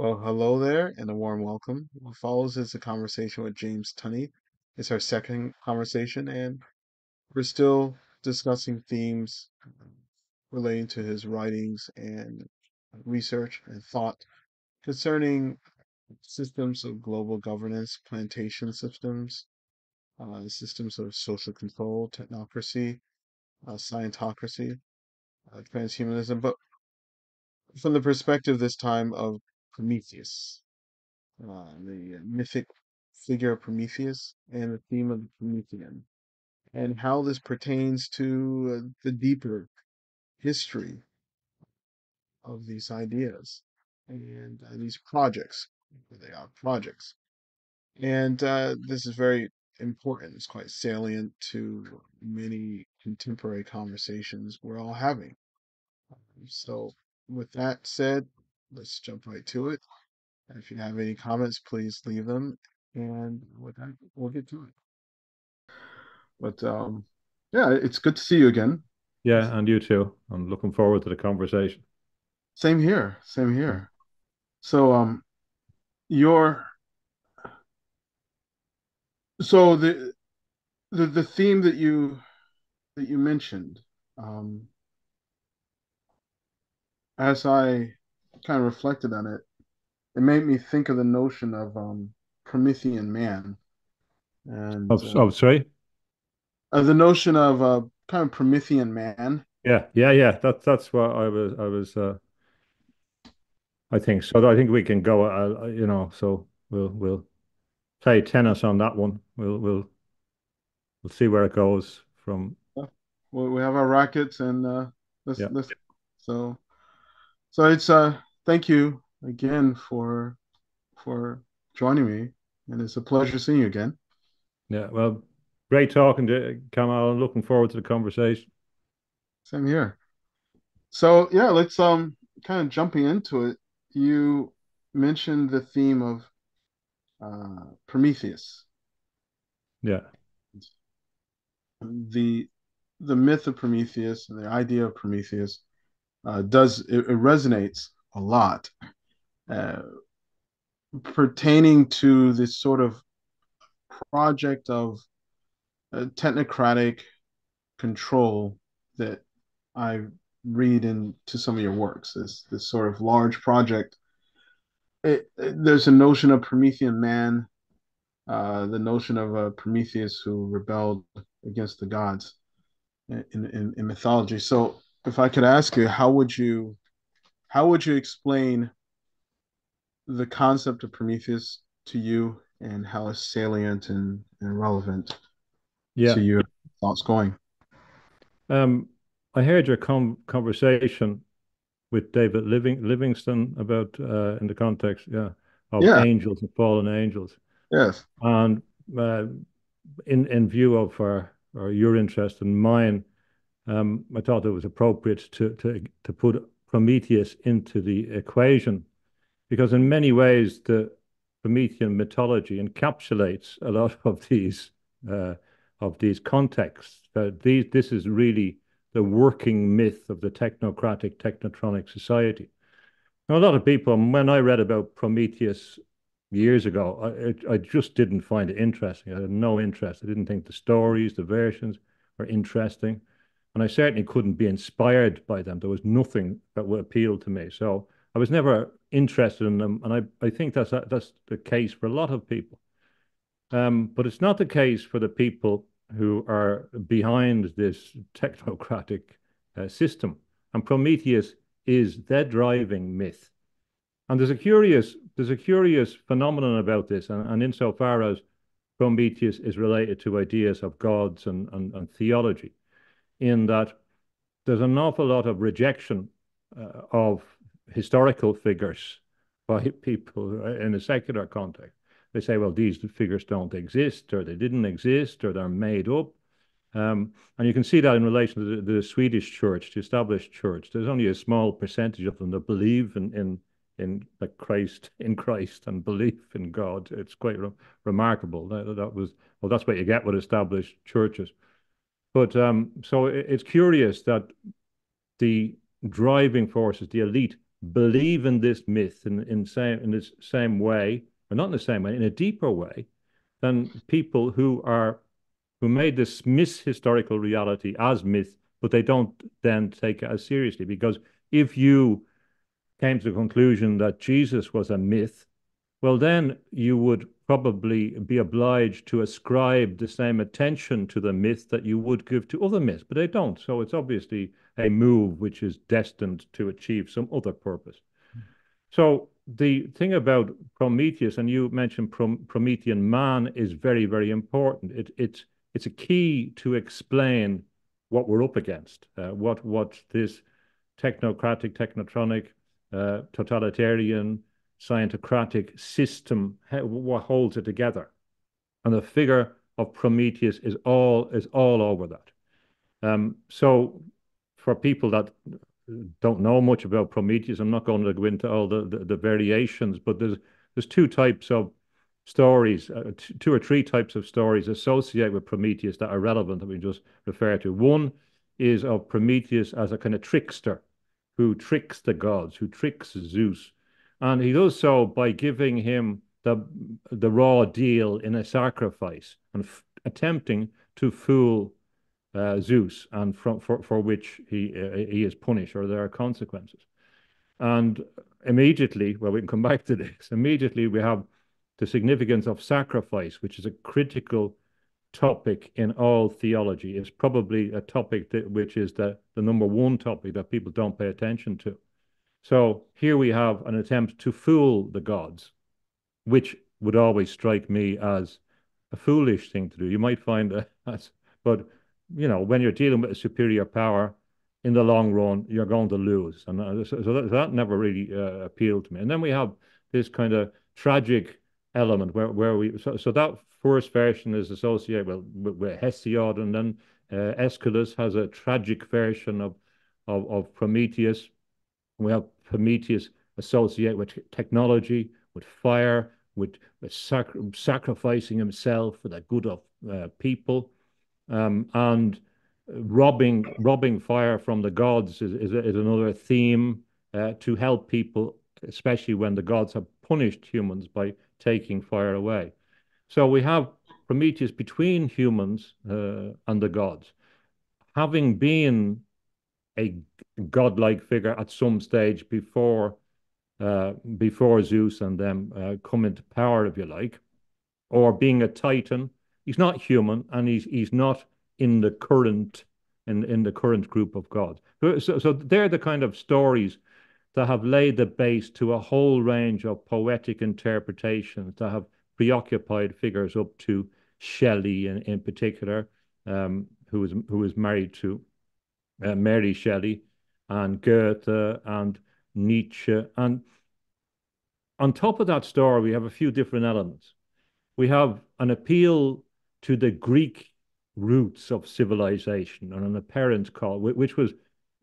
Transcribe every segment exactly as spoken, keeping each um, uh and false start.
Well, hello there, and a warm welcome. What follows is a conversation with James Tunney. It's our second conversation, and we're still discussing themes relating to his writings and research and thought concerning systems of global governance, plantation systems, uh, systems of social control, technocracy, uh, scientocracy, uh, transhumanism, but from the perspective this time of Prometheus, uh, the mythic figure of Prometheus and the theme of the Promethean, and how this pertains to uh, the deeper history of these ideas and uh, these projects. They are projects. And uh, this is very important. It's quite salient to many contemporary conversations we're all having. So with that said, let's jump right to it. And if you have any comments, please leave them, and with that, we'll get to it. But um, yeah, it's good to see you again. Yeah, and you too. I'm looking forward to the conversation. Same here. Same here. So um, your so the the the theme that you that you mentioned, um, as I kind of reflected on it, it made me think of the notion of um, Promethean man. And, oh, uh, oh, sorry? Uh, the notion of uh, kind of Promethean man. Yeah, yeah, yeah. That, that's what I was, I was, uh, I think. So I think we can go, uh, you know, so we'll, we'll play tennis on that one. We'll, we'll, we'll see where it goes from. Well, we have our rackets and uh, let's, yeah. let's, so, so it's, uh, thank you again for for joining me, and it's a pleasure seeing you again. Yeah, well, great talking to Kamal. I'm looking forward to the conversation. Same here. So yeah, let's um kind of jumping into it. You mentioned the theme of uh, Prometheus. Yeah. The the myth of Prometheus and the idea of Prometheus uh, does it, it resonates a lot, uh, pertaining to this sort of project of uh, technocratic control that I read into some of your works. This this sort of large project. It, it, there's a notion of Promethean man, uh, the notion of uh, Prometheus who rebelled against the gods in, in in mythology. So, if I could ask you, how would you How would you explain the concept of Prometheus to you, and how it's salient and, and relevant yeah. to your thoughts going? Um, I heard your com conversation with David Living Livingston about uh, in the context yeah, of yeah. angels and fallen angels. Yes. And uh, in, in view of our, or your interest and mine, um, I thought it was appropriate to, to, to put Prometheus into the equation, because in many ways the Promethean mythology encapsulates a lot of these uh, of these contexts. Uh, these this is really the working myth of the technocratic, technotronic society. Now, a lot of people, when I read about Prometheus years ago, I, I just didn't find it interesting. I had no interest. I didn't think the stories, the versions were interesting. And I certainly couldn't be inspired by them. There was nothing that would appeal to me. So I was never interested in them. And I, I think that's, that's the case for a lot of people. Um, but it's not the case for the people who are behind this technocratic uh, system. And Prometheus is their driving myth. And there's a curious, there's a curious phenomenon about this. And, and insofar as Prometheus is related to ideas of gods and, and, and theology, in that there's an awful lot of rejection uh, of historical figures by people in a secular context. They say, well, these figures don't exist, or they didn't exist, or they're made up. Um, and you can see that in relation to the, the Swedish church, the established church. There's only a small percentage of them that believe in, in, in like Christ, in Christ and belief in God. It's quite re remarkable. That, that was, well, that's what you get with established churches. But um, so it's curious that the driving forces, the elite, believe in this myth in, in, same, in this same way, or not in the same way, in a deeper way than people who are who made this miss historical reality as myth, but they don't then take it as seriously. Because if you came to the conclusion that Jesus was a myth, well, then you would probably be obliged to ascribe the same attention to the myth that you would give to other myths, but they don't. So it's obviously a move which is destined to achieve some other purpose. Mm. So the thing about Prometheus, and you mentioned Promethean man, is very, very important. It, it's, it's a key to explain what we're up against, uh, what, what this technocratic, technotronic, uh, totalitarian, scientocratic system, what holds it together. And the figure of Prometheus is all, is all over that. Um, so for people that don't know much about Prometheus, I'm not going to go into all the, the, the variations, but there's, there's two types of stories, uh, two or three types of stories associated with Prometheus that are relevant that we just refer to. One is of Prometheus as a kind of trickster who tricks the gods, who tricks Zeus. And he does so by giving him the, the raw deal in a sacrifice and f attempting to fool uh, Zeus, and from, for, for which he, uh, he is punished, or there are consequences. And immediately, well, we can come back to this, immediately we have the significance of sacrifice, which is a critical topic in all theology. It's probably a topic that, which is the, the number one topic that people don't pay attention to. So here we have an attempt to fool the gods, which would always strike me as a foolish thing to do. You might find that, that's, but you know, when you're dealing with a superior power, in the long run, you're going to lose. And so that, that never really uh, appealed to me. And then we have this kind of tragic element where, where we, so, so that first version is associated with, with Hesiod, and then uh, Aeschylus has a tragic version of, of, of Prometheus. We have Prometheus associated with technology, with fire, with, with sac sacrificing himself for the good of uh, people, um, and robbing robbing fire from the gods is, is, is another theme uh, to help people, especially when the gods have punished humans by taking fire away. So we have Prometheus between humans uh, and the gods, having been a godlike figure at some stage before uh, before Zeus and them uh, come into power, if you like, or being a titan. He's not human, and he's he's not in the current in in the current group of gods. So, so they're the kind of stories that have laid the base to a whole range of poetic interpretations that have preoccupied figures up to Shelley in, in particular, um, who was who was married to Uh, Mary Shelley, and Goethe, and Nietzsche. And on top of that story, we have a few different elements. We have an appeal to the Greek roots of civilization and an apparent call, which was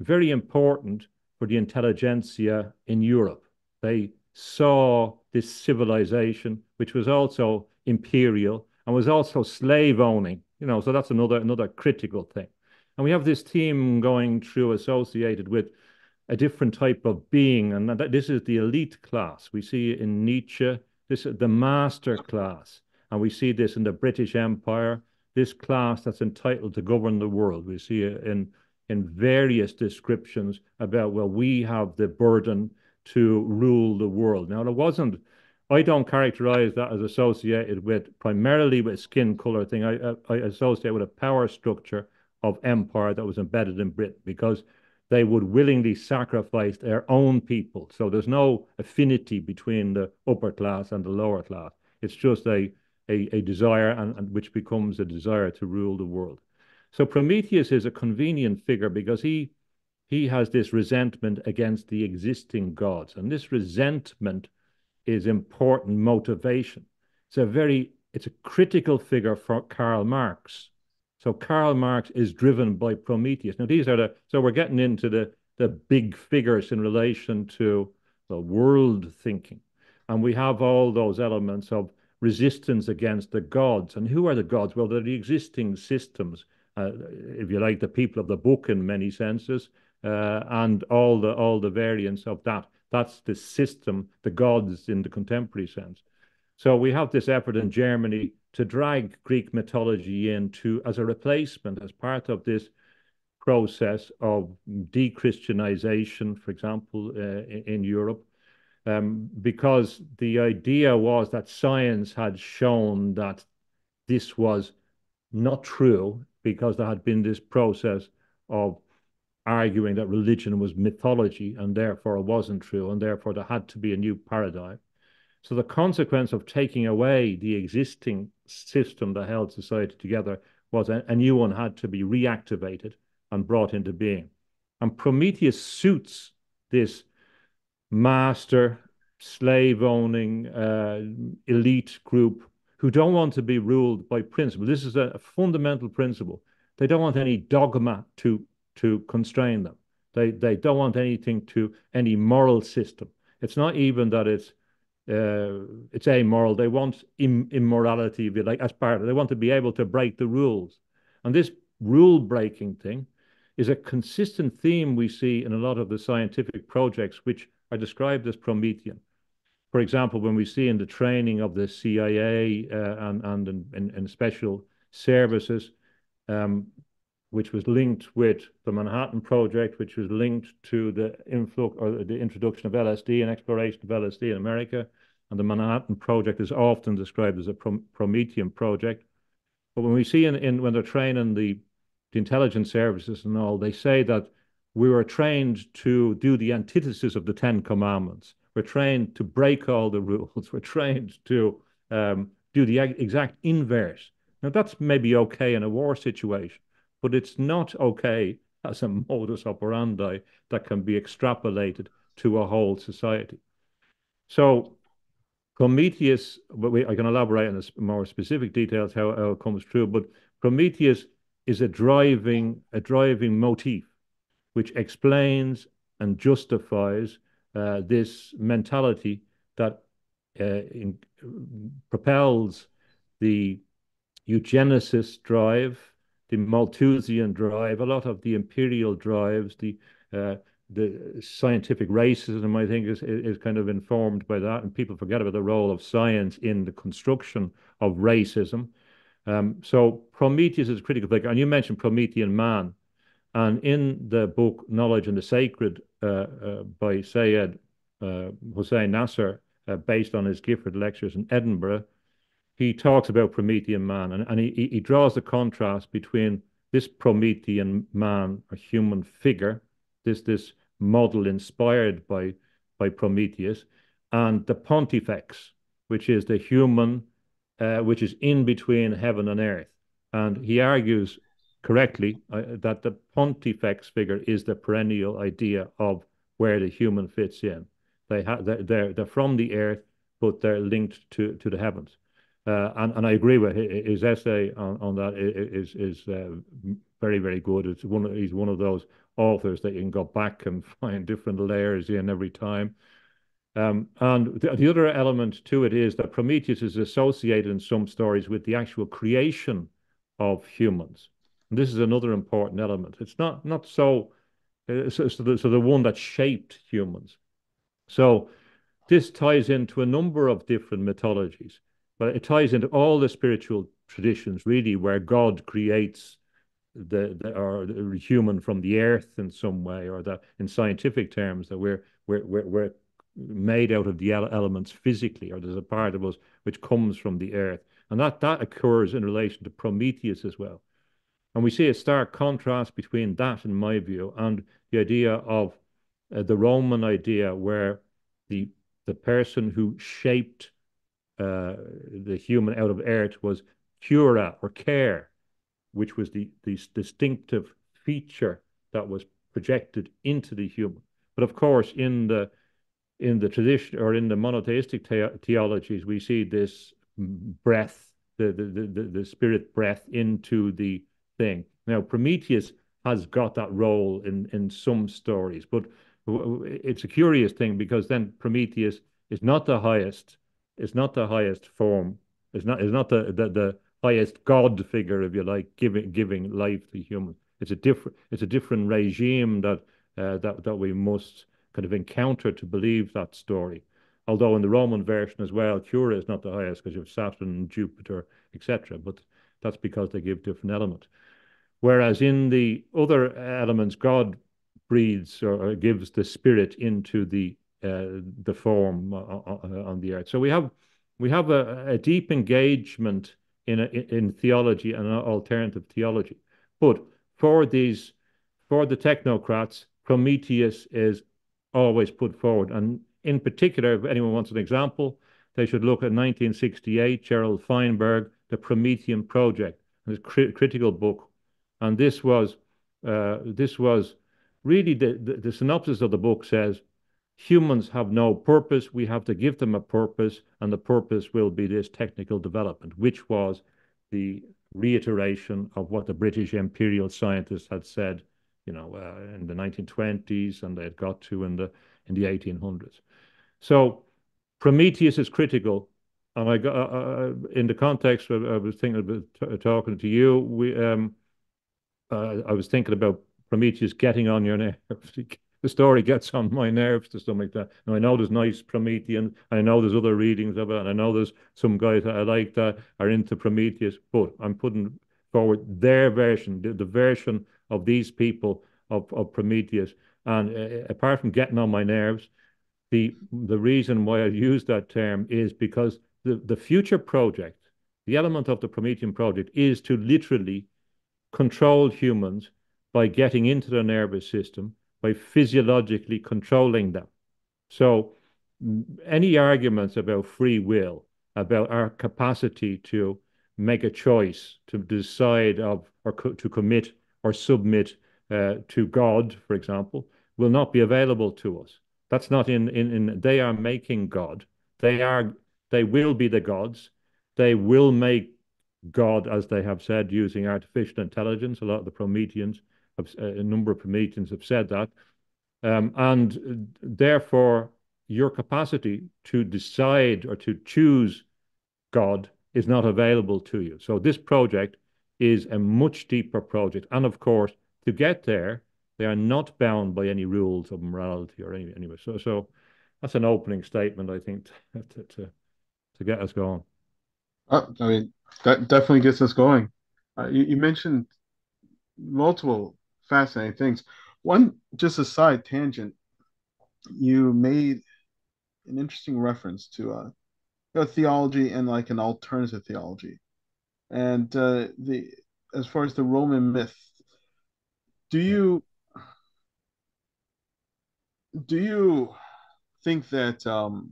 very important for the intelligentsia in Europe. They saw this civilization, which was also imperial and was also slave-owning. You know, so that's another another critical thing. And we have this theme going through associated with a different type of being, and that this is the elite class. We see it in Nietzsche, this is the master class, and we see this in the British Empire, this class that's entitled to govern the world. We see it in, in various descriptions about, well, we have the burden to rule the world. Now, there wasn't, I don't characterize that as associated with, primarily with skin color thing. I, I, I associate with a power structure of empire that was embedded in Britain, because they would willingly sacrifice their own people. So there's no affinity between the upper class and the lower class. It's just a, a, a desire, and, and which becomes a desire to rule the world. So Prometheus is a convenient figure because he, he has this resentment against the existing gods. And this resentment is important motivation. It's a very, it's a critical figure for Karl Marx. So Karl Marx is driven by Prometheus. Now these are the, so we're getting into the, the big figures in relation to the world thinking. And we have all those elements of resistance against the gods. And who are the gods? Well, they're the existing systems, uh, if you like, the people of the book in many senses, uh, and all the, all the variants of that. That's the system, the gods in the contemporary sense. So we have this effort in Germany to drag Greek mythology in to, as a replacement, as part of this process of de-Christianization, for example, uh, in, in Europe, um, because the idea was that science had shown that this was not true, because there had been this process of arguing that religion was mythology and therefore it wasn't true, and therefore there had to be a new paradigm. So the consequence of taking away the existing system that held society together was a, a new one had to be reactivated and brought into being. And Prometheus suits this master, slave-owning, uh, elite group who don't want to be ruled by principle. This is a, a fundamental principle. They don't want any dogma to, to constrain them. They, they don't want anything to, any moral system. It's not even that it's Uh, it's amoral. They want im immorality, if you like, as part of it. They want to be able to break the rules. And this rule-breaking thing is a consistent theme we see in a lot of the scientific projects which are described as Promethean. For example, when we see in the training of the C I A uh, and, and in, in, in special services, um, which was linked with the Manhattan Project, which was linked to the influx or the introduction of L S D and exploration of L S D in America. And the Manhattan Project is often described as a Promethean project. But when we see in, in when they're training the, the intelligence services and all, they say that we were trained to do the antithesis of the Ten Commandments. We're trained to break all the rules. We're trained to um, do the exact inverse. Now, that's maybe okay in a war situation, but it's not okay as a modus operandi that can be extrapolated to a whole society. So Prometheus, but we, I can elaborate on this more specific details how, how it comes true, but Prometheus is a driving, a driving motif which explains and justifies uh, this mentality that uh, in, propels the eugenicist drive, the Malthusian drive, a lot of the imperial drives, the uh, the scientific racism, I think, is is kind of informed by that, and people forget about the role of science in the construction of racism. Um, so Prometheus is a critical figure, and you mentioned Promethean man, and in the book Knowledge and the Sacred uh, uh, by Sayed uh, Hussein Nasser, uh, based on his Gifford lectures in Edinburgh, he talks about Promethean man, and, and he, he draws the contrast between this Promethean man, a human figure, this, this model inspired by, by Prometheus, and the Pontifex, which is the human, uh, which is in between heaven and earth. And he argues correctly uh, that the Pontifex figure is the perennial idea of where the human fits in. They ha they're, they're from the earth, but they're linked to, to the heavens. Uh, and, and I agree with his, his essay on, on that is is uh, very, very good. It's one, he's one of those authors that you can go back and find different layers in every time. Um, and the, the other element to it is that Prometheus is associated in some stories with the actual creation of humans. And this is another important element. It's not, not so, uh, so, so, the, so the one that shaped humans. So this ties into a number of different mythologies. But it ties into all the spiritual traditions, really, where God creates the, the or the human from the earth in some way, or that in scientific terms that we're we're we're made out of the elements physically, or there's a part of us which comes from the earth, and that that occurs in relation to Prometheus as well, and we see a stark contrast between that, in my view, and the idea of uh, the Roman idea where the the person who shaped Uh, the human out of earth was cura or care, which was the, the distinctive feature that was projected into the human. But of course, in the in the tradition or in the monotheistic the theologies, we see this breath, the the, the the the spirit breath into the thing. Now Prometheus has got that role in in some stories, but it's a curious thing because then Prometheus is not the highest. It's not the highest form. It's not. It's not the, the the highest God figure, if you like, giving giving life to humans. It's a different. It's a different regime that uh, that that we must kind of encounter to believe that story. Although in the Roman version as well, Cura is not the highest because you have Saturn, Jupiter, et cetera. But that's because they give different element. Whereas in the other elements, God breathes or gives the spirit into the uh, the form on the earth. So we have we have a, a deep engagement in a, in theology and alternative theology. But for these for the technocrats, Prometheus is always put forward. And in particular, if anyone wants an example, they should look at nineteen sixty-eight, Gerald Feinberg, The Promethean Project, his cri critical book. And this was uh, this was really the, the, the synopsis of the book says, humans have no purpose. We have to give them a purpose, and the purpose will be this technical development, which was the reiteration of what the British imperial scientists had said, you know, uh, in the nineteen twenties, and they had got to in the in the eighteen hundreds. So Prometheus is critical. And I got, uh, in the context of, I was thinking about talking to you, we, um, uh, I was thinking about Prometheus getting on your nerves. The story gets on my nerves to some extent. Now, I know there's nice Promethean, I know there's other readings of it, and I know there's some guys that I like that are into Prometheus, but I'm putting forward their version, the, the version of these people of, of Prometheus. And uh, apart from getting on my nerves, the, the reason why I use that term is because The, the future project, the element of the Promethean project, is to literally control humans by getting into their nervous system, by physiologically controlling them. So any arguments about free will, about our capacity to make a choice, to decide of or co to commit or submit uh, to God, for example, will not be available to us. That's not in, in, in they are making God. They are... They will be the gods. They will make God, as they have said, using artificial intelligence. A lot of the Prometheans, have, a number of Prometheans have said that. Um, and therefore, your capacity to decide or to choose God is not available to you. So this project is a much deeper project. And of course, to get there, they are not bound by any rules of morality or any, anyway. So, so that's an opening statement, I think, to, to, to get us going. Oh, I mean, that definitely gets us going. Uh, you, you mentioned multiple fascinating things. One, just a side tangent, you made an interesting reference to uh, you know, theology and like an alternative theology. And uh, the as far as the Roman myth, do you do you think that um,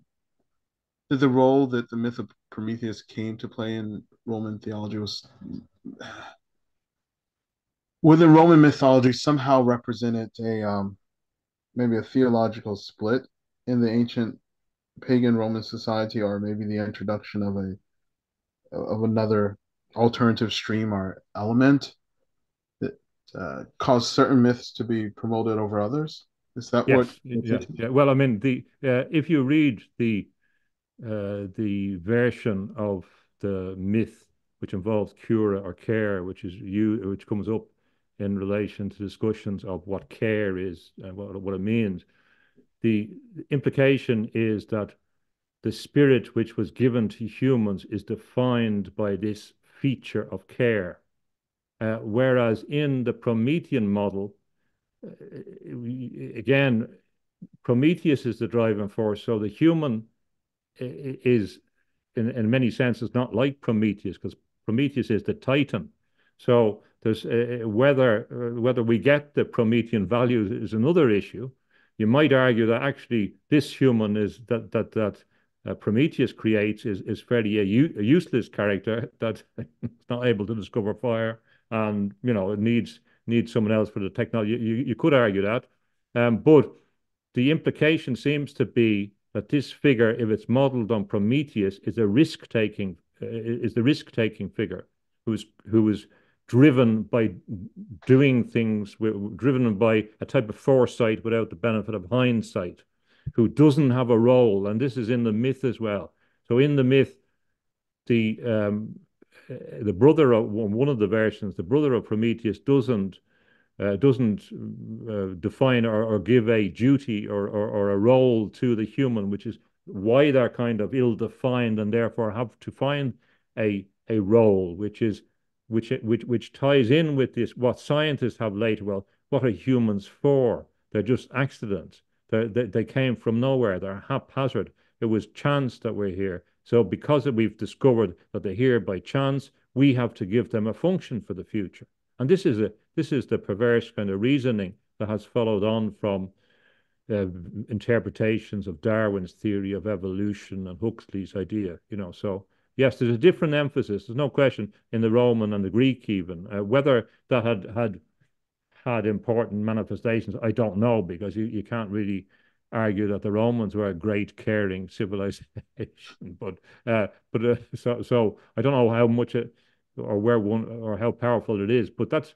the role that the myth of Prometheus came to play in Roman theology was, within Roman mythology, somehow represented a um, maybe a theological split in the ancient pagan Roman society, or maybe the introduction of a of another alternative stream or element that uh, caused certain myths to be promoted over others. Is that yes, what? Yeah, yeah. Well, I mean, the uh, if you read the Uh, the version of the myth which involves cura or care, which is you, which comes up in relation to discussions of what care is and what, what it means. The implication is that the spirit which was given to humans is defined by this feature of care, uh, whereas in the Promethean model, uh, again, Prometheus is the driving force, so the human is in, in many senses not like Prometheus, because Prometheus is the Titan. So there's uh, whether uh, whether we get the Promethean values is another issue. You might argue that actually this human is that that that uh, Prometheus creates is is fairly a, u a useless character that's not able to discover fire, and you know it needs needs someone else for the technology. You, you could argue that, um, but the implication seems to be that this figure, if it's modeled on Prometheus, is a risk-taking, uh, is the risk-taking figure who is who is driven by doing things, driven by a type of foresight without the benefit of hindsight, who doesn't have a role, and this is in the myth as well. So in the myth, the um, the brother of one of the versions, the brother of Prometheus doesn't uh, doesn't uh, define or, or give a duty or, or, or a role to the human, which is why they're kind of ill-defined and therefore have to find a a role, which is which which which ties in with this what scientists have later. Well, what are humans for? They're just accidents. They're, they they came from nowhere. They're haphazard. It was chance that we're here. So because we've discovered that they're here by chance, we have to give them a function for the future. And this is a this is the perverse kind of reasoning that has followed on from uh, interpretations of Darwin's theory of evolution and Huxley's idea. You know, so yes, there's a different emphasis. There's no question in the Roman and the Greek even uh, whether that had had had important manifestations. I don't know, because you you can't really argue that the Romans were a great caring civilization, but uh, but uh, so so I don't know how much it, or where one or how powerful it is, but that's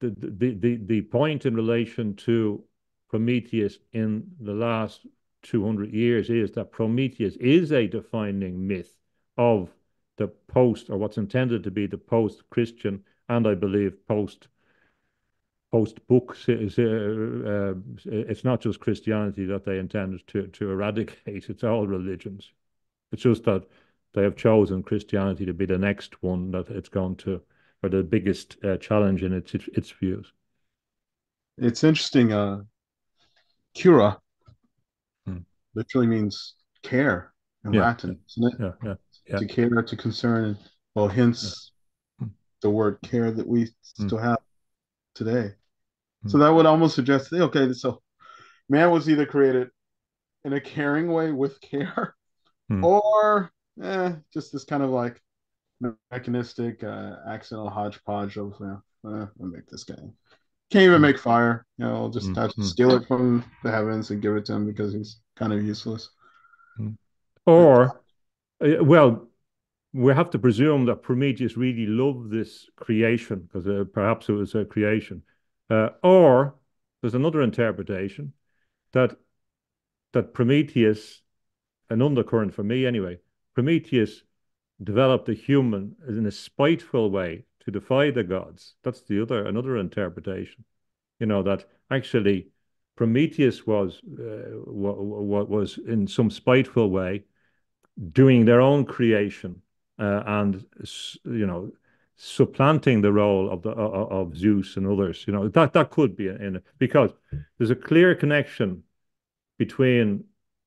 the the the the point in relation to Prometheus in the last two hundred years is that Prometheus is a defining myth of the post, or what's intended to be the post-Christian and I believe post. Post-book, uh, it's not just Christianity that they intended to, to eradicate, it's all religions. It's just that they have chosen Christianity to be the next one that it's going to, or the biggest uh, challenge in its, its its views. It's interesting, uh, cura hmm. literally means care in yeah. Latin, isn't it? Yeah, yeah, yeah. To care, to concern, well, hence yeah. the word care that we hmm. still have today. So that would almost suggest, okay, so man was either created in a caring way with care, hmm. or eh, just this kind of like mechanistic, uh, accidental hodgepodge of, you know, eh, I'll make this guy. Can't even make fire. You know, I'll just hmm. have to steal it from the heavens and give it to him because he's kind of useless. Hmm. Or, uh, well, we have to presume that Prometheus really loved this creation, because uh, perhaps it was a creation. Uh, or there's another interpretation that that Prometheus, an undercurrent for me anyway, Prometheus developed a human in a spiteful way to defy the gods. That's the other another interpretation. You know, that actually Prometheus was uh, was in some spiteful way doing their own creation uh, and you know. supplanting the role of the of, of Zeus and others, you know, that that could be in it, because there's a clear connection between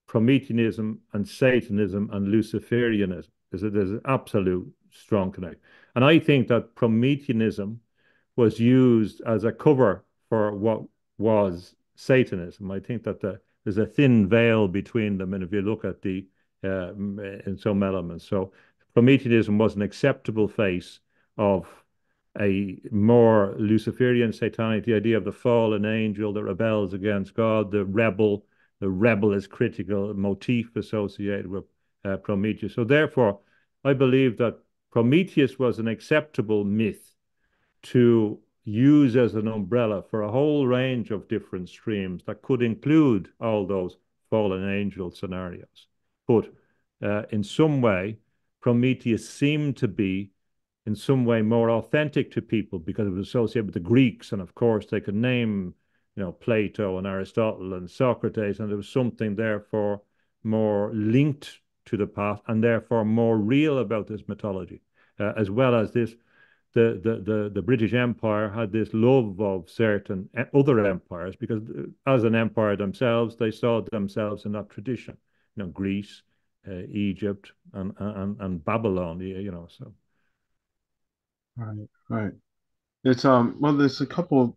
Prometheanism and Satanism and Luciferianism. There's, a, there's an absolute strong connection, and I think that Prometheanism was used as a cover for what was Satanism. I think that the, there's a thin veil between them, and if you look at the uh, in some elements, so Prometheanism was an acceptable face of a more Luciferian satanic, the idea of the fallen angel that rebels against God, the rebel, the rebel is critical motif associated with uh, Prometheus. So therefore, I believe that Prometheus was an acceptable myth to use as an umbrella for a whole range of different streams that could include all those fallen angel scenarios. But uh, in some way, Prometheus seemed to be in some way more authentic to people because it was associated with the Greeks, and of course they could name, you know, Plato and Aristotle and Socrates, and there was something therefore more linked to the past and therefore more real about this mythology, uh, as well as this, the, the the the British Empire had this love of certain other empires because as an empire themselves they saw themselves in that tradition, you know, Greece, uh, Egypt, and, and and Babylon, you know, so. Right, right. It's um. Well, there's a couple of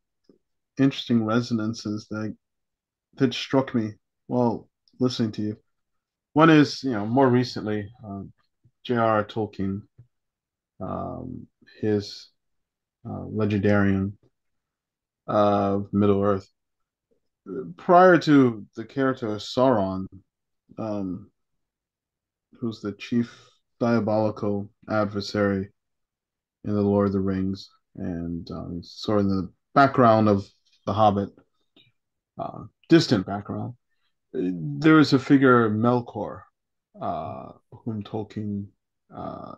interesting resonances that that struck me while listening to you. One is, you know, more recently, um, J R R Tolkien, um, his uh, Legendarium of Middle Earth. Prior to the character of Sauron, um, who's the chief diabolical adversary in The Lord of the Rings, and um, sort of in the background of The Hobbit, uh, distant background, there is a figure, Melkor, uh, whom Tolkien uh,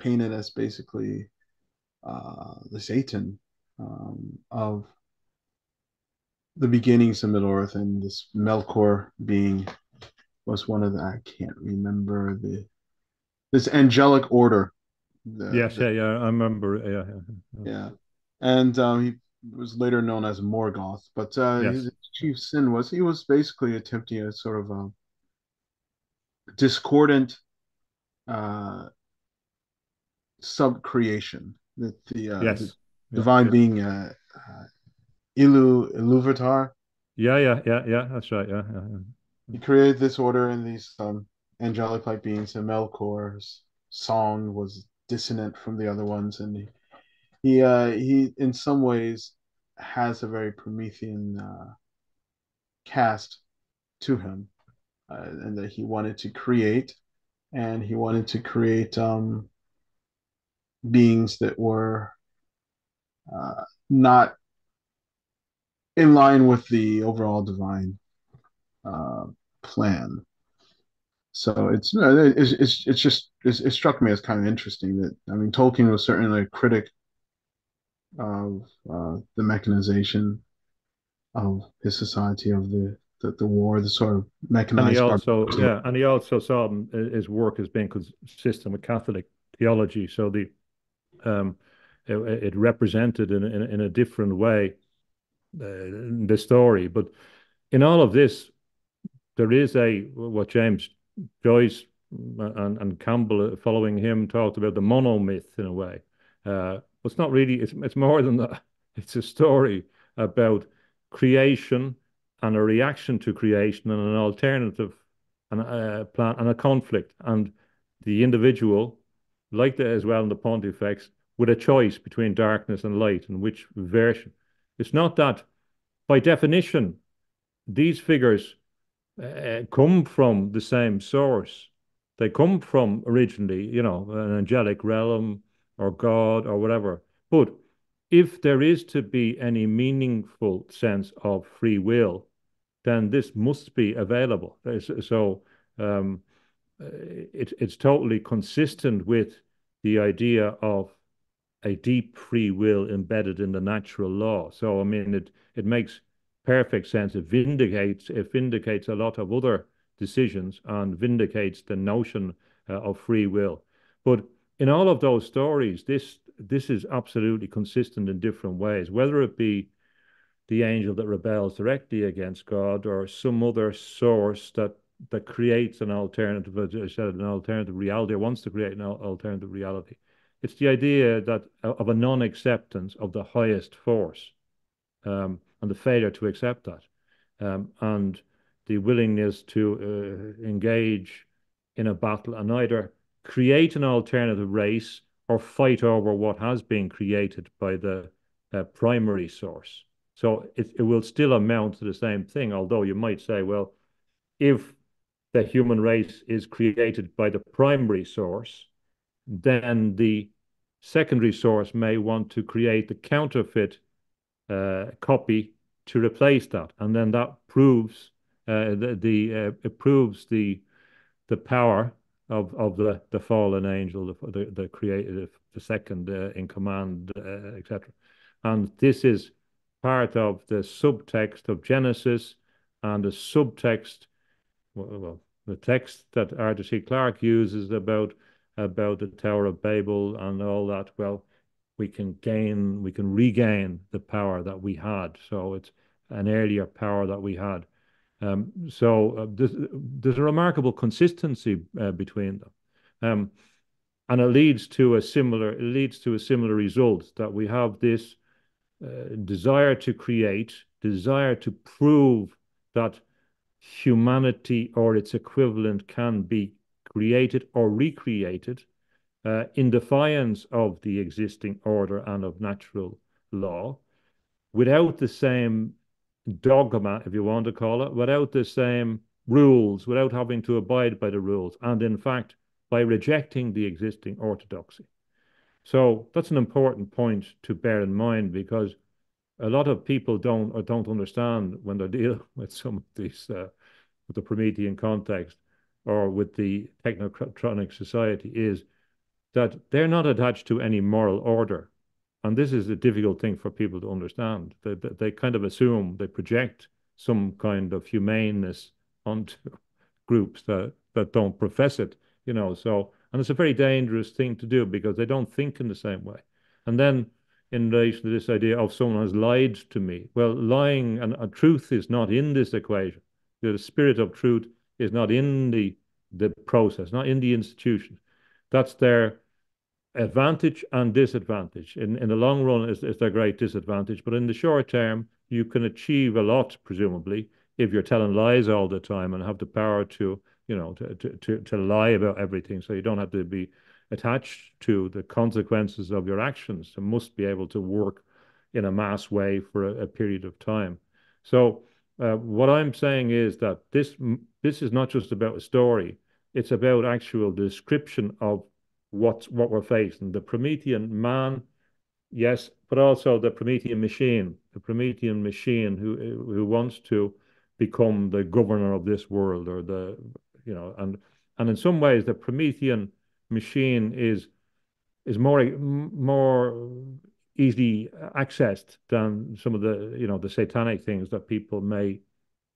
painted as basically uh, the Satan um, of the beginnings of Middle-earth, and this Melkor being was one of the, I can't remember the, this angelic order. The, yes, the, yeah, yeah, I remember. Yeah, yeah. yeah. And um, he was later known as Morgoth, but uh, yes. his chief sin was he was basically attempting a sort of a discordant uh, sub-creation that the, uh, yes. the yeah, divine yeah. being uh, uh, Ilu Iluvatar. Yeah, yeah, yeah, yeah, that's right, yeah, yeah, yeah. He created this order in these um, angelic-like beings, and Melkor's song was dissonant from the other ones, and he He, uh, he, in some ways, has a very Promethean uh, cast to him, uh, and that he wanted to create, and he wanted to create um, beings that were uh, not in line with the overall divine uh, plan. So it's it's it's, it's just it's, it struck me as kind of interesting that I mean Tolkien was certainly a critic of uh, the mechanization of his society, of the the, the war, the sort of mechanized. And he also, yeah, and he also saw his work as being consistent with Catholic theology. So the um, it, it represented in, in in a different way uh, the story. But in all of this, there is a what James Joyce and, and Campbell, following him, talked about the monomyth in a way. Uh, It's not really, it's, it's more than that. It's a story about creation and a reaction to creation and an alternative and a plan and a conflict. And the individual, like that as well in the Pontifex, with a choice between darkness and light and which version. It's not that, by definition, these figures uh, come from the same source. They come from originally, you know, an angelic realm, or God, or whatever. But if there is to be any meaningful sense of free will, then this must be available. So um, it, it's totally consistent with the idea of a deep free will embedded in the natural law. So, I mean, it, it makes perfect sense. It vindicates, it vindicates a lot of other decisions and vindicates the notion uh, of free will. But in all of those stories, this this is absolutely consistent in different ways, whether it be the angel that rebels directly against God or some other source that that creates an alternative, as I said, an alternative reality, or wants to create an alternative reality. It's the idea that of a non-acceptance of the highest force um, and the failure to accept that um, and the willingness to uh, engage in a battle and either create an alternative race or fight over what has been created by the uh, primary source. So it, it will still amount to the same thing, although you might say, well, if the human race is created by the primary source, then the secondary source may want to create the counterfeit uh, copy to replace that. And then that proves uh, the, the uh, it proves the the power Of of the the fallen angel, the the, the creative, the second uh, in command, uh, et cetera, and this is part of the subtext of Genesis and the subtext, well, well the text that Arthur C. Clarke uses about about the Tower of Babel and all that. Well, we can gain, we can regain the power that we had. So it's an earlier power that we had. Um, so uh, there's, there's a remarkable consistency uh, between them, um, and it leads to a similar it leads to a similar result, that we have this uh, desire to create, desire to prove that humanity or its equivalent can be created or recreated uh, in defiance of the existing order and of natural law, without the same dogma, if you want to call it, without the same rules, without having to abide by the rules, and in fact, by rejecting the existing orthodoxy. So that's an important point to bear in mind, because a lot of people don't or don't understand when they're dealing with some of these, uh, with the Promethean context or with the technocratic society, is that they're not attached to any moral order. And this is a difficult thing for people to understand. They, they kind of assume, they project some kind of humaneness onto groups that, that don't profess it, you know. So, and it's a very dangerous thing to do because they don't think in the same way. And then in relation to this idea of someone has lied to me, well, lying and, and truth is not in this equation. The spirit of truth is not in the, the process, not in the institution. That's their advantage and disadvantage. In, in the long run, it's, it's their great disadvantage. But in the short term, you can achieve a lot, presumably, if you're telling lies all the time and have the power to, you know, to, to, to, to lie about everything. So you don't have to be attached to the consequences of your actions. You must be able to work in a mass way for a, a period of time. So uh, what I'm saying is that this, this is not just about a story. It's about actual description of what's, what we're facing. The Promethean man, yes, but also the Promethean machine, the Promethean machine who who wants to become the governor of this world, or the, you know, and and in some ways the Promethean machine is is more more easily accessed than some of the, you know, the satanic things that people may,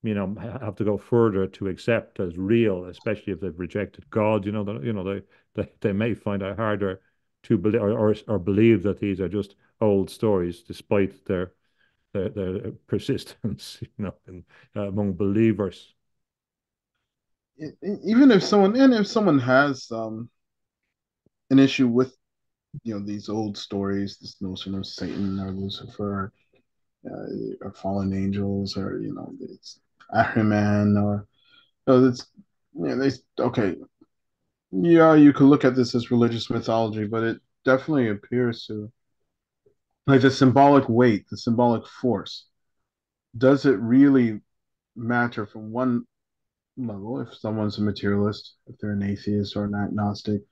you know, have to go further to accept as real, especially if they've rejected God. You know, the, you know, they, they they may find it harder to believe, or, or or believe that these are just old stories, despite their their, their persistence, you know, in, uh, among believers. Even if someone, and if someone has um, an issue with, you know, these old stories, this notion of Satan or Lucifer, uh, or fallen angels, or, you know, it's Ahriman, or so it's, you know, they, okay, yeah, you could look at this as religious mythology, but it definitely appears to, like, the symbolic weight, the symbolic force, does it really matter from one level if someone's a materialist, if they're an atheist or an agnostic,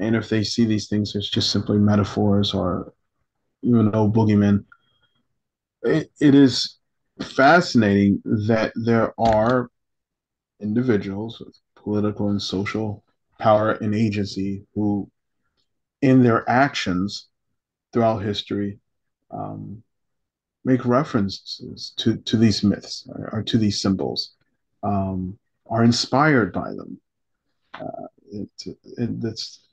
and if they see these things as just simply metaphors or, you know, boogeymen? It, it is fascinating that there are individuals with political and social power and agency who, in their actions throughout history, um, make references to, to these myths, or, or to these symbols, um, are inspired by them. Uh, it, it, that's,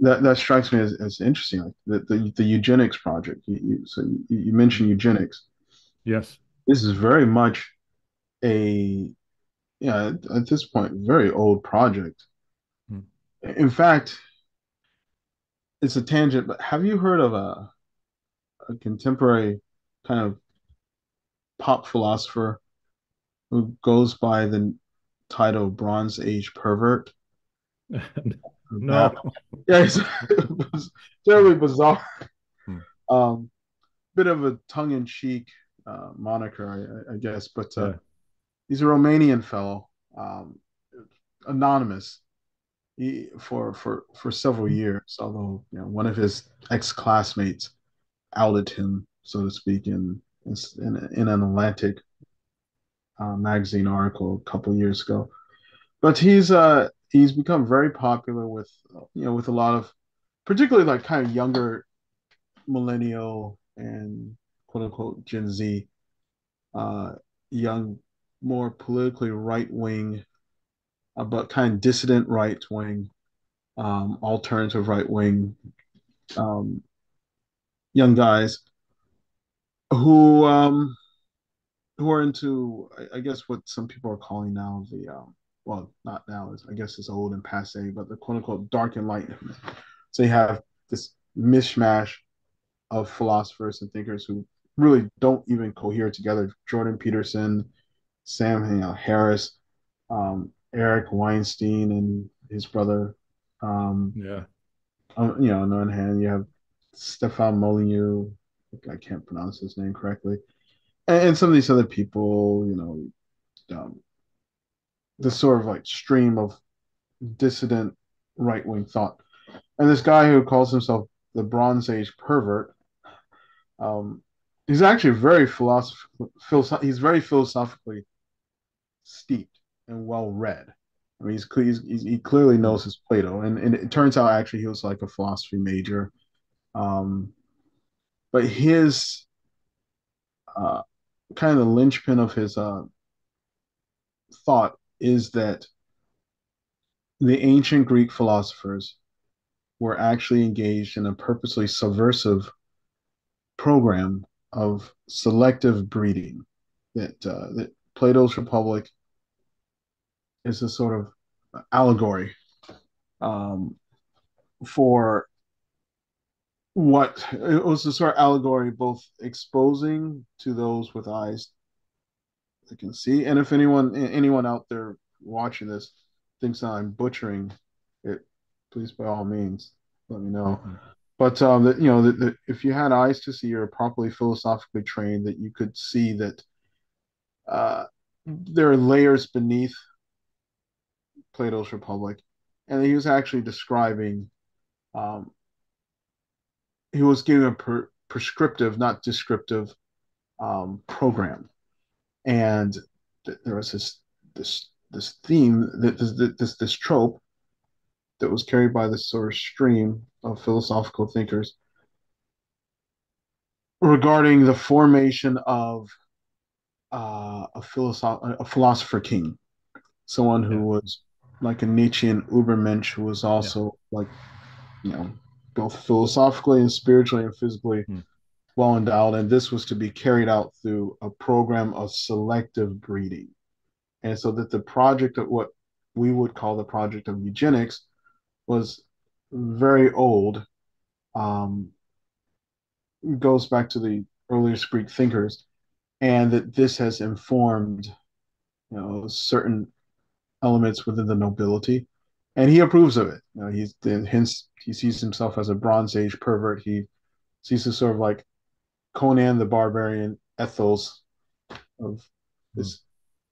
that, that strikes me as, as interesting. Like the, the, the eugenics project, you, you, so you, you mentioned eugenics. Yes. This is very much a, yeah, at, at this point, very old project. In fact, it's a tangent, but have you heard of a, a contemporary kind of pop philosopher who goes by the title Bronze Age Pervert? No. Yeah, it's, it's terribly bizarre. Hmm. Um, bit of a tongue-in-cheek uh, moniker, I, I guess, but uh, yeah. He's a Romanian fellow, um, anonymous. He, for for for several years, although, you know, one of his ex-classmates outed him, so to speak, in in, in an Atlantic uh, magazine article a couple of years ago. But he's uh he's become very popular with, you know, with a lot of, particularly, like, kind of younger millennial and quote unquote Gen Z, uh, young, more politically right wing. About kind of dissident right wing, um, alternative right wing, um, young guys who um, who are into, I, I guess, what some people are calling now the um, well, not now, I guess it's old and passe, but the quote unquote dark enlightenment. So you have this mishmash of philosophers and thinkers who really don't even cohere together. Jordan Peterson, Sam you know, Harris. Um, Eric Weinstein and his brother. Um, yeah. Um, you know, on the one hand, you have Stéphane Molyneux. I can't pronounce his name correctly. And, and some of these other people, you know, um, the sort of, like, stream of dissident right-wing thought. And this guy who calls himself the Bronze Age Pervert, um, he's actually very philosoph- philosoph- he's very philosophically steeped and well-read. I mean, he's, he's, he clearly knows his Plato. And, and it turns out, actually, he was, like, a philosophy major. Um, but his uh, kind of the linchpin of his uh, thought is that the ancient Greek philosophers were actually engaged in a purposely subversive program of selective breeding, that, uh, that Plato's Republic is a sort of allegory um, for what it was a sort of allegory both exposing to those with eyes that can see, and if anyone anyone out there watching this thinks I'm butchering it, please by all means let me know. But um, that, you know, that, that if you had eyes to see, you're properly philosophically trained, that you could see that uh, there are layers beneath Plato's Republic, and he was actually describing. Um, he was giving a per prescriptive, not descriptive, um, program, and th there was this this this theme that this, this this trope that was carried by this sort of stream of philosophical thinkers regarding the formation of uh, a philosoph a philosopher king, someone who was like a Nietzschean Ubermensch, who was also yeah. like, you know, both philosophically and spiritually and physically mm. well endowed. And this was to be carried out through a program of selective breeding. And so that the project of what we would call the project of eugenics was very old. Um, goes back to the earliest Greek thinkers, and that this has informed, you know, certain elements within the nobility, and he approves of it. You know, he's hence he sees himself as a Bronze Age pervert. He sees this sort of like Conan the Barbarian ethos of this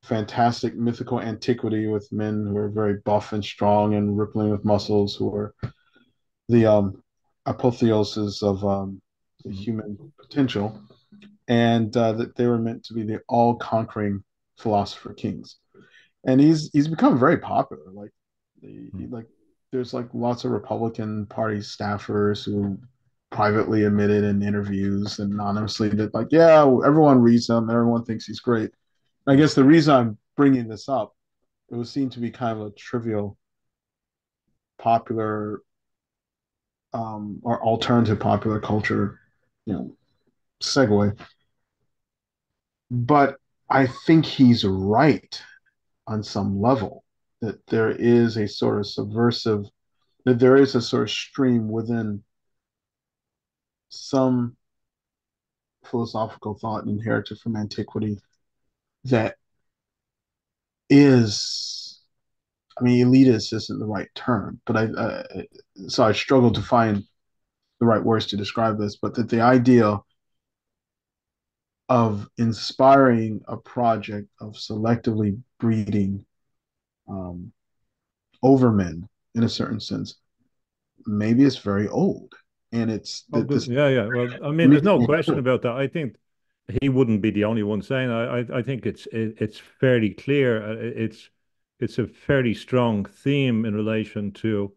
fantastic mythical antiquity with men who are very buff and strong and rippling with muscles, who are the um, apotheosis of um, the human potential, and uh, that they were meant to be the all-conquering philosopher kings. And he's he's become very popular. Like, he, he, like there's like lots of Republican Party staffers who privately admitted in interviews anonymously that like, yeah, everyone reads him, everyone thinks he's great. I guess the reason I'm bringing this up, it would seem to be kind of a trivial, popular, um, or alternative popular culture, you know, segue. But I think he's right on some level, that there is a sort of subversive, that there is a sort of stream within some philosophical thought inherited from antiquity that is, I mean, elitist isn't the right term, but I, uh, so I struggle to find the right words to describe this, but that the idea of inspiring a project of selectively breeding um, overmen in a certain sense, maybe it's very old. And it's... Oh, this, yeah, yeah. Well, I mean, there's no question about that. I think he wouldn't be the only one saying. I, I, I think it's it, it's fairly clear. It's it's a fairly strong theme in relation to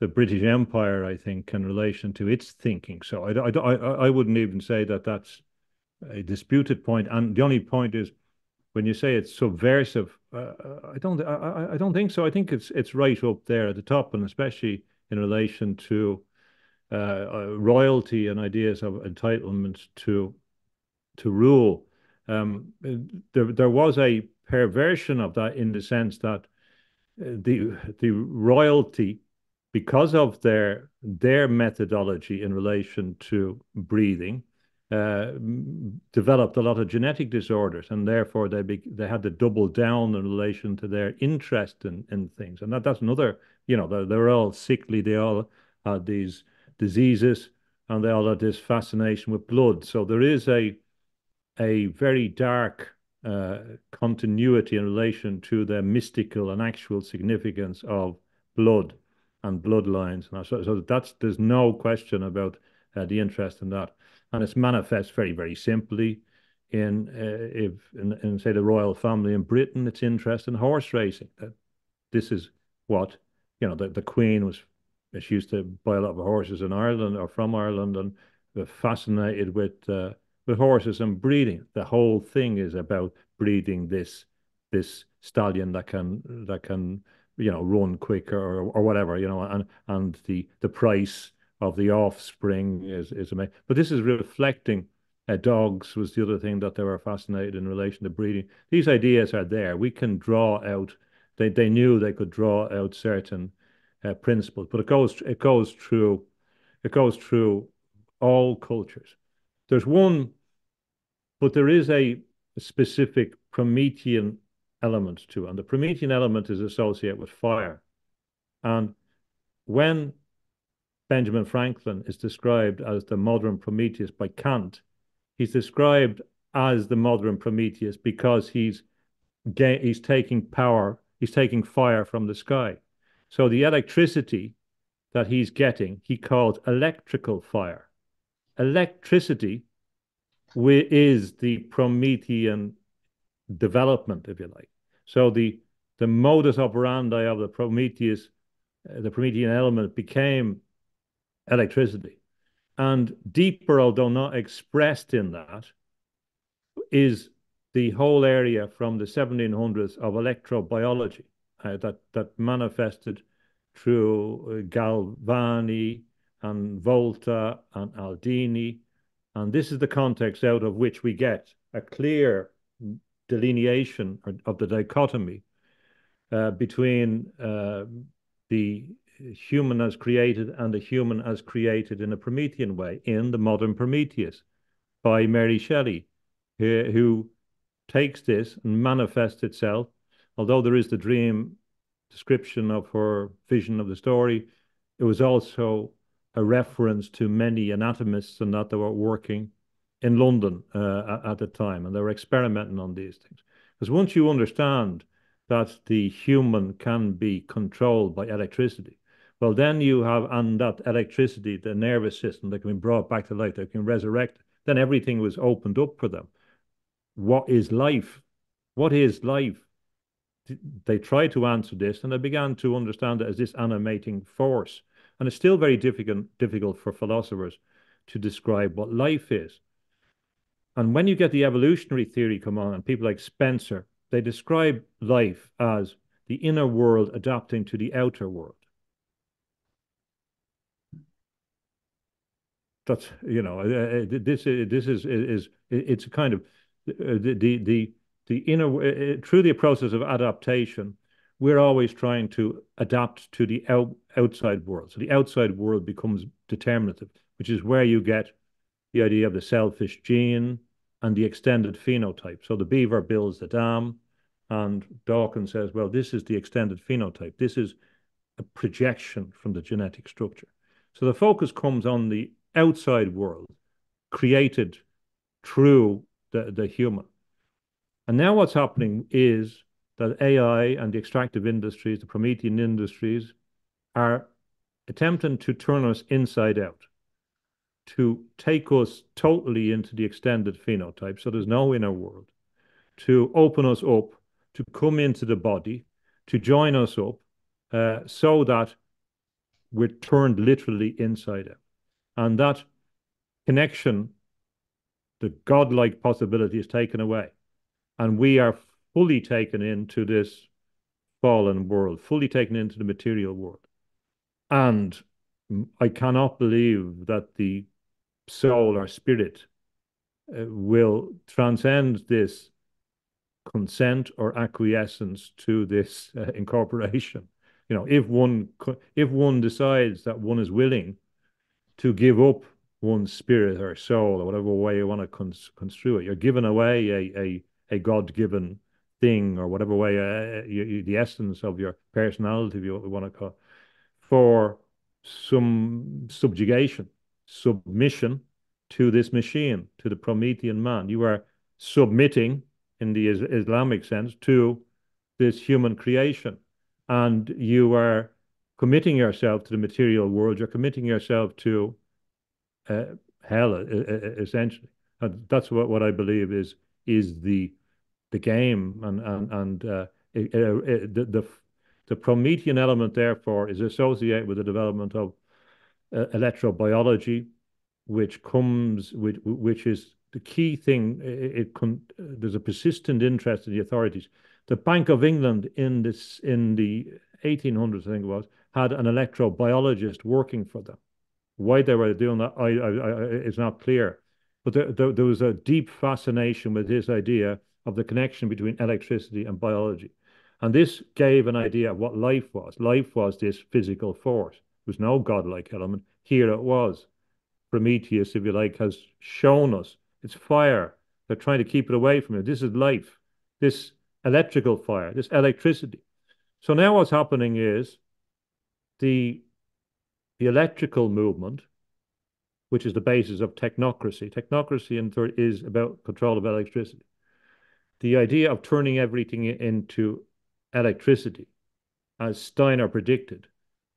the British Empire, I think, in relation to its thinking. So I, I, I, I wouldn't even say that that's a disputed point. And the only point is, when you say it's subversive, uh, I don't I, I don't think so. I think it's it's right up there at the top, and especially in relation to uh, royalty and ideas of entitlement to to rule. Um, there there was a perversion of that, in the sense that the the royalty, because of their their methodology in relation to breeding, Uh, developed a lot of genetic disorders, and therefore they be, they had to double down in relation to their interest in, in things. And that, that's another, you know, they're, they're all sickly, they all had these diseases, and they all had this fascination with blood. So there is a a very dark uh, continuity in relation to the mystical and actual significance of blood and bloodlines. And so, so that's, there's no question about uh, the interest in that. And it's manifest very, very simply in, uh, if, in, in, say, the royal family in Britain, its interest in horse racing. That this is what, you know, the, the Queen was, she used to buy a lot of horses in Ireland, or from Ireland, and We're fascinated with uh, with horses and breeding. The whole thing is about breeding this this stallion that can that can you know run quicker or, or whatever, you know, and and the the price of the offspring is is amazing. But this is reflecting. Uh, dogs was the other thing that they were fascinated in relation to breeding. These ideas are there. We can draw out. They they knew they could draw out certain uh, principles, but it goes it goes through it goes through all cultures. There's one, but there is a specific Promethean element to it, and the Promethean element is associated with fire. And when Benjamin Franklin is described as the modern Prometheus by Kant, he's described as the modern Prometheus because he's he's taking power, he's taking fire from the sky. So the electricity that he's getting, he called electrical fire. Electricity is the Promethean development, if you like. So the the modus operandi of the Prometheus, the Promethean element became electricity. And deeper, although not expressed in that, is the whole area from the seventeen hundreds of electrobiology uh, that, that manifested through Galvani and Volta and Aldini. And this is the context out of which we get a clear delineation of the dichotomy uh, between uh, the human as created and the human as created in a Promethean way in the modern Prometheus by Mary Shelley, who, who takes this and manifests itself. Although there is the dream description of her vision of the story, it was also a reference to many anatomists and that they were working in London uh, at the time, and they were experimenting on these things. Because once you understand that the human can be controlled by electricity, well, then you have, and that electricity, the nervous system that can be brought back to life, that can resurrect, then everything was opened up for them. What is life? What is life? They tried to answer this, and they began to understand it as this animating force. And it's still very difficult, difficult for philosophers to describe what life is. And when you get the evolutionary theory come on, and people like Spencer, they describe life as the inner world adapting to the outer world. That's, you know, uh, this uh, this is is it's a kind of uh, the the the inner uh, through the process of adaptation, we're always trying to adapt to the out, outside world. So the outside world becomes determinative, which is where you get the idea of the selfish gene and the extended phenotype. So the beaver builds the dam, and Dawkins says, well, this is the extended phenotype. This is a projection from the genetic structure. So the focus comes on the outside world created through the, the human. And now what's happening is that A I and the extractive industries, the Promethean industries, are attempting to turn us inside out, to take us totally into the extended phenotype, so there's no inner world, to open us up, to come into the body, to join us up, uh, so that we're turned literally inside out. And that connection, the godlike possibility, is taken away. And we are fully taken into this fallen world, fully taken into the material world. And I cannot believe that the soul or spirit uh, will transcend this consent or acquiescence to this uh, incorporation. You know, if one, if one decides that one is willing to give up one's spirit or soul or whatever way you want to cons construe it, you're giving away a a, a God-given thing, or whatever way uh, you, you, the essence of your personality, if you want to call it, for some subjugation, submission to this machine, to the Promethean man. You are submitting, in the is Islamic sense, to this human creation, and you are committing yourself to the material world. You're committing yourself to uh, hell, essentially. And that's what, what I believe is is the the game, and and and uh, it, it, the, the the Promethean element, therefore, is associated with the development of uh, electrobiology, which comes, which, which is the key thing. It, it con, there's a persistent interest in the authorities. The Bank of England in this in the eighteen hundreds, I think it was, had an electrobiologist working for them. Why they were doing that, I, I, I, it's not clear. But there, there, there was a deep fascination with this idea of the connection between electricity and biology. And this gave an idea of what life was. Life was this physical force. There was no godlike element. Here it was. Prometheus, if you like, has shown us. It's fire. They're trying to keep it away from you. This is life. This electrical fire, this electricity. So now what's happening is the, the electrical movement, which is the basis of technocracy. Technocracy in third is about control of electricity. The idea of turning everything into electricity, as Steiner predicted,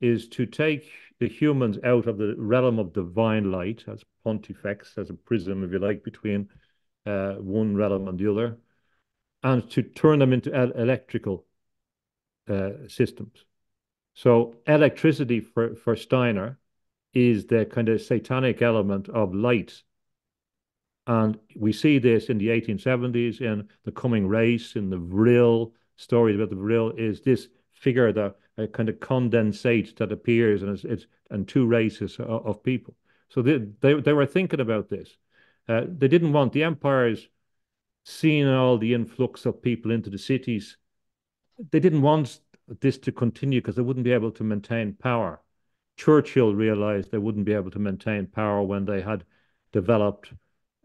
is to take the humans out of the realm of divine light, as Pontifex, as a prism, if you like, between uh, one realm and the other, and to turn them into el electrical uh, systems. So electricity for, for Steiner is the kind of satanic element of light. And we see this in the eighteen seventies, in The Coming Race, in the Vril, stories about the Vril, is this figure, that a kind of condensate that appears, and it's, it's and two races of, of people. So they, they they were thinking about this. Uh, they didn't want the empires seeing all the influx of people into the cities. They didn't want this to continue because they wouldn't be able to maintain power. Churchill realized they wouldn't be able to maintain power when they had developed,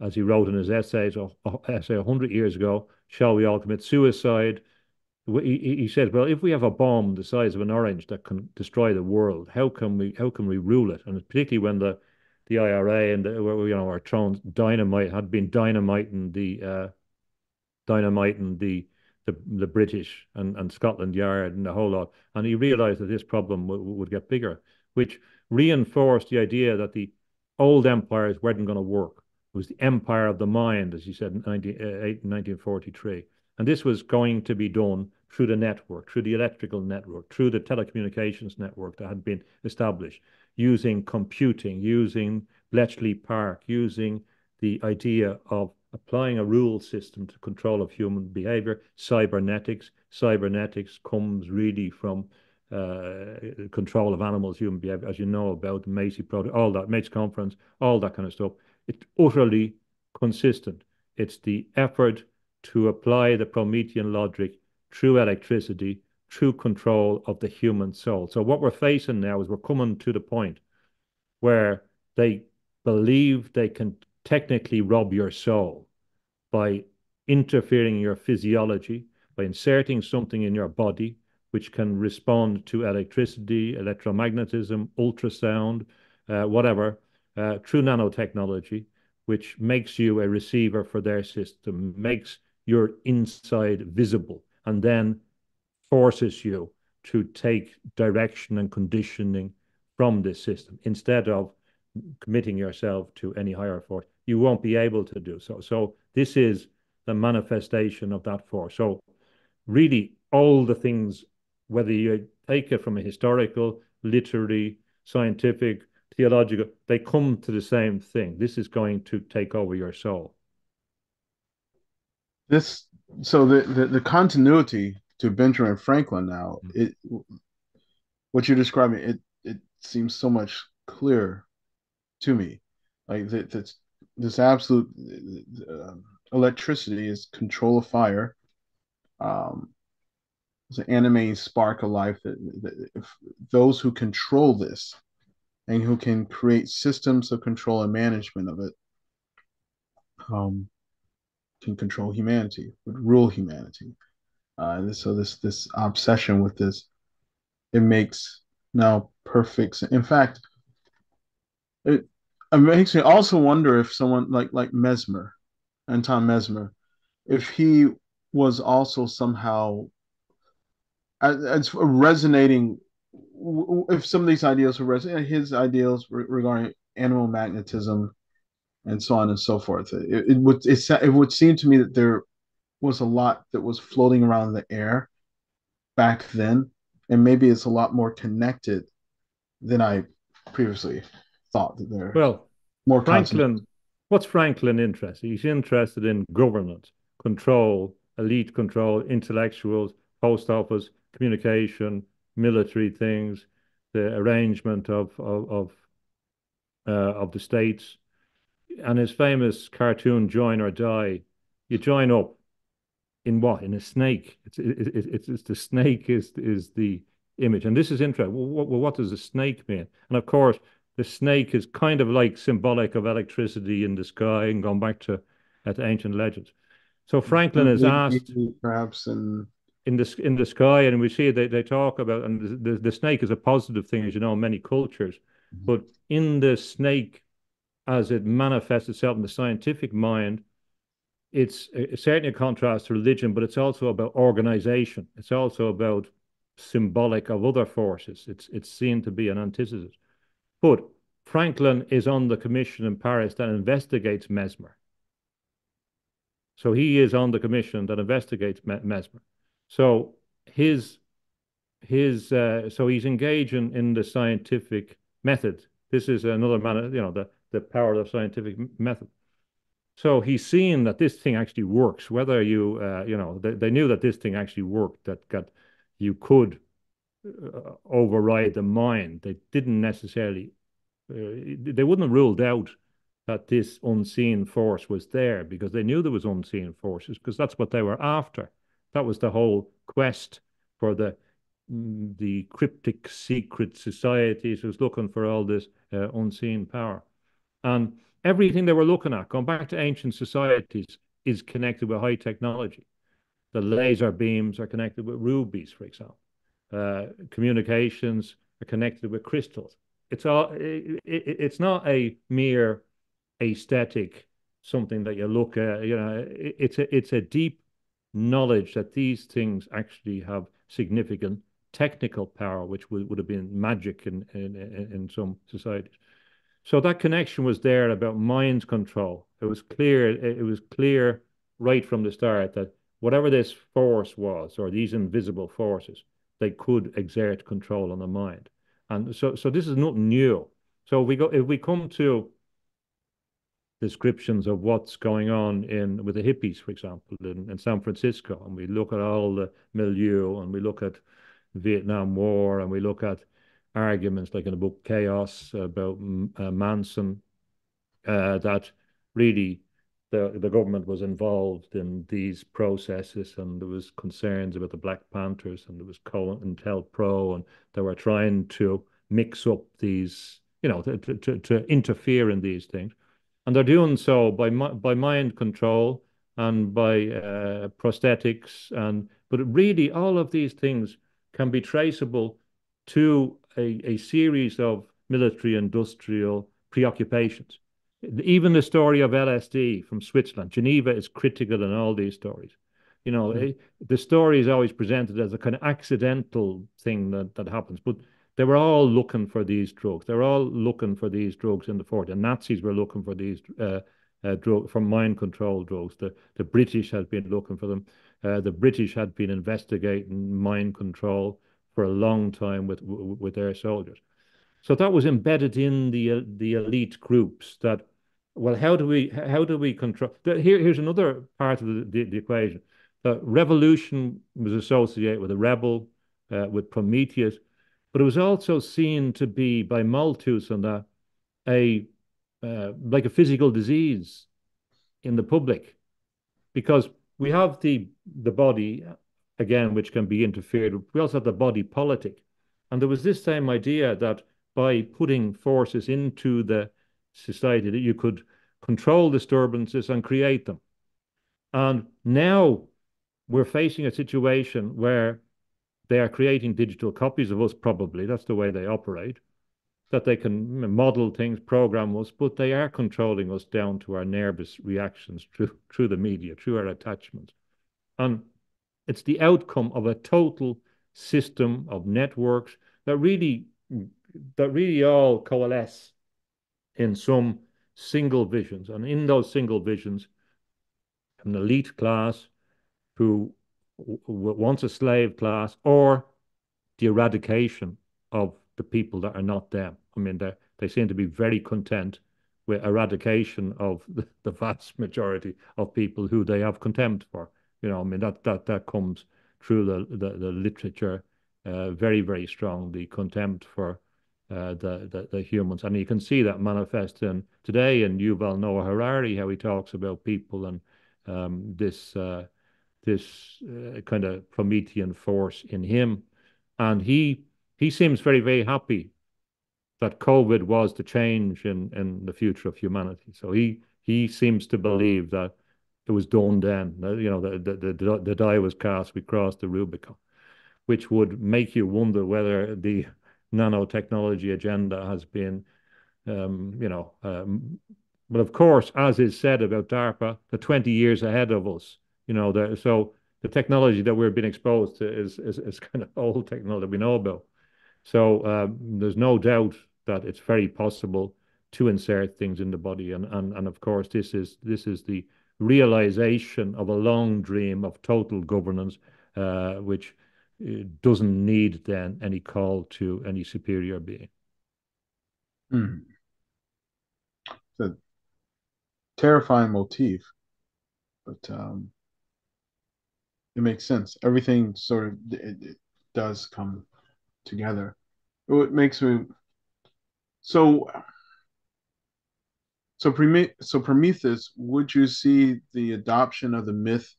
as he wrote in his essays, or essay a hundred years ago, "Shall we all commit suicide?" He, he said, well, if we have a bomb the size of an orange that can destroy the world, how can we how can we rule it? And particularly when the the I R A and the, you know, our thrown dynamite had been dynamiting the uh, dynamiting the, the the British and and Scotland Yard and the whole lot, and he realized that this problem would get bigger, which reinforced the idea that the old empires weren't going to work. It was the empire of the mind, as he said in nineteen forty-three, and this was going to be done through the network, through the electrical network, through the telecommunications network that had been established, using computing, using Bletchley Park, using the idea of applying a rule system to control of human behavior, cybernetics. Cybernetics comes really from uh, control of animals, human behavior, as you know about the Macy Project, all that, Mates Conference, all that kind of stuff. It's utterly consistent. It's the effort to apply the Promethean logic through electricity, through control of the human soul. So what we're facing now is we're coming to the point where they believe they can technically rob your soul by interfering in your physiology, by inserting something in your body which can respond to electricity, electromagnetism, ultrasound, uh, whatever, uh, through nanotechnology, which makes you a receiver for their system, makes your inside visible, and then forces you to take direction and conditioning from this system instead of committing yourself to any higher force. You won't be able to do so. So this is the manifestation of that force. So really all the things, whether you take it from a historical, literary, scientific, theological, they come to the same thing. This is going to take over your soul. This, so the, the, the continuity to Benjamin Franklin now, mm-hmm. it, what you're describing, it, it seems so much clearer to me. Like that, that's this absolute uh, electricity is control of fire. Um, it's an animating spark of life. That, that if those who control this and who can create systems of control and management of it, um, can control humanity, would rule humanity. Uh, and so this this obsession with this, it makes now perfect sense. In fact, it, it makes me also wonder if someone like like Mesmer, Anton Mesmer, if he was also somehow as resonating, if some of these ideas were resonating, his ideals re regarding animal magnetism and so on and so forth. It, it would it, it would seem to me that there was a lot that was floating around in the air back then, and maybe it's a lot more connected than I previously thought that there. Well, More Franklin. What's Franklin interested? He's interested in governance, control, elite control, intellectuals, post office, communication, military things, the arrangement of of of, uh, of the states, and his famous cartoon "Join or Die." You join up in what? In a snake. It's it, it, it's it's the snake is is the image, and this is interesting. Well, what, what does a snake mean? And of course, the snake is kind of like symbolic of electricity in the sky, and gone back to at ancient legends. So Franklin is asked, perhaps in in the in the sky, and we see they they talk about, and the the snake is a positive thing, as you know, in many cultures. Mm-hmm. But in the snake, as it manifests itself in the scientific mind, it's a, certainly a contrast to religion, but it's also about organization. It's also about symbolic of other forces. It's it's seen to be an antithesis. But Franklin is on the commission in Paris that investigates Mesmer. So he is on the commission that investigates Mesmer. So his his uh, so he's engaging in the scientific method. This is another manner, you know, the the power of the scientific method. So he's seeing that this thing actually works. Whether you uh, you know they, they knew that this thing actually worked. That got you could. Uh, override the mind. They didn't necessarily uh, they wouldn't have ruled out that this unseen force was there, because they knew there was unseen forces, because that's what they were after. That was the whole quest for the the cryptic secret societies, was looking for all this uh, unseen power, and everything they were looking at, going back to ancient societies, is connected with high technology. The laser beams are connected with rubies, for example. Uh, communications are connected with crystals. It's all. It, it, it's not a mere aesthetic, something that you look at. You know, it, it's a it's a deep knowledge that these things actually have significant technical power, which would, would have been magic in, in in some societies. So that connection was there about mind control. It was clear. It was clear right from the start that whatever this force was, or these invisible forces, they could exert control on the mind. And so so this is not new. So we go if we come to descriptions of what's going on in with the hippies, for example, in, in San Francisco, and we look at all the milieu, and we look at Vietnam War, and we look at arguments like in the book Chaos about uh, Manson, uh, that really the, the government was involved in these processes, and there was concerns about the Black Panthers, and there was COINTELPRO, and they were trying to mix up these, you know, to, to, to interfere in these things. And they're doing so by by mind control and by uh, prosthetics. And but really, all of these things can be traceable to a, a series of military-industrial preoccupations. Even the story of L S D from Switzerland, Geneva is critical in all these stories. You know, mm-hmm. it, the story is always presented as a kind of accidental thing that, that happens, but they were all looking for these drugs. They were all looking for these drugs in the forties. The Nazis were looking for these uh, uh, drugs, for mind control drugs. The, the British had been looking for them. Uh, the British had been investigating mind control for a long time with with their soldiers. So that was embedded in the the elite groups. That, well, how do we how do we control? Here here's another part of the, the, the equation. Uh, revolution was associated with a rebel, uh, with Prometheus, but it was also seen to be by Malthus and that a uh, like a physical disease in the public, because we have the the body again, which can be interfered with. We also have the body politic, and there was this same idea that by putting forces into the society that you could control disturbances and create them. And now we're facing a situation where they are creating digital copies of us, probably. That's the way they operate, that they can model things, program us, but they are controlling us down to our nervous reactions through, through the media, through our attachments. And it's the outcome of a total system of networks that really... that really all coalesce in some single visions. And in those single visions, an elite class who wants a slave class, or the eradication of the people that are not them. I mean, they seem to be very content eradication of the vast majority of people who they have contempt for. You know, I mean, that that that comes through the the, the literature uh, very, very strongly, contempt for uh, the, the the humans, and you can see that manifest in today in Yuval Noah Harari, how he talks about people and um, this uh, this uh, kind of Promethean force in him, and he he seems very, very happy that COVID was the change in, in the future of humanity. So he he seems to believe that it was done then, you know, the, the, the, the die was cast, we crossed the Rubicon, which would make you wonder whether the nanotechnology agenda has been, um, you know, um, but of course, as is said about DARPA, the twenty years ahead of us, you know, there, so the technology that we're being exposed to is, is, is kind of old technology we know about. So um, there's no doubt that it's very possible to insert things in the body. And, and, and of course, this is, this is the realization of a long dream of total governance, uh, which doesn't need then any call to any superior being. Mm. It's a terrifying motif, but um, it makes sense. Everything sort of it, it does come together. It makes me so. So, so Prometheus, would you see the adoption of the myth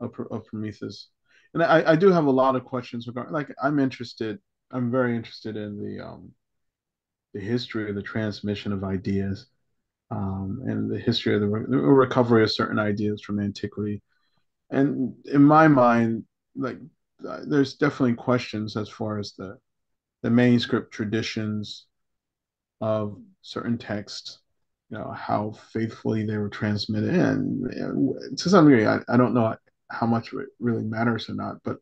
of, of Prometheus? And I, I do have a lot of questions regarding, like, I'm interested, I'm very interested in the um, the history of the transmission of ideas um, and the history of the, re the recovery of certain ideas from antiquity. And in my mind, like, there's definitely questions as far as the, the manuscript traditions of certain texts. You know, how faithfully they were transmitted, and, and to some degree, I, I don't know how much it really matters or not, but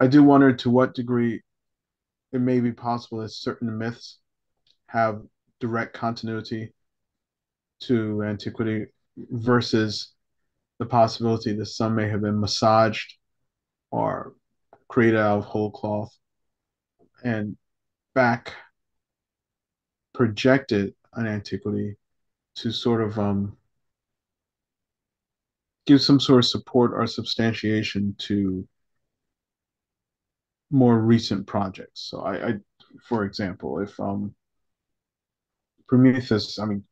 I do wonder to what degree it may be possible that certain myths have direct continuity to antiquity versus the possibility that some may have been massaged or created out of whole cloth and back projected on antiquity to sort of um, give some sort of support or substantiation to more recent projects. So I, I for example, if um, Prometheus, I mean,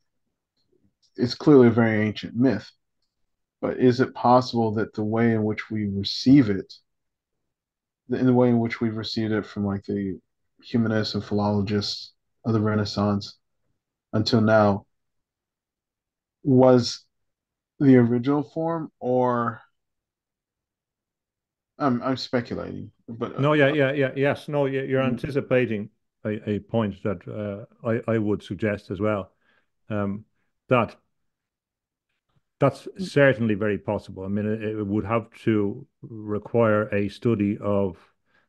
it's clearly a very ancient myth, but is it possible that the way in which we receive it, in the way in which we've received it from like the humanists and philologists of the Renaissance until now, was the original form, or I'm I'm speculating, but no, yeah, yeah, yeah, yes, no, you're anticipating a, a point that uh, I I would suggest as well, um, that that's certainly very possible. I mean, it, it would have to require a study of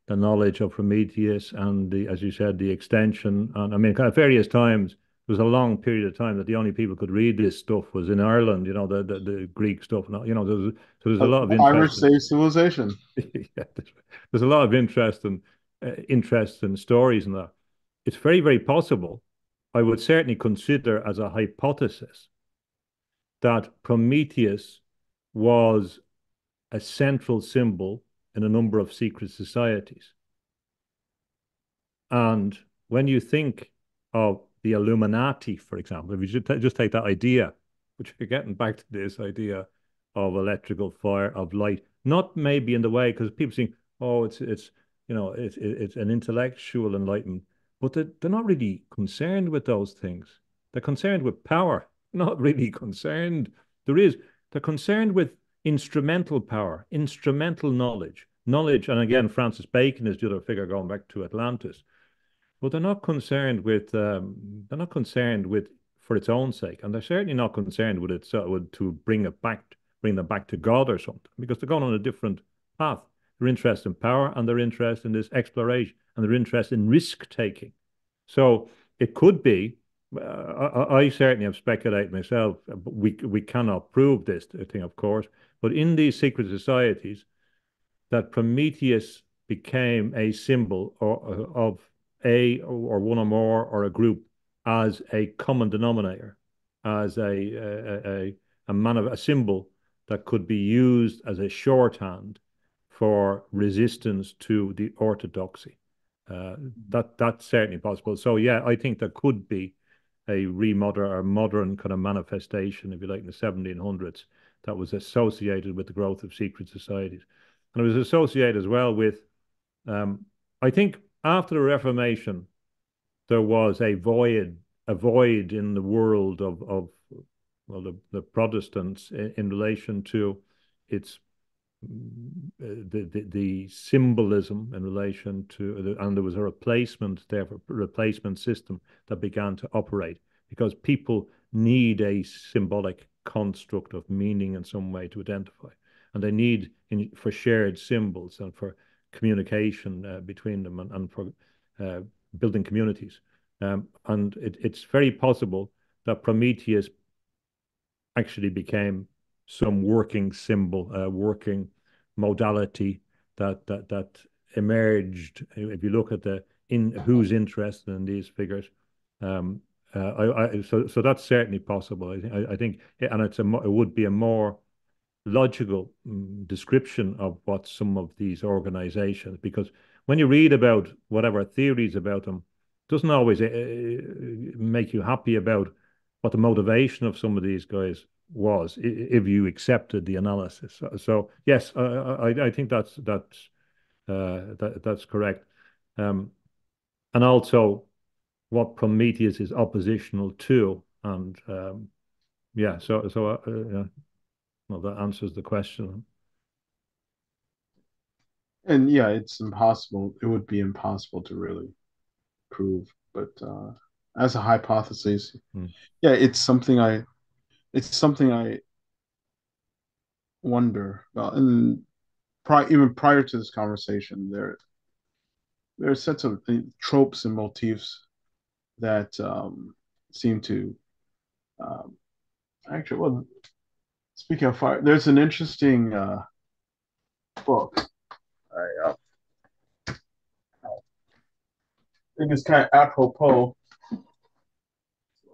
the knowledge of Prometheus and the, as you said, the extension, and I mean, kind of various times. It was a long period of time that the only people could read this stuff was in Ireland, you know, the the, the Greek stuff. You know, there's so there's a lot of interest. Irish slave civilization. Yeah, there's a lot of interest and uh, interest and stories and that. It's very, very possible. I would certainly consider as a hypothesis that Prometheus was a central symbol in a number of secret societies. And when you think of the Illuminati, for example, if you should just take that idea, which you're getting back to this idea of electrical fire, of light, not maybe in the way, because people think, oh, it's, it's you know, it's, it's an intellectual enlightenment, but they're, they're not really concerned with those things. They're concerned with power, not really concerned. There is, they're concerned with instrumental power, instrumental knowledge, knowledge. And again, Francis Bacon is the other figure going back to Atlantis. But they're not concerned with um, they're not concerned with for its own sake, and they're certainly not concerned with it so with, to bring it back, bring them back to God or something, because they're going on a different path. They're interested in power, and they're interested in this exploration, and they're interested in risk taking. So it could be. Uh, I, I certainly have speculated myself. But we we cannot prove this thing, of course. But in these secret societies, that Prometheus became a symbol or, of. A or one or more or a group as a common denominator, as a a, a, a, man of, a symbol that could be used as a shorthand for resistance to the orthodoxy. Uh, that that's certainly possible. So yeah, I think there could be a remodern or modern kind of manifestation, if you like, in the seventeen hundreds that was associated with the growth of secret societies. And it was associated as well with, um, I think after the Reformation, there was a void, a void in the world of, of well, the, the Protestants in, in relation to its The, the the symbolism in relation to, and there was a replacement there for replacement system that began to operate, because people need a symbolic construct of meaning in some way to identify, and they need in, for shared symbols and for communication uh, between them, and, and for uh, building communities. Um, and it, it's very possible that Prometheus actually became some working symbol, uh, working modality that that that emerged. If you look at the in who's interested in these figures, um, uh, I, I so so that's certainly possible. I, th I think, and it's a it would be a more logical um, description of what some of these organizations, because when you read about whatever theories about them, it doesn't always uh, make you happy about what the motivation of some of these guys was, if you accepted the analysis. So, so yes, I, I I think that's that's uh, that that's correct, um, and also what Prometheus is oppositional to, and um, yeah, so so uh, yeah. Well, that answers the question. And yeah, it's impossible. It would be impossible to really prove, but uh, as a hypothesis, mm. yeah, it's something I. It's something I wonder about, and pri even prior to this conversation, there there are sets of tropes and motifs that um, seem to um, actually. Well, speaking of fire, there's an interesting uh, book. I, uh, I think it's kind of apropos,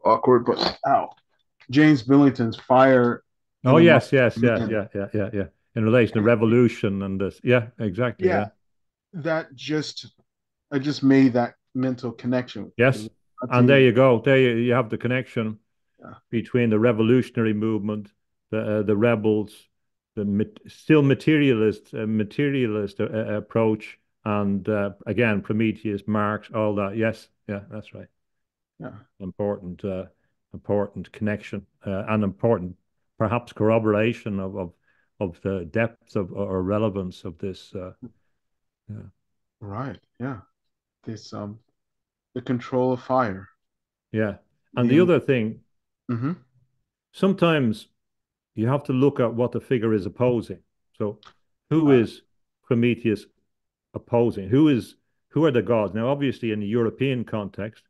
awkward, but ow. James Billington's Fire. Oh yes, yes, yeah, yeah, yeah, yeah, yeah. In relation to revolution and this, yeah, exactly. Yeah, yeah. that just, I just made that mental connection. Yes, and there you go. There you, you have the connection yeah. between the revolutionary movement, the uh, the rebels, the mat still materialist uh, materialist uh, approach, and uh, again Prometheus, Marx, all that. Yes, yeah, that's right. Yeah, important. Uh, important connection uh, and important perhaps corroboration of of, of the depth of or relevance of this uh, yeah. right yeah this um the control of fire yeah and the, the other thing mm-hmm. sometimes you have to look at what the figure is opposing. So who uh, is Prometheus opposing? Who is who are the gods? Now obviously in the European context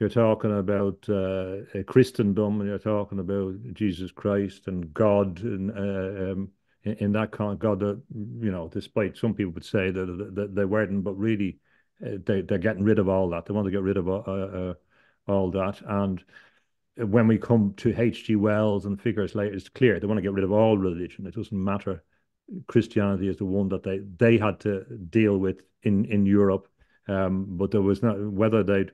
you're talking about uh, Christendom, and you're talking about Jesus Christ and God, and uh, um, in, in that kind of God that, you know, despite some people would say that, that they weren't, but really uh, they, they're getting rid of all that. They want to get rid of uh, uh, all that. And when we come to H G Wells and figures later, it's clear they want to get rid of all religion. It doesn't matter. Christianity is the one that they, they had to deal with in, in Europe. Um, but there was not, whether they'd,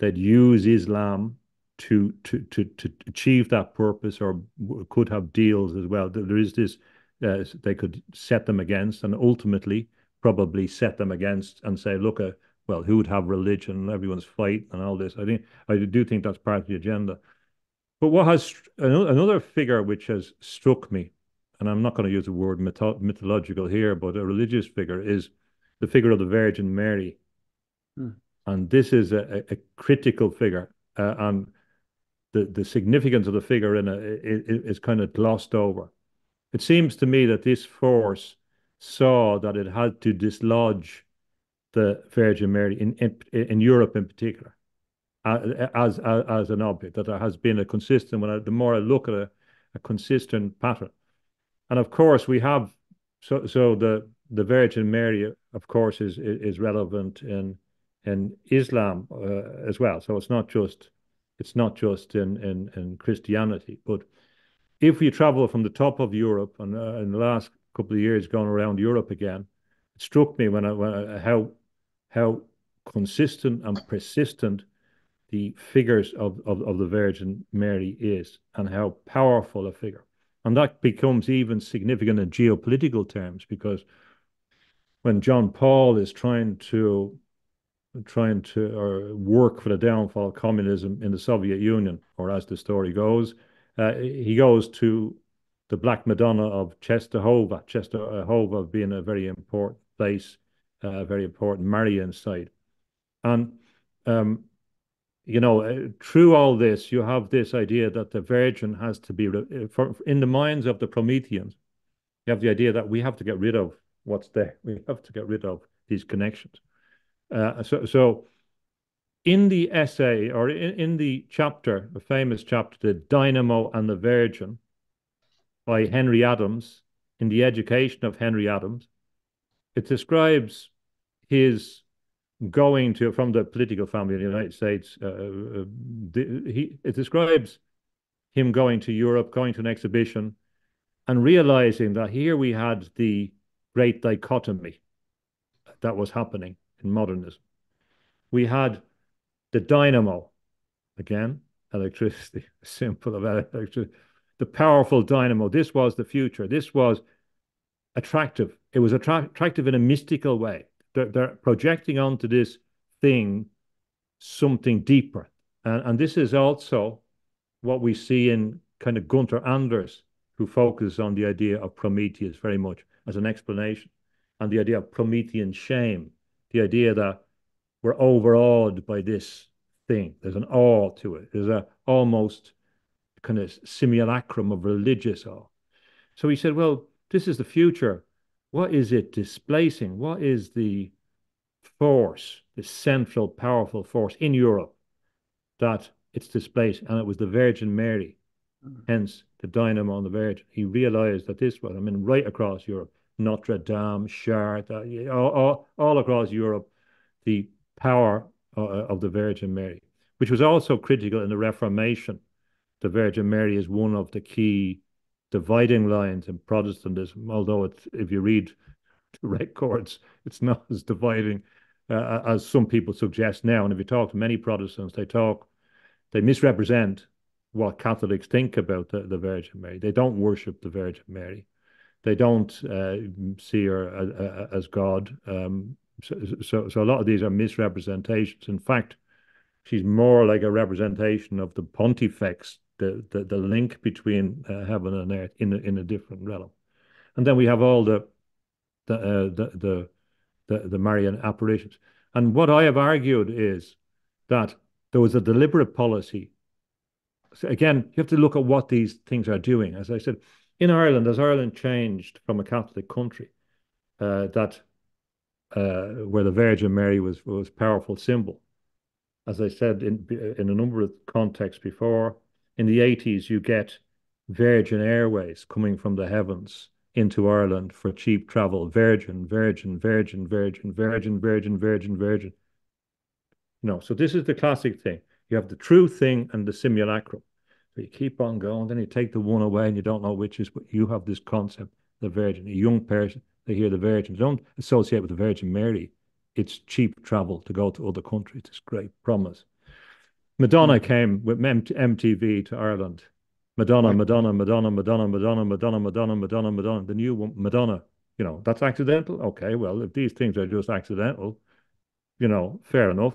that use Islam to, to to to achieve that purpose, or could have deals as well. There is this uh, they could set them against, and ultimately probably set them against and say, look, uh, well, who would have religion? Everyone's fighting and all this. I think I do think that's part of the agenda. But what has another figure which has struck me, and I'm not going to use the word mytho mythological here, but a religious figure, is the figure of the Virgin Mary. Hmm. And this is a, a critical figure, uh, and the, the significance of the figure in a, is, is kind of glossed over. It seems to me that this force saw that it had to dislodge the Virgin Mary, in, in, in Europe in particular, as, as, as an object, that there has been a consistent, when I, the more I look at it, a consistent pattern. And of course we have, so, so the, the Virgin Mary, of course, is, is relevant in, in Islam uh, as well. So it's not just It's not just in, in, in Christianity. But if we travel from the top of Europe, and uh, in the last couple of years going around Europe again, it struck me when I, when I how how consistent and persistent the figures of, of, of the Virgin Mary is, and how powerful a figure. And that becomes even significant in geopolitical terms, because when John Paul is trying to trying to or work for the downfall of communism in the Soviet Union, or as the story goes, uh, he goes to the Black Madonna of Czestochowa, Czestochowa being a very important place, a uh, very important Marian site. And, um, you know, uh, through all this, you have this idea that the Virgin has to be, re for, in the minds of the Prometheans, you have the idea that we have to get rid of what's there. We have to get rid of these connections. Uh, so, so in the essay, or in, in the chapter, the famous chapter, The Dynamo and the Virgin, by Henry Adams, in the education of Henry Adams, it describes his going to, from the political family in the United States, uh, the, he, it describes him going to Europe, going to an exhibition, and realizing that here we had the great dichotomy that was happening in modernism. We had the dynamo, again, electricity, simple of electricity, the powerful dynamo. This was the future. This was attractive. It was attra attractive in a mystical way. They're, they're projecting onto this thing something deeper. And, and this is also what we see in kind of Gunther Anders, who focuses on the idea of Prometheus very much as an explanation, and the idea of Promethean shame, the idea that we're overawed by this thing. There's an awe to it. There's a almost kind of simulacrum of religious awe. So he said, well, this is the future. What is it displacing? What is the force, the central powerful force in Europe that it's displaced? And it was the Virgin Mary, mm-hmm. hence the dynamo on the Virgin. He realized that this was, I mean, right across Europe, Notre Dame, Chartres, uh, all, all, all across Europe, the power uh, of the Virgin Mary, which was also critical in the Reformation. The Virgin Mary is one of the key dividing lines in Protestantism, although it's, if you read the records, it's not as dividing uh, as some people suggest now. And if you talk to many Protestants, they talk, they misrepresent what Catholics think about the, the Virgin Mary. They don't worship the Virgin Mary. They don't uh, see her as, as God. Um, so, so, so a lot of these are misrepresentations. In fact, she's more like a representation of the Pontifex, The, the, the link between uh, heaven and earth in a, in a different realm. And then we have all the the, uh, the the the the Marian apparitions. And what I have argued is that there was a deliberate policy. So again, you have to look at what these things are doing. As I said, in Ireland, as Ireland changed from a Catholic country, uh, that uh, where the Virgin Mary was was a powerful symbol, as I said in in a number of contexts before. In the eighties, you get Virgin Airways coming from the heavens into Ireland for cheap travel. Virgin, Virgin, Virgin, Virgin, Virgin, Virgin, Virgin, Virgin. No, so this is the classic thing. You have the true thing and the simulacrum. So you keep on going, then you take the one away and you don't know which is, but you have this concept, the Virgin. A young person, they hear the Virgin. They don't associate with the Virgin Mary. It's cheap travel to go to other countries. It's great promise. Madonna came with M T V to Ireland. Madonna, Madonna, Madonna, Madonna, Madonna, Madonna, Madonna, Madonna, Madonna, the new one, Madonna. You know, that's accidental? Okay, well, if these things are just accidental, you know, fair enough.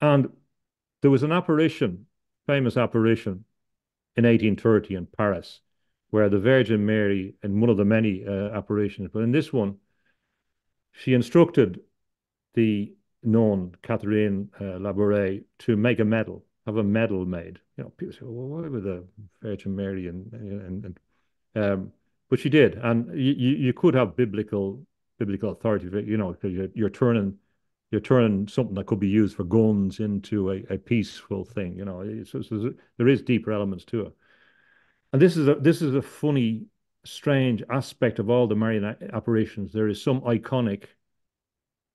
And there was an apparition, famous apparition, in eighteen thirty in Paris, where the Virgin Mary, in one of the many uh, apparitions, but in this one, she instructed the known Catherine uh, Labouré to make a medal, have a medal made. You know, people say, well, why with the Virgin Mary? And, and, and um, but she did. And you, you could have biblical biblical authority, you know, because you're, you're turning you're turning something that could be used for guns into a, a peaceful thing. You know, so, so there is deeper elements to it. And this is a, this is a funny, strange aspect of all the Marian apparitions. There is some iconic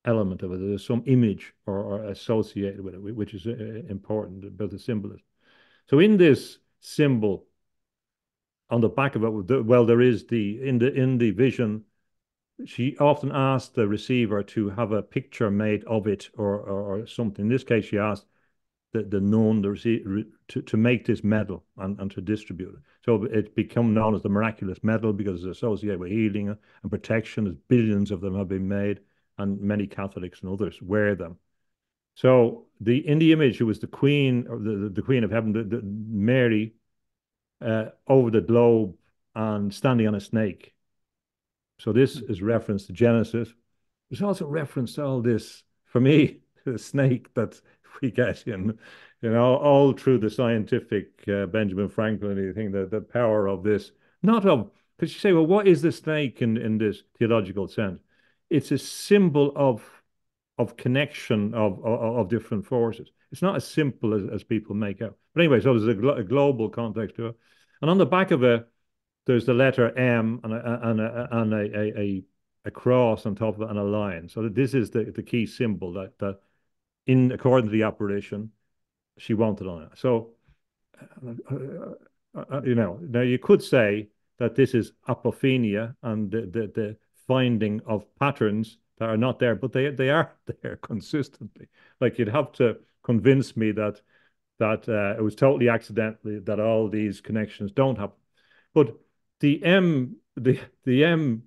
element of it. There's some image or, or associated with it, which is uh, important, both the symbol is. So in this symbol, on the back of it, well, there is the in the in the vision, she often asked the receiver to have a picture made of it or or, or something. In this case, she asked the the nun, the receiver, to to make this medal and and to distribute it. So it's become known as the miraculous medal because it's associated with healing and protection. As billions of them have been made, and many Catholics and others wear them. So the in the image, it was the Queen, or the the Queen of Heaven, the, the Mary, uh, over the globe and standing on a snake. So this is reference to Genesis. There's also reference to all this, for me, the snake that we get in, you know, all through the scientific uh, Benjamin Franklin, you think that the power of this, not of, because you say, well, what is the snake in, in this theological sense? It's a symbol of of connection of, of, of different forces. It's not as simple as, as people make out. But anyway, so there's a, glo a global context to it. And on the back of it, there's the letter M and a, and a, and a, a, a, a cross on top of it and a lion. So that this is the, the key symbol that, that in according to the apparition, she wanted on it. So, you know, now you could say that this is apophenia and the, the, the finding of patterns that are not there, but they they are there consistently. Like you'd have to convince me that that uh, it was totally accidentally that all these connections don't happen. But the M the the M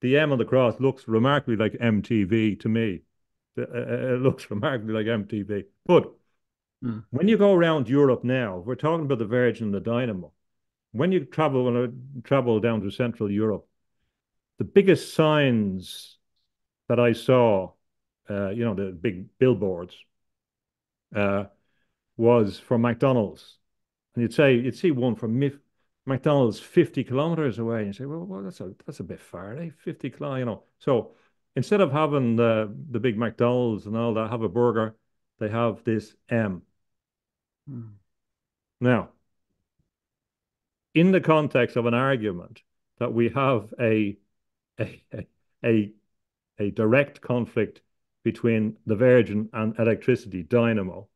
the M on the cross looks remarkably like M T V to me. It looks remarkably like M T V. But mm. when you go around Europe now, we're talking about the Virgin and the Dynamo. When you travel when I travel down to Central Europe, the biggest signs that I saw, uh, you know, the big billboards, uh, was for McDonald's, and you'd say you'd see one from Mif McDonald's fifty kilometers away, and you say, well, well, that's a that's a bit far, eh? fifty kilo, you know. So instead of having the the big McDonald's and all that, have a burger, they have this M. Mm. Now, in the context of an argument that we have a a a a direct conflict between the Virgin and electricity, dynamo.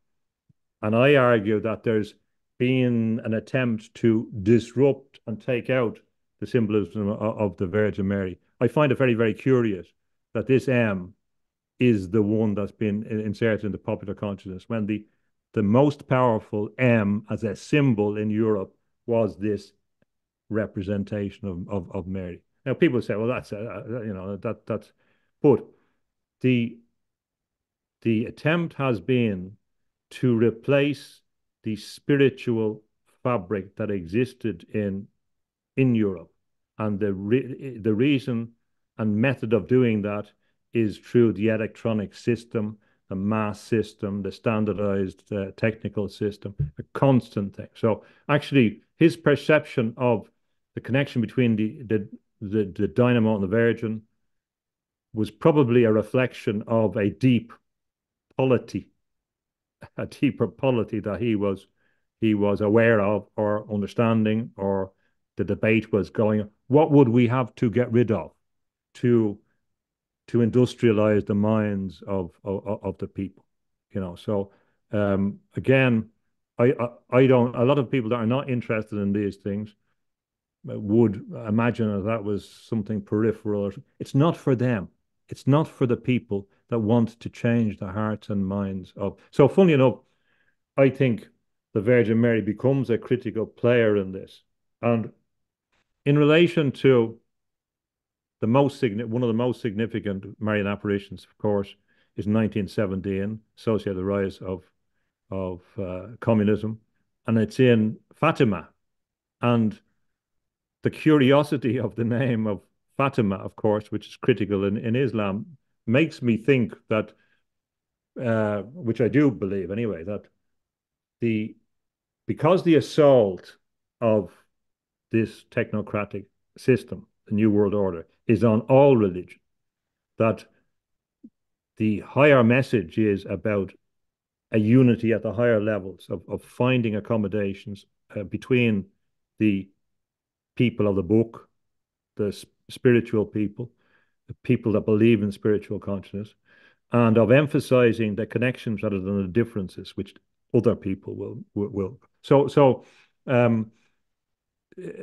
And I argue that there's been an attempt to disrupt and take out the symbolism of, of the Virgin Mary. I find it very, very curious that this M is the one that's been inserted into popular consciousness when the, the most powerful M as a symbol in Europe was this representation of, of, of Mary. Now, people say, well, that's, uh, you know, that that's, but the, the attempt has been to replace the spiritual fabric that existed in, in Europe. And the, re the reason and method of doing that is through the electronic system, the mass system, the standardized uh, technical system, a constant thing. So actually his perception of the connection between the, the, The, the dynamo and the Virgin was probably a reflection of a deep polity, a deeper polity that he was he was aware of or understanding, or the debate was going, what would we have to get rid of to to industrialize the minds of of, of the people, you know? So um again, I, I I don't a lot of people that are not interested in these things would imagine that that was something peripheral. It's not for them. It's not for the people that want to change the hearts and minds of. So funnily enough, I think the Virgin Mary becomes a critical player in this. And in relation to the most significant, one of the most significant Marian apparitions, of course, is nineteen seventeen, associated with the rise of, of uh, communism. And it's in Fatima. And the curiosity of the name of Fatima, of course, which is critical in, in Islam, makes me think that, uh, which I do believe anyway, that the because the assault of this technocratic system, the New World Order, is on all religion, that the higher message is about a unity at the higher levels of, of finding accommodations uh, between the people of the book, the spiritual people, people that believe in spiritual consciousness, and of emphasizing the connections rather than the differences, which other people will will, will. So so um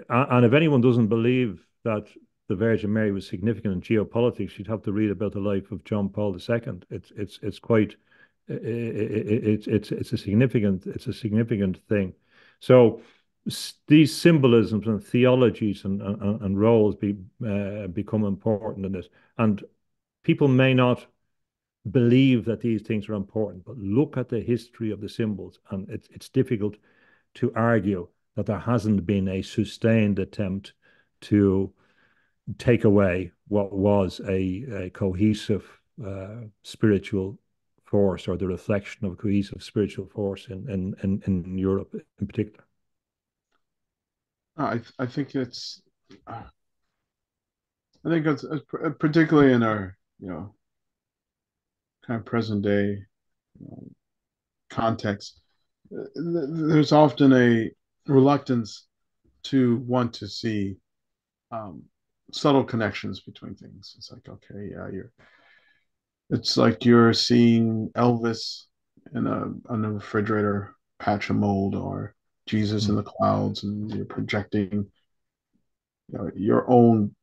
and if anyone doesn't believe that the Virgin Mary was significant in geopolitics, you'd have to read about the life of John Paul the Second. It's it's it's quite it's it's it's a significant it's a significant thing. So these symbolisms and theologies and and, and roles be uh, become important in this. And people may not believe that these things are important, but look at the history of the symbols, and it's it's difficult to argue that there hasn't been a sustained attempt to take away what was a, a cohesive uh, spiritual force, or the reflection of a cohesive spiritual force in in in, in Europe in particular. I th I think it's uh, I think it's, it's particularly in our you know kind of present day you know, context. There's often a reluctance to want to see um, subtle connections between things. It's like, okay, yeah, you're. It's like you're seeing Elvis in a on a refrigerator patch of mold, or Jesus in the clouds, and you're projecting you know, your own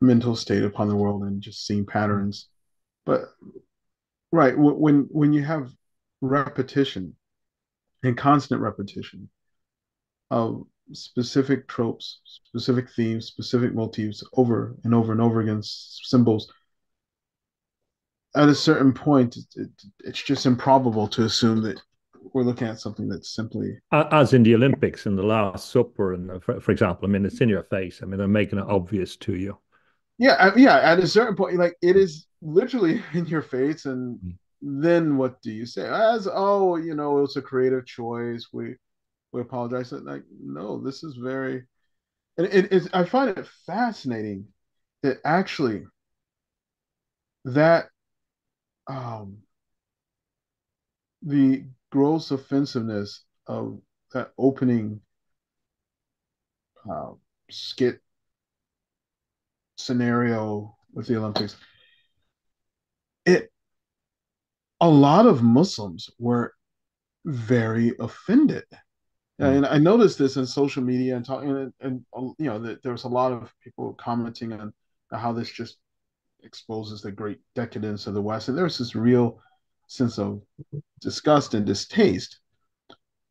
mental state upon the world and just seeing patterns. But right, when when you have repetition and constant repetition of specific tropes, specific themes, specific motifs over and over and over again, symbols, at a certain point, it, it, it's just improbable to assume that we're looking at something that's simply, as in the Olympics in the Last Supper, and for, for example, I mean, it's in your face. I mean, they're making it obvious to you. Yeah, yeah. At a certain point, like, it is literally in your face, and mm. then what do you say? As oh, you know, it's a creative choice. We we apologize. Like, no, this is very, and it is. I find it fascinating that actually that um the gross offensiveness of that opening uh, skit scenario with the Olympics, it a lot of Muslims were very offended. Mm. And I noticed this in social media and talking, and, and you know, the, there was a lot of people commenting on how this just exposes the great decadence of the West. And there was this real sense of disgust and distaste.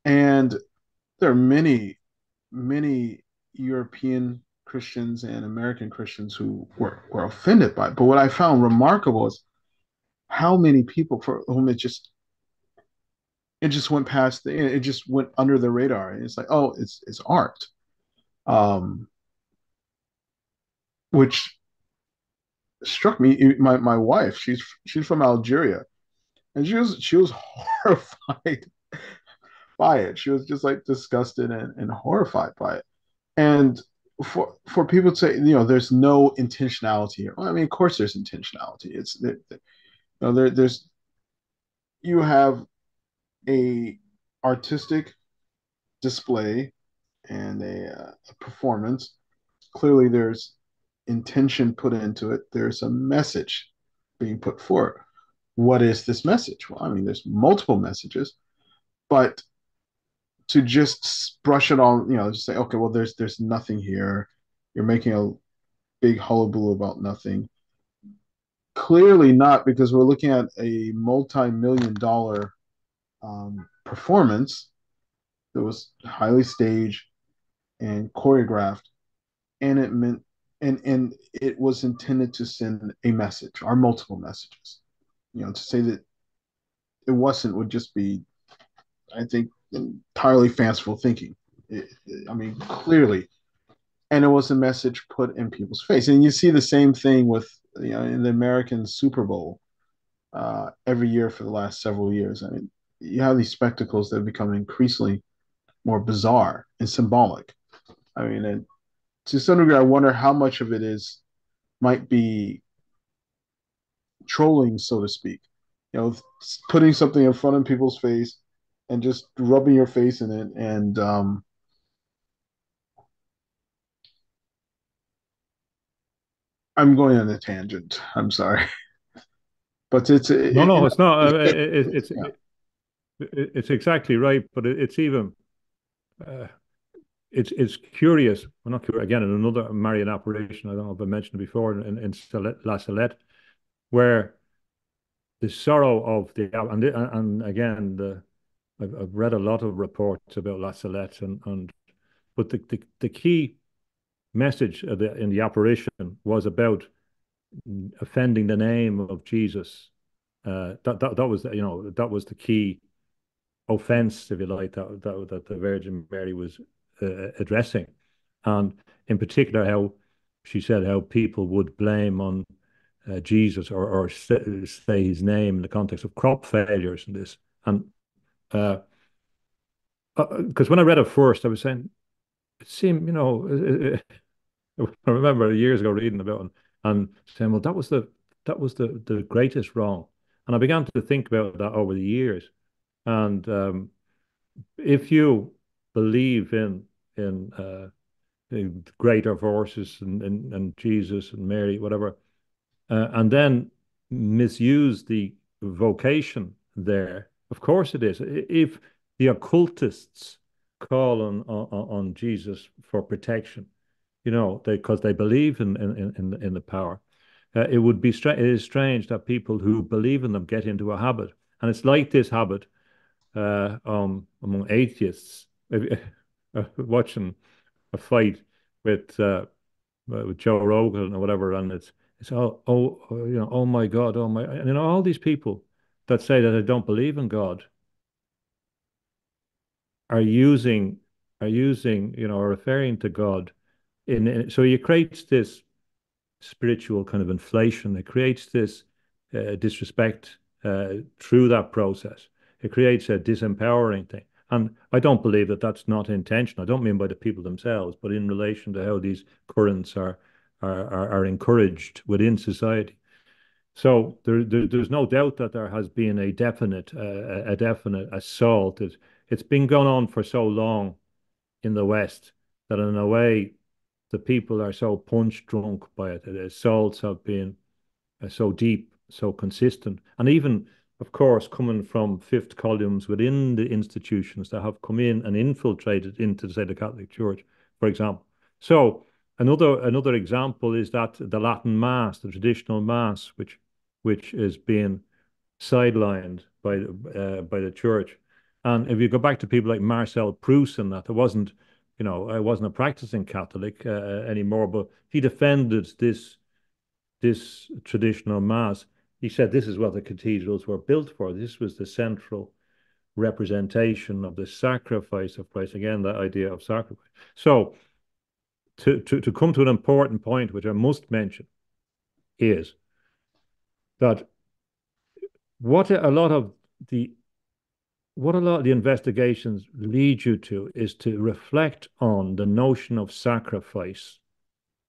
And there are many, many European Christians and American Christians who were, were offended by it. But what I found remarkable is how many people for whom it just it just went past the, it just went under the radar. And it's like, oh, it's it's art. Um which struck me. My my wife, she's she's from Algeria. And she was she was horrified by it. She was just like disgusted and, and horrified by it. And for for people to say, you know, there's no intentionality here. Well, I mean, of course, there's intentionality. It's there, there, you know, there there's you have a artistic display and a, uh, a performance. Clearly, there's intention put into it. There's a message being put forward. What is this message? Well, I mean, there's multiple messages, but to just brush it all, you know, just say, okay, well, there's there's nothing here. You're making a big hullabaloo about nothing. Clearly not, because we're looking at a multi-million dollar um, performance that was highly staged and choreographed, and it meant and and it was intended to send a message or multiple messages. You know, to say that it wasn't would just be, I think, entirely fanciful thinking. It, it, I mean, clearly. And it was a message put in people's face. And you see the same thing with, you know, in the American Super Bowl uh, every year for the last several years. I mean, you have these spectacles that become increasingly more bizarre and symbolic. I mean, and to some degree, I wonder how much of it is, might be, trolling, so to speak, you know, putting something in front of people's face and just rubbing your face in it, and um, I'm going on a tangent. I'm sorry, but it's it, no, no, it, it's not. It, it, it's yeah. it, it's exactly right. But it, it's even uh, it's it's curious. Well, not curious again. In another Marian operation, I don't know if I mentioned before, in in La Salette, where the sorrow of the and the, and again the I've, I've read a lot of reports about La Salette and and but the the, the key message of the, in the apparition was about offending the name of Jesus. Uh, that, that that was you know that was the key offense, if you like, that that, that the Virgin Mary was uh, addressing, and in particular how she said how people would blame on uh, Jesus or or say his name in the context of crop failures and this and because uh, uh, when I read it first, I was saying. It seemed, you know, it, it, I remember years ago reading about it and saying, well, that was the that was the the greatest wrong. And I began to think about that over the years. And um, if you believe in in, uh, in greater forces and, and and Jesus and Mary, whatever, uh, and then misuse the vocation there, of course it is. If the occultists call on, on on Jesus for protection, you know, because they, they believe in in in, in the power. Uh, it would be strange. It is strange that people who believe in them get into a habit, and it's like this habit uh, um, among atheists. Watching a fight with uh, with Joe Rogan or whatever, and it's it's all oh you know oh my God oh my and you know all these people that say that they don't believe in God. Are using, are using, you know, are referring to God, in, in so it creates this spiritual kind of inflation. It creates this uh, disrespect uh, through that process. It creates a disempowering thing, and I don't believe that that's not intentional. I don't mean by the people themselves, but in relation to how these currents are are are, are encouraged within society. So there, there, there's no doubt that there has been a definite, uh, a definite assault. It's, It's been going on for so long in the West that in a way the people are so punch drunk by it. The assaults have been so deep, so consistent. And even, of course, coming from fifth columns within the institutions that have come in and infiltrated into, say, the Catholic Church, for example. So another another example is that the Latin Mass, the traditional Mass, which which is being sidelined by, uh, by the Church. And if you go back to people like Marcel Proust and that, there wasn't, you know, I wasn't a practicing Catholic uh, anymore, but he defended this this traditional Mass. He said this is what the cathedrals were built for. This was the central representation of the sacrifice of Christ. Again, that idea of sacrifice. So to, to, to come to an important point, which I must mention, is that what a lot of the What a lot of the investigations lead you to is to reflect on the notion of sacrifice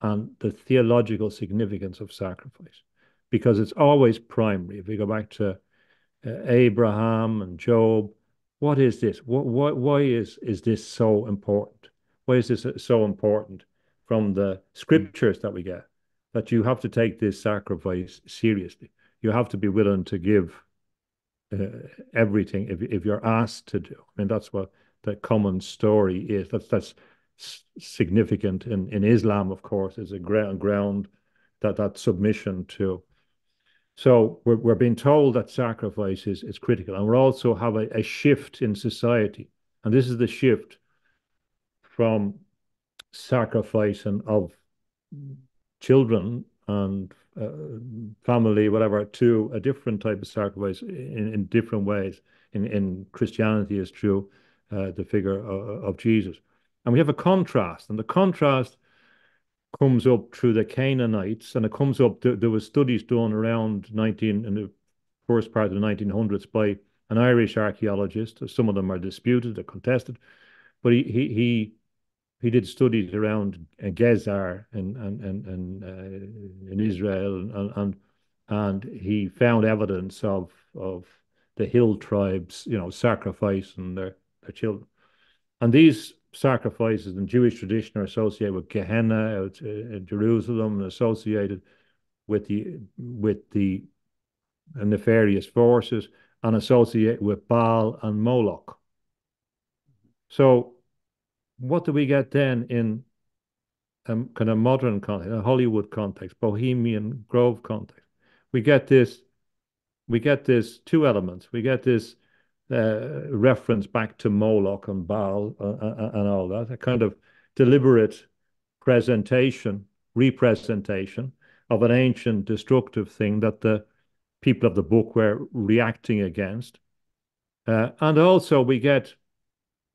and the theological significance of sacrifice, because it's always primary. If we go back to uh, Abraham and Job, what is this? What, what, why is, is this so important? Why is this so important from the scriptures that we get? That you have to take this sacrifice seriously. You have to be willing to give Uh, everything if if you're asked to do. I mean, that's what the common story is. That's that's significant in in Islam, of course, is a ground ground that that submission to. So we're we're being told that sacrifice is is critical, and we're also have a, a shift in society, and this is the shift from sacrificing of children and Uh, family, whatever, to a different type of sacrifice in, in different ways. In, in Christianity is true, uh, the figure of, of Jesus. And we have a contrast, and the contrast comes up through the Canaanites, and it comes up, th there were studies done around nineteen, in the first part of the nineteen hundreds by an Irish archaeologist. Some of them are disputed, they're contested, but he, he, he He did studies around Gezer and and and, and uh, in Israel, and, and and he found evidence of of the hill tribes, you know, sacrificing their their children, and these sacrifices in Jewish tradition are associated with Gehenna out in Jerusalem, and associated with the with the nefarious forces, and associated with Baal and Moloch. So what do we get then in a kind of modern context, a Hollywood context, Bohemian Grove context? We get this, we get this two elements. We get this uh, reference back to Moloch and Baal uh, and all that, a kind of deliberate presentation, representation of an ancient destructive thing that the people of the book were reacting against. Uh, and also we get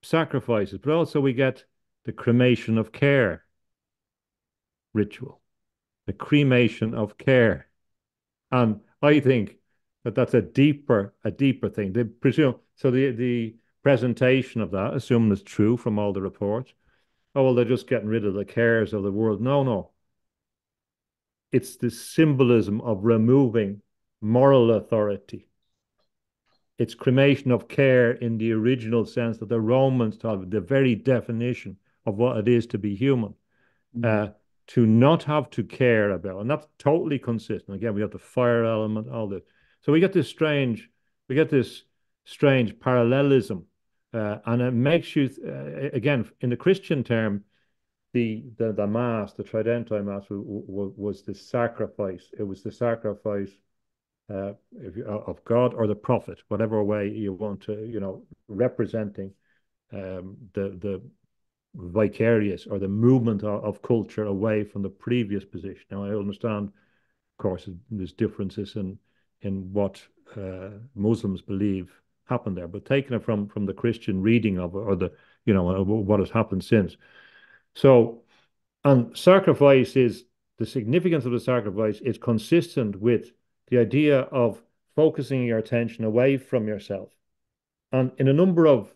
sacrifices, but also we get the cremation of care ritual, the cremation of care. And I think that that's a deeper, a deeper thing. They presume, so the, the presentation of that, assuming it's true from all the reports, oh, well, they're just getting rid of the cares of the world. No, no. It's the symbolism of removing moral authority. It's cremation of care in the original sense that the Romans taught of, the very definition of what it is to be human, mm-hmm. uh, to not have to care about. And that's totally consistent. Again, we have the fire element, all this. So we get this strange, we get this strange parallelism, uh, and it makes you, uh, again, in the Christian term, the the, the mass, the Tridentine mass, was, was the sacrifice. It was the sacrifice uh, of God or the prophet, whatever way you want to, you know, representing um, the the vicarious or the movement of, of culture away from the previous position. Now, I understand, of course, there's differences in. in what uh, Muslims believe happened there, but taking it from from the Christian reading of, or the, you know, what has happened since. So, and sacrifice is, the significance of the sacrifice is consistent with the idea of focusing your attention away from yourself. And in a number of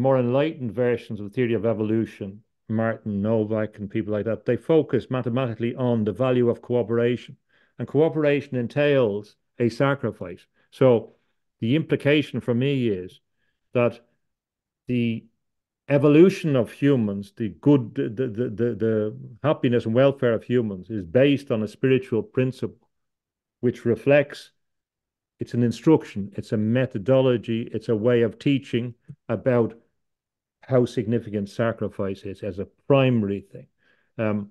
more enlightened versions of the theory of evolution, Martin Novak and people like that, they focus mathematically on the value of cooperation. And cooperation entails a sacrifice. So the implication for me is that the evolution of humans, the good, the, the, the, the happiness and welfare of humans is based on a spiritual principle, which reflects, it's an instruction, it's a methodology, it's a way of teaching about how significant sacrifice is as a primary thing. Um,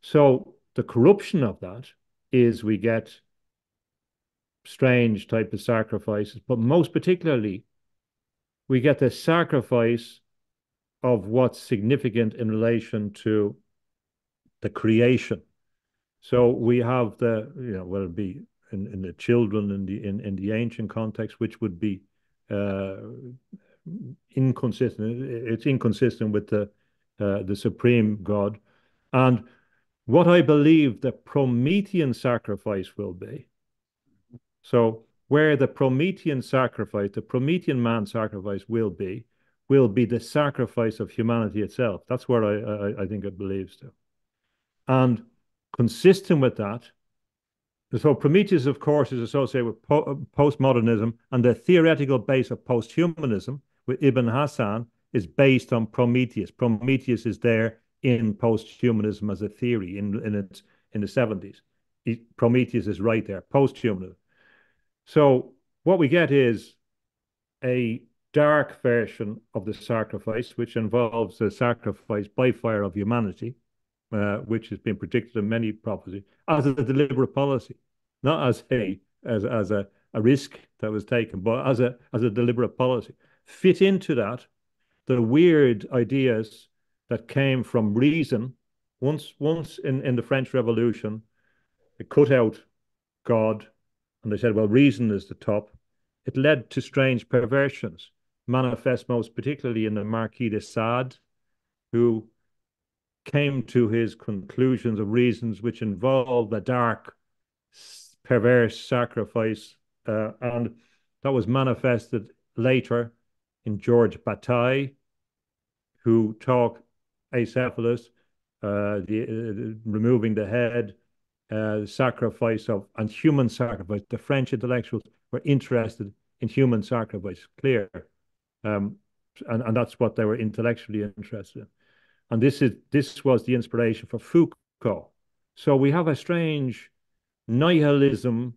so the corruption of that is we get strange type of sacrifices, but most particularly, we get the sacrifice of what's significant in relation to the creation. So we have the, you know, whether it be in, in the children in the in, in the ancient context, which would be uh, inconsistent. It's inconsistent with the uh, the supreme God. And what I believe the Promethean sacrifice will be. So where the Promethean sacrifice, the Promethean man sacrifice will be, will be the sacrifice of humanity itself. That's where I, I, I think it believes to. And consistent with that, so Prometheus, of course, is associated with po postmodernism, and the theoretical base of posthumanism with Ibn Hassan is based on Prometheus. Prometheus is there in post-humanism as a theory in, in, its, in the seventies. It, Prometheus is right there, post-humanism. So what we get is a dark version of the sacrifice, which involves the sacrifice by fire of humanity, uh, which has been predicted in many prophecies, as a deliberate policy, not as a, as, as a, a risk that was taken, but as a, as a deliberate policy. Fit into that, the weird ideas that came from reason. Once once in, in the French Revolution, it cut out God, and they said, well, reason is the top. It led to strange perversions, manifest most particularly in the Marquis de Sade, who came to his conclusions of reasons which involved the dark, perverse sacrifice, uh, and that was manifested later in Georges Bataille, who talked acephalus, uh, the, uh, removing the head, uh, the sacrifice of, and human sacrifice. The French intellectuals were interested in human sacrifice, clear. Um, and, and that's what they were intellectually interested in. And this is this was the inspiration for Foucault. So we have a strange nihilism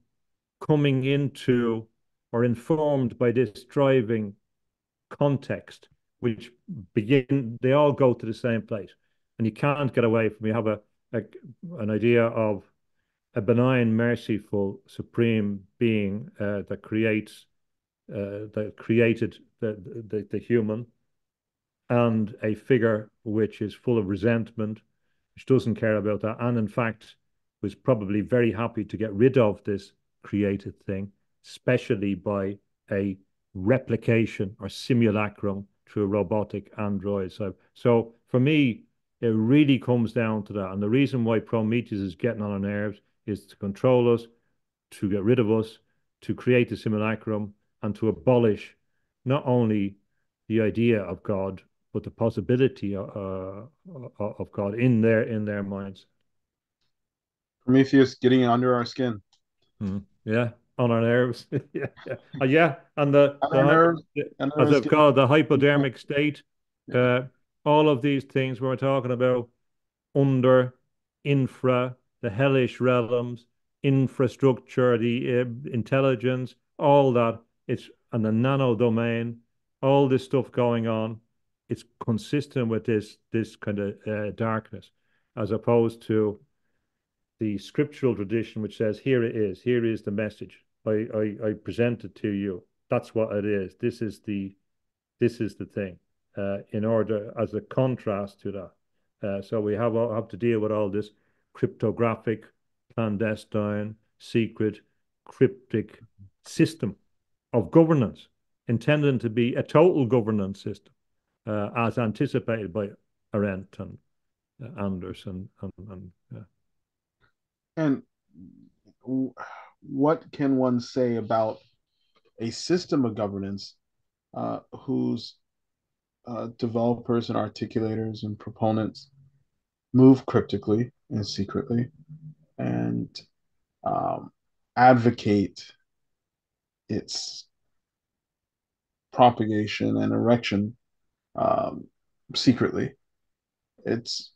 coming into or informed by this driving context, which begin they all go to the same place, and you can't get away from. You have a, a an idea of a benign, merciful, supreme being uh, that creates, uh, that created the, the the human, and a figure which is full of resentment, which doesn't care about that, and in fact was probably very happy to get rid of this created thing, especially by a replication or simulacrum to a robotic android. So, so for me, it really comes down to that. And the reason why Prometheus is getting on our nerves is to control us, to get rid of us, to create a simulacrum, and to abolish not only the idea of God, but the possibility uh, of God in their in their minds. Prometheus getting it under our skin. Mm, yeah, on our nerves. yeah, yeah. Uh, yeah, and the, the, nerves, as I've called, the hypodermic state. Yeah. Uh, all of these things we're talking about, under, infra, the hellish realms, infrastructure, the uh, intelligence, all that. It's in the nano domain. All this stuff going on, it's consistent with this this kind of uh, darkness, as opposed to the scriptural tradition, which says, "Here it is. Here is the message. I, I I present it to you. That's what it is. This is the this is the thing." Uh, in order, as a contrast to that, uh, so we have have to deal with all this cryptographic, clandestine, secret, cryptic system of governance, intended to be a total governance system, uh, as anticipated by Arendt and uh, Anderson. And, and, yeah. and what can one say about a system of governance uh, whose uh, developers and articulators and proponents move cryptically and secretly and um, advocate its propagation and erection um, secretly? It's,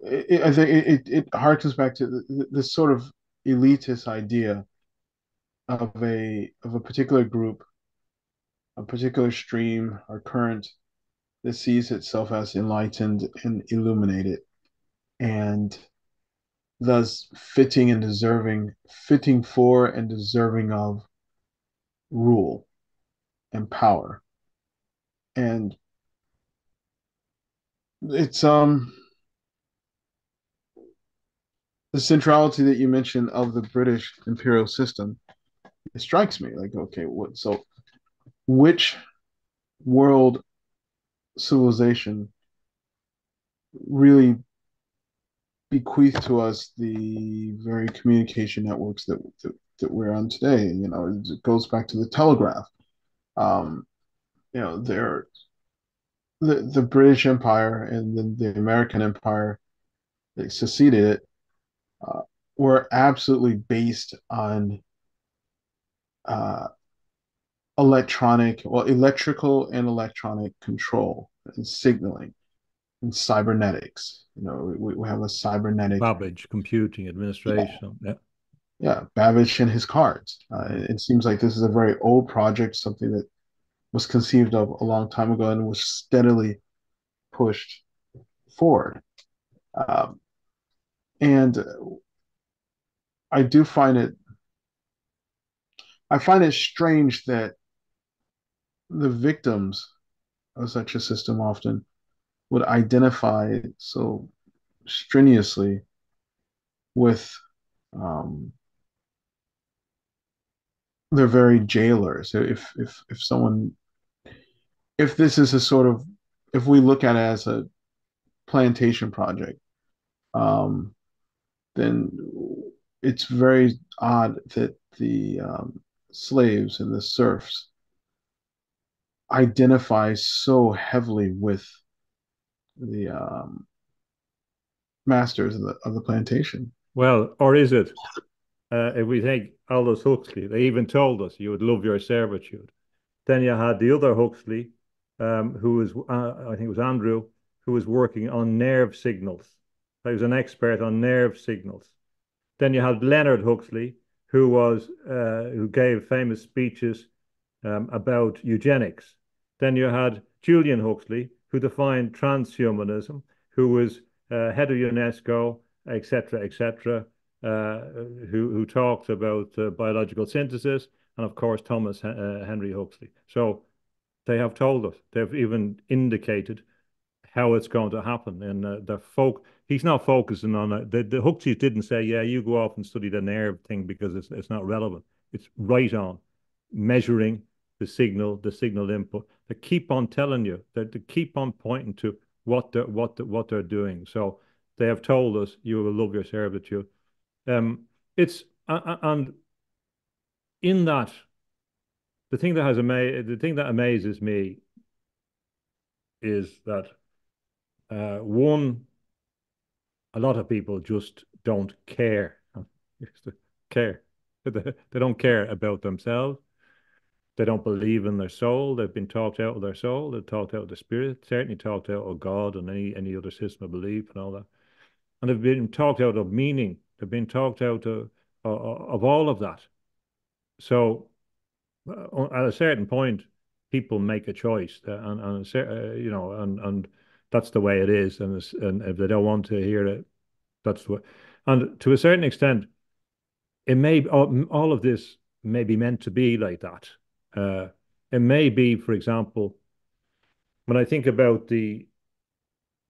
it, I think it, it harkens back to the, this sort of elitist idea of a of a particular group, a particular stream or current that sees itself as enlightened and illuminated, and thus fitting and deserving, fitting for and deserving of rule and power. And it's um the centrality that you mentioned of the British imperial system, it strikes me like, okay, what so which world civilization really bequeath to us the very communication networks that, that that we're on today? You know, it goes back to the telegraph. Um, you know, there, the the British Empire and then the American Empire that succeeded it uh, were absolutely based on uh, electronic, well, electrical and electronic control and signaling. And cybernetics, you know, we, we have a cybernetic Babbage, computing, administration. Yeah, yeah, Babbage and his cards. Uh, it, it seems like this is a very old project, something that was conceived of a long time ago and was steadily pushed forward. Um, and I do find it, I find it strange that the victims of such a system often would identify so strenuously with um, their very jailers. If if if someone, if this is a sort of, if we look at it as a plantation project, um, then it's very odd that the um, slaves and the serfs identify so heavily with the um, masters of the, of the plantation. Well, or is it? uh, if we take Aldous Huxley, they even told us you would love your servitude. Then you had the other Huxley, um, who was, uh, I think it was Andrew, who was working on nerve signals. He was an expert on nerve signals. Then you had Leonard Huxley, who was uh, who gave famous speeches um, about eugenics. Then you had Julian Huxley, who defined transhumanism, who was uh, head of UNESCO, et cetera, et cetera, uh, who, who talked about uh, biological synthesis, and of course, Thomas uh, Henry Huxley. So they have told us, they've even indicated how it's going to happen. And uh, the folk, he's not focusing on it. The, the Huxleys didn't say, yeah, you go off and study the nerve thing because it's, it's not relevant. It's right on measuring the signal, the signal input. They keep on telling you, they, they keep on pointing to what they're, what, they're, what they're doing. So they have told us, you will love your servitude. Um, it's, uh, and in that, the thing that has ama- the thing that amazes me is that Uh, one, a lot of people just don't care. care. They don't care about themselves. They don't believe in their soul. They've been talked out of their soul. They've talked out of the spirit, certainly talked out of God and any, any other system of belief and all that. And they've been talked out of meaning. They've been talked out of, of, of all of that. So at a certain point, people make a choice. And, and you know, and, and that's the way it is, and, and if they don't want to hear it, that's the way. And to a certain extent, it may all, all of this may be meant to be like that. Uh, it may be, for example, when I think about the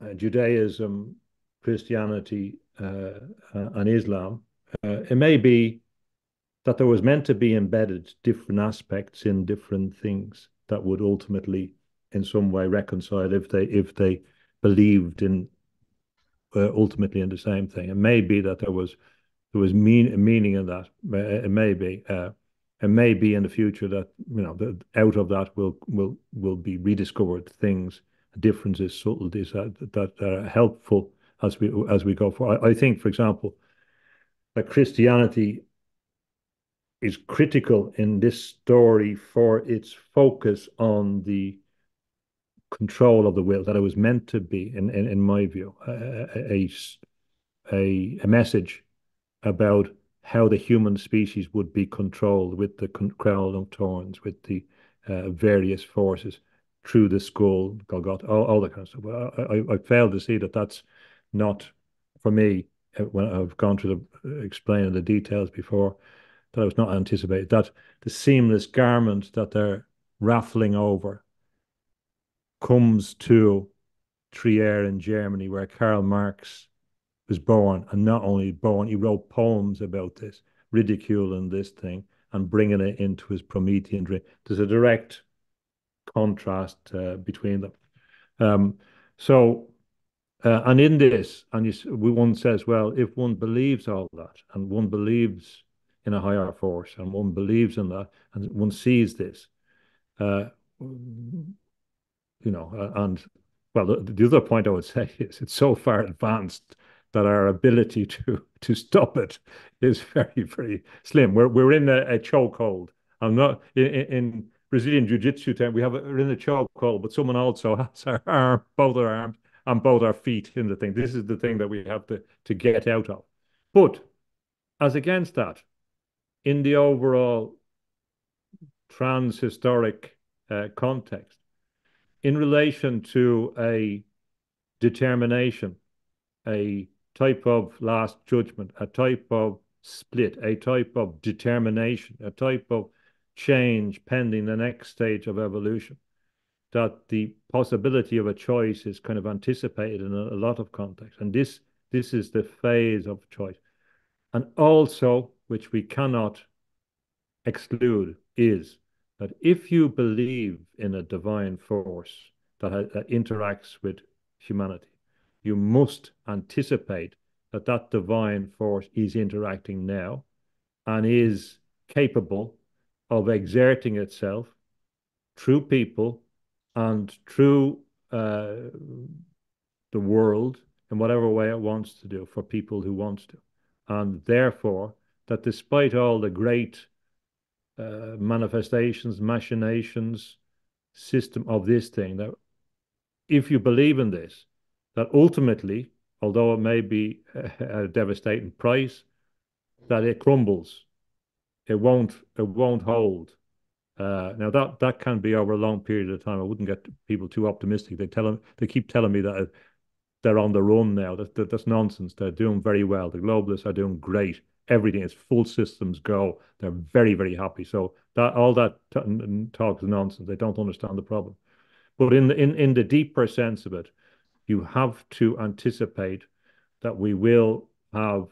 uh, Judaism, Christianity, uh, and Islam, uh, it may be that there was meant to be embedded different aspects in different things that would ultimately in some way reconcile if they if they believed in uh, ultimately in the same thing. It may be that there was there was mean, meaning in that. It may be uh, it may be in the future that you know that out of that will will will be rediscovered things, differences, subtleties that that are helpful as we as we go forward. I, I think, for example, that Christianity is critical in this story for its focus on the control of the will, that it was meant to be, in in, in my view, a, a a message about how the human species would be controlled with the crown of thorns, with the uh, various forces through the skull, Golgotha, all, all that kind of stuff. I, I, I fail to see that that's not, for me, when I've gone through the explaining the details before, that I was not anticipated, that the seamless garment that they're raffling over comes to Trier in Germany, where Karl Marx was born, and not only born, he wrote poems about this, ridiculing this thing and bringing it into his Promethean dream. There's a direct contrast uh, between them. Um, so, uh, and in this, and you, one says, well, if one believes all that, and one believes in a higher force, and one believes in that, and one sees this, uh, you know, and well, the, the other point I would say is it's so far advanced that our ability to to stop it is very, very slim. We're we're in a, a chokehold. I'm not in, in Brazilian jiu-jitsu term. We have a, we're in a chokehold, but someone also has our arm, both our arms, and both our feet in the thing. This is the thing that we have to to get out of. But as against that, in the overall trans-historic uh, context, in relation to a determination, a type of last judgment, a type of split, a type of determination, a type of change pending the next stage of evolution, that the possibility of a choice is kind of anticipated in a, a lot of contexts. And this, this is the phase of choice. And also, which we cannot exclude, is that if you believe in a divine force that, ha that interacts with humanity, you must anticipate that that divine force is interacting now and is capable of exerting itself through people and through uh, the world in whatever way it wants to do for people who want to. And therefore, that despite all the great uh, manifestations, machinations, system of this thing, that if you believe in this, that ultimately, although it may be a, a devastating price, that it crumbles, it won't, it won't hold. Uh, now that that can be over a long period of time. I wouldn't get people too optimistic. They tell them, they keep telling me that they're on the run now. That, that that's nonsense. They're doing very well. The globalists are doing great. Everything is full systems go. They're very very happy. So that all that talk is nonsense. They don't understand the problem. But in the in in the deeper sense of it, you have to anticipate that we will have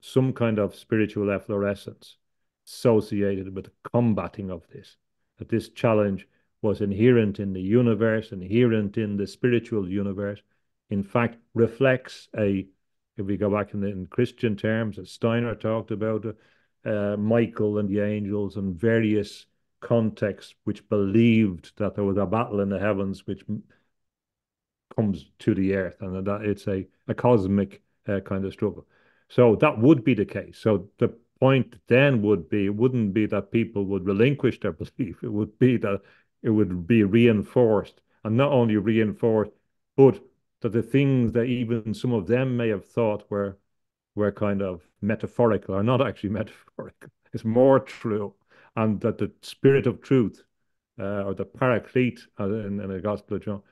some kind of spiritual efflorescence associated with the combating of this. That this challenge was inherent in the universe, inherent in the spiritual universe, in fact reflects a, if we go back in, the, in Christian terms, as Steiner talked about, uh, Michael and the angels and various contexts which believed that there was a battle in the heavens which comes to the earth, and that it's a, a cosmic uh, kind of struggle. So that would be the case. So the point then would be, it wouldn't be that people would relinquish their belief, it would be that it would be reinforced, and not only reinforced, but that the things that even some of them may have thought were were kind of metaphorical are not actually metaphorical. It's more true, and that the spirit of truth, uh, or the paraclete in, in the Gospel of John,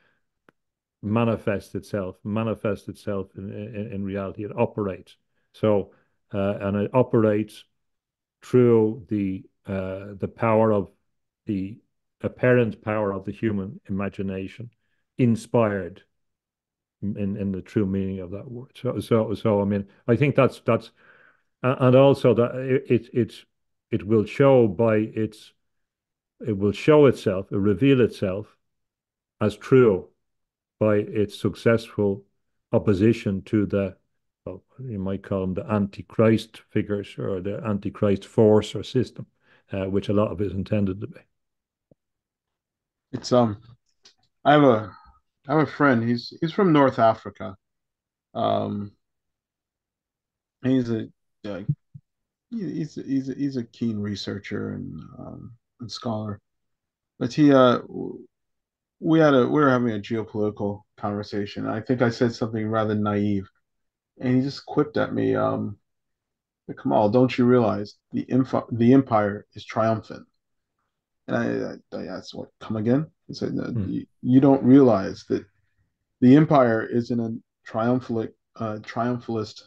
manifests itself, manifests itself in, in, in reality. It operates. So Uh, and it operates through the uh, the power of the apparent power of the human imagination, inspired in in the true meaning of that word. So so so I mean, I think that's that's, and also that it it it will show by its it will show itself, it reveal itself as true by its successful opposition to the, well, you might call them the antichrist figures or the antichrist force or system, uh, which a lot of it is intended to be. It's um, I have a I have a friend. He's he's from North Africa. Um, he's a uh, he's a, he's a, he's a keen researcher and um, and scholar. But he uh, we had a we were having a geopolitical conversation. I think I said something rather naive. And he just quipped at me, um, Kamal, don't you realize the info, the empire is triumphant? And I, I, I asked, what, come again? He said, no, hmm. you, you don't realize that the empire is in a triumphal, uh, triumphalist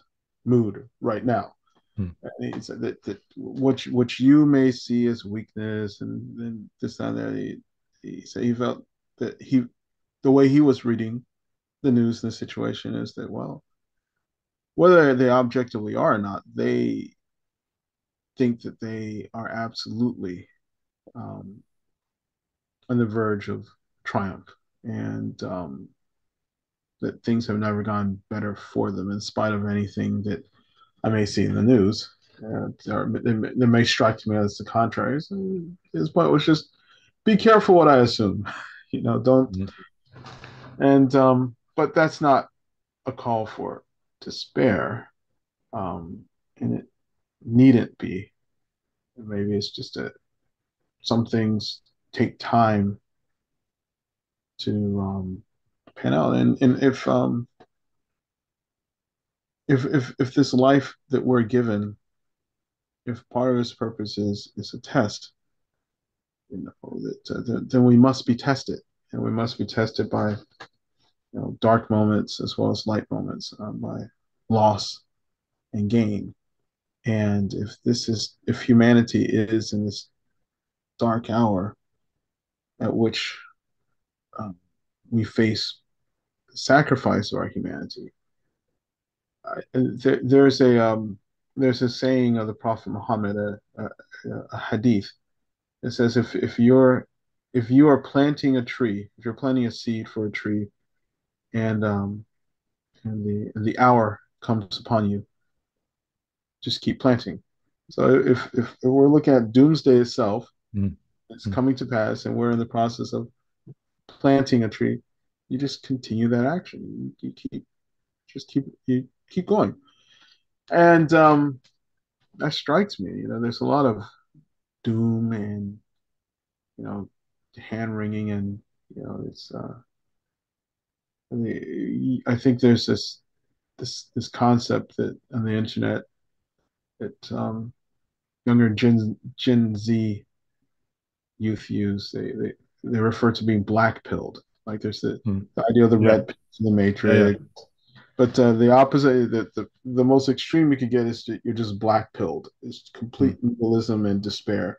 mood right now. Hmm. And he said that, that what, you, what you may see as weakness and, and this, that, and that. He, he said he felt that he, the way he was reading the news and the situation is that, well, whether they objectively are or not, they think that they are absolutely um, on the verge of triumph, and um, that things have never gone better for them in spite of anything that I may see in the news. Uh, or they, they may strike me as the contrary. So his point was just be careful what I assume. You know, don't. Mm-hmm. And um, but that's not a call for despair, um, and it needn't be. Maybe it's just a some things take time to um, pan out, and and if um, if if if this life that we're given, if part of its purpose is is a test, you know, that uh, th then we must be tested, and we must be tested by, you know, dark moments as well as light moments, um, by loss and gain. And if this is, if humanity is in this dark hour at which um, we face sacrifice of our humanity, I, there, there's a um, there's a saying of the Prophet Muhammad, a, a, a hadith that says, if if you're if you are planting a tree, if you're planting a seed for a tree, and um, and the and the hour comes upon you, just keep planting. So if if, if we're looking at doomsday itself, mm. it's mm. coming to pass, and we're in the process of planting a tree. You just continue that action. You, you keep, just keep you keep going, and um, that strikes me. You know, there's a lot of doom and, you know, hand wringing, and you know, it's. Uh, I mean, I think there's this this this concept that on the internet that um, younger Gen Gen Z youth use. They they they refer to being black pilled. Like there's the, hmm. the idea of the yeah. red pill, the matrix. Yeah. But uh, the opposite, the, the, the most extreme you could get is that you're just black-pilled. It's complete nihilism and despair.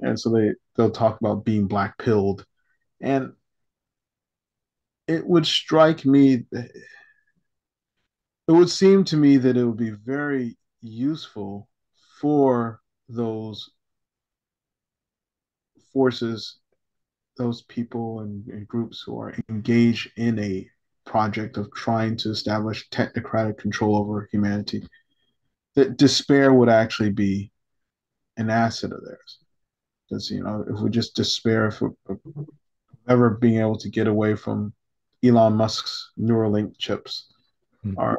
And so they, they'll talk about being black-pilled. And it would strike me, it would seem to me that it would be very useful for those forces, those people and, and groups who are engaged in a project of trying to establish technocratic control over humanity, that despair would actually be an asset of theirs. Because, you know, if we just despair for ever being able to get away from Elon Musk's Neuralink chips, mm-hmm. or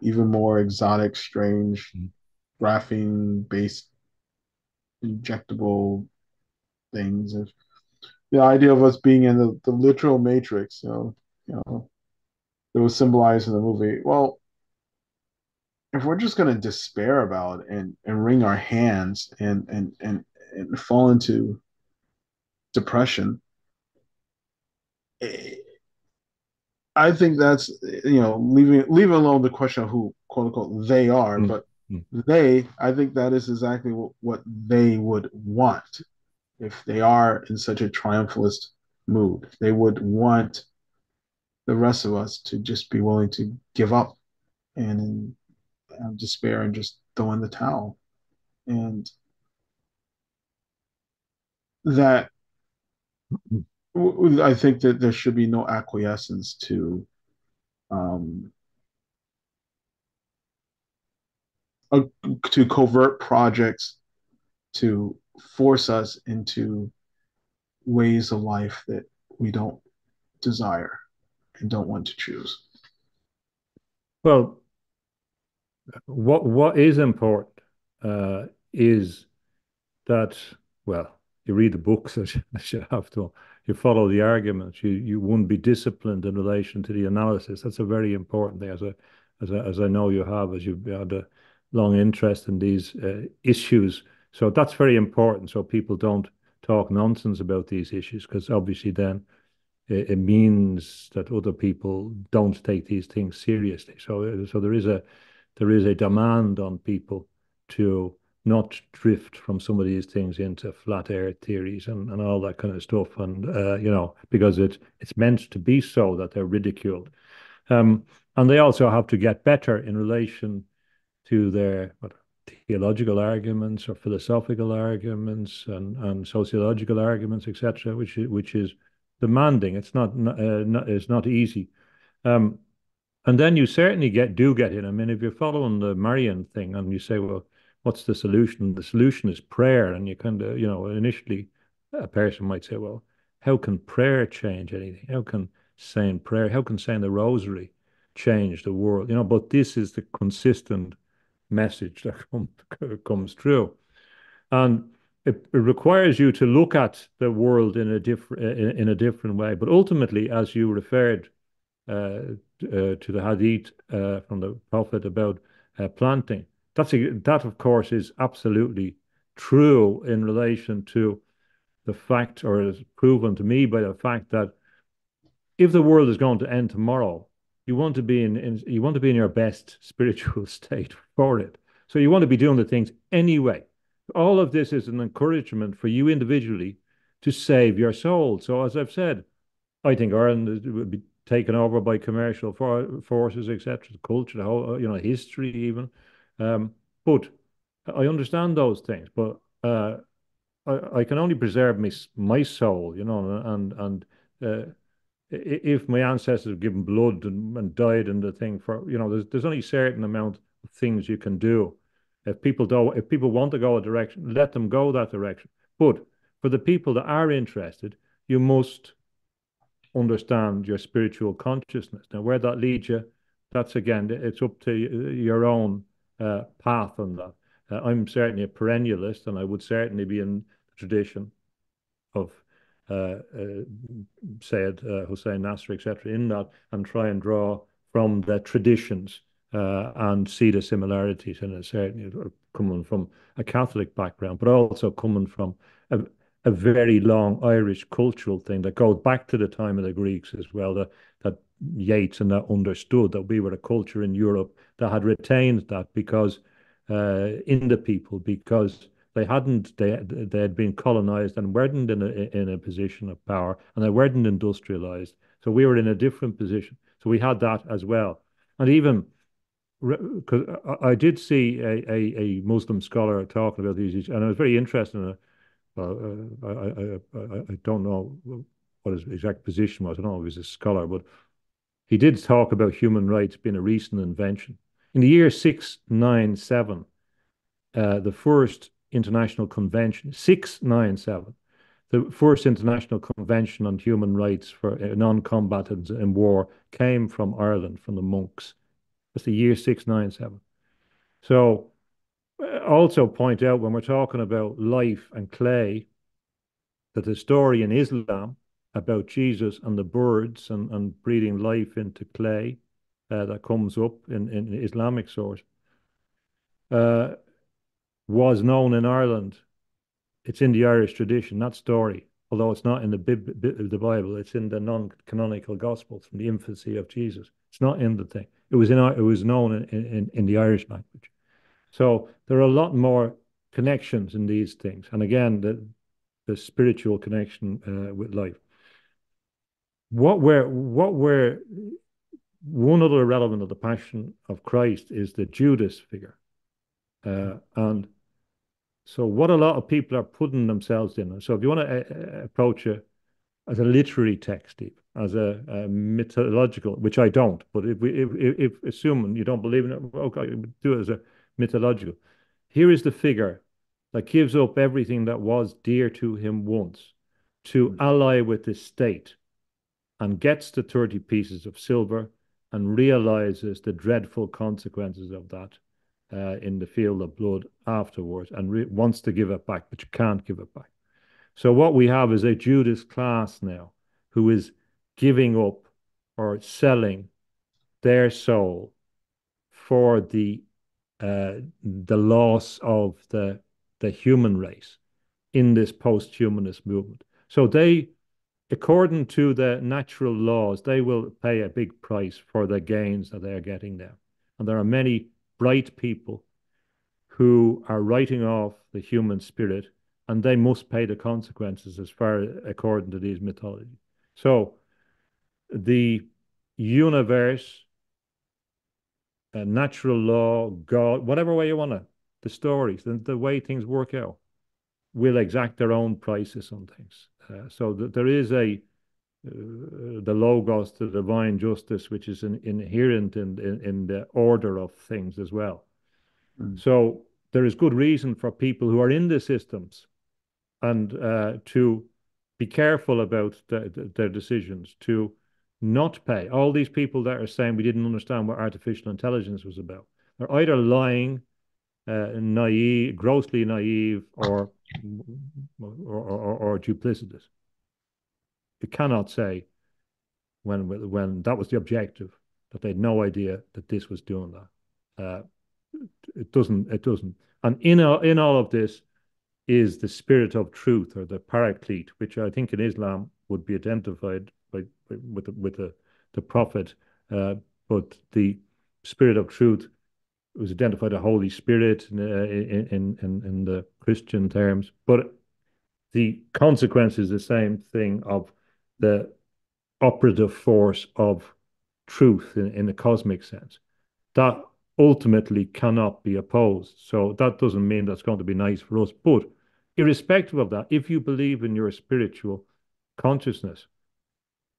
even more exotic, strange, mm-hmm. graphene-based injectable things. If the idea of us being in the, the literal matrix, you know, you know, that was symbolized in the movie. Well, if we're just going to despair about and and wring our hands and and and and fall into depression, I think that's, you know, leaving leaving alone the question of who quote unquote they are, mm-hmm. but they, I think that is exactly what, what they would want if they are in such a triumphalist mood. They would want the rest of us to just be willing to give up and have despair and just throw in the towel. And that, I think that there should be no acquiescence to um, a, to covert projects to force us into ways of life that we don't desire and don't want to choose. Well, what what is important uh, is that, well, you read the books as you, as you have to, you follow the arguments, you you wouldn't be disciplined in relation to the analysis. That's a very important thing, as I, as I, as I know you have, as you've had a long interest in these uh, issues. So that's very important, so people don't talk nonsense about these issues, because obviously then it means that other people don't take these things seriously. So, so there is a there is a demand on people to not drift from some of these things into flat earth theories and, and all that kind of stuff. And uh, you know, because it it's meant to be so that they're ridiculed, um, and they also have to get better in relation to their what, theological arguments or philosophical arguments and and sociological arguments, et cetera, which which is demanding. It's not, uh, not it's not easy, um, and then you certainly get do get in. I mean, if you're following the Marian thing and you say, well, what's the solution? The solution is prayer, and you kind of, you know, initially a person might say, well, how can prayer change anything? How can saying prayer, how can saying the rosary change the world? You know, but this is the consistent message that come, comes through, and It, it requires you to look at the world in a different in, in a different way. But ultimately, as you referred uh, uh, to the hadith uh, from the Prophet about uh, planting, that's a, that of course is absolutely true in relation to the fact, or is proven to me by the fact that if the world is going to end tomorrow, you want to be in, in you want to be in your best spiritual state for it. So you want to be doing the things anyway. All of this is an encouragement for you individually to save your soul. So, as I've said, I think Ireland would be taken over by commercial for forces, et cetera, culture, the whole, you know, history even. Um, but I understand those things. But uh, I, I can only preserve my, my soul, you know, and and uh, if my ancestors have given blood and, and died in the thing for, you know, there's there's only a certain amount of things you can do. If people do, if people want to go a direction, let them go that direction. But for the people that are interested, you must understand your spiritual consciousness. Now, where that leads you, that's again, it's up to your own uh, path on that. Uh, I'm certainly a perennialist, and I would certainly be in the tradition of uh, uh, Sayyid uh, Hussain Nasr, et cetera, in that, and try and draw from their traditions uh, and see the similarities. And it's certainly coming from a Catholic background, but also coming from a, a very long Irish cultural thing that goes back to the time of the Greeks as well, that, that Yeats and that understood that we were a culture in Europe that had retained that because uh, in the people, because they hadn't, they, they had been colonized and weren't in a, in a position of power, and they weren't industrialized. So we were in a different position. So we had that as well. And even, because I did see a, a, a Muslim scholar talking about these, and I was very interested in it. Well, uh, I, I, I don't know what his exact position was. I don't know if he's a scholar, but he did talk about human rights being a recent invention. In the year six ninety-seven, uh, the first international convention, six ninety-seven, the first international convention on human rights for non-combatants in war came from Ireland, from the monks. That's the year six ninety-seven. So also point out, when we're talking about life and clay, that the story in Islam about Jesus and the birds and, and breathing life into clay uh, that comes up in, in Islamic source uh, was known in Ireland. It's in the Irish tradition, that story, although it's not in the, Bib the Bible, it's in the non-canonical Gospels from the infancy of Jesus. It's not in the thing. It was, in, it was known in, in, in the Irish language. So there are a lot more connections in these things. And again, the, the spiritual connection uh, with life. What we're, what we're, one other element of the Passion of Christ is the Judas figure. Uh, and so what a lot of people are putting themselves in. So if you want to uh, approach it as a literary text, as a, a mythological, which I don't, but if, we, if, if, if assuming you don't believe in it, okay, do it as a mythological. Here is the figure that gives up everything that was dear to him once to mm-hmm. ally with the state, and gets the thirty pieces of silver and realizes the dreadful consequences of that uh, in the field of blood afterwards, and wants to give it back, but you can't give it back. So what we have is a Judas class now who is giving up or selling their soul for the Uh, the loss of the the human race in this post-humanist movement. So they, according to the natural laws, they will pay a big price for the gains that they are getting now. And there are many bright people who are writing off the human spirit, and they must pay the consequences as far according to these mythologies. So the universe, Uh, natural law, God, whatever way you want to, the stories, the, the way things work out, will exact their own prices on things. Uh, so that there is a, uh, the logos, the divine justice, which is in, inherent in, in, in the order of things as well. Mm. So there is good reason for people who are in the systems and uh, to be careful about the, the, their decisions, to not pay. All these people that are saying we didn't understand what artificial intelligence was about, they're either lying, uh, naive, grossly naive, or or, or, or duplicitous. You cannot say when when that was the objective, that they had no idea that this was doing that. Uh, it doesn't. It doesn't. And in all, in all of this is the spirit of truth, or the paraclete, which I think in Islam would be identified with the, with the, the prophet, uh, but the spirit of truth was identified as Holy Spirit in, in, in, in the Christian terms, but the consequence is the same thing of the operative force of truth in, in the cosmic sense. That ultimately cannot be opposed. So that doesn't mean that's going to be nice for us, but irrespective of that, if you believe in your spiritual consciousness,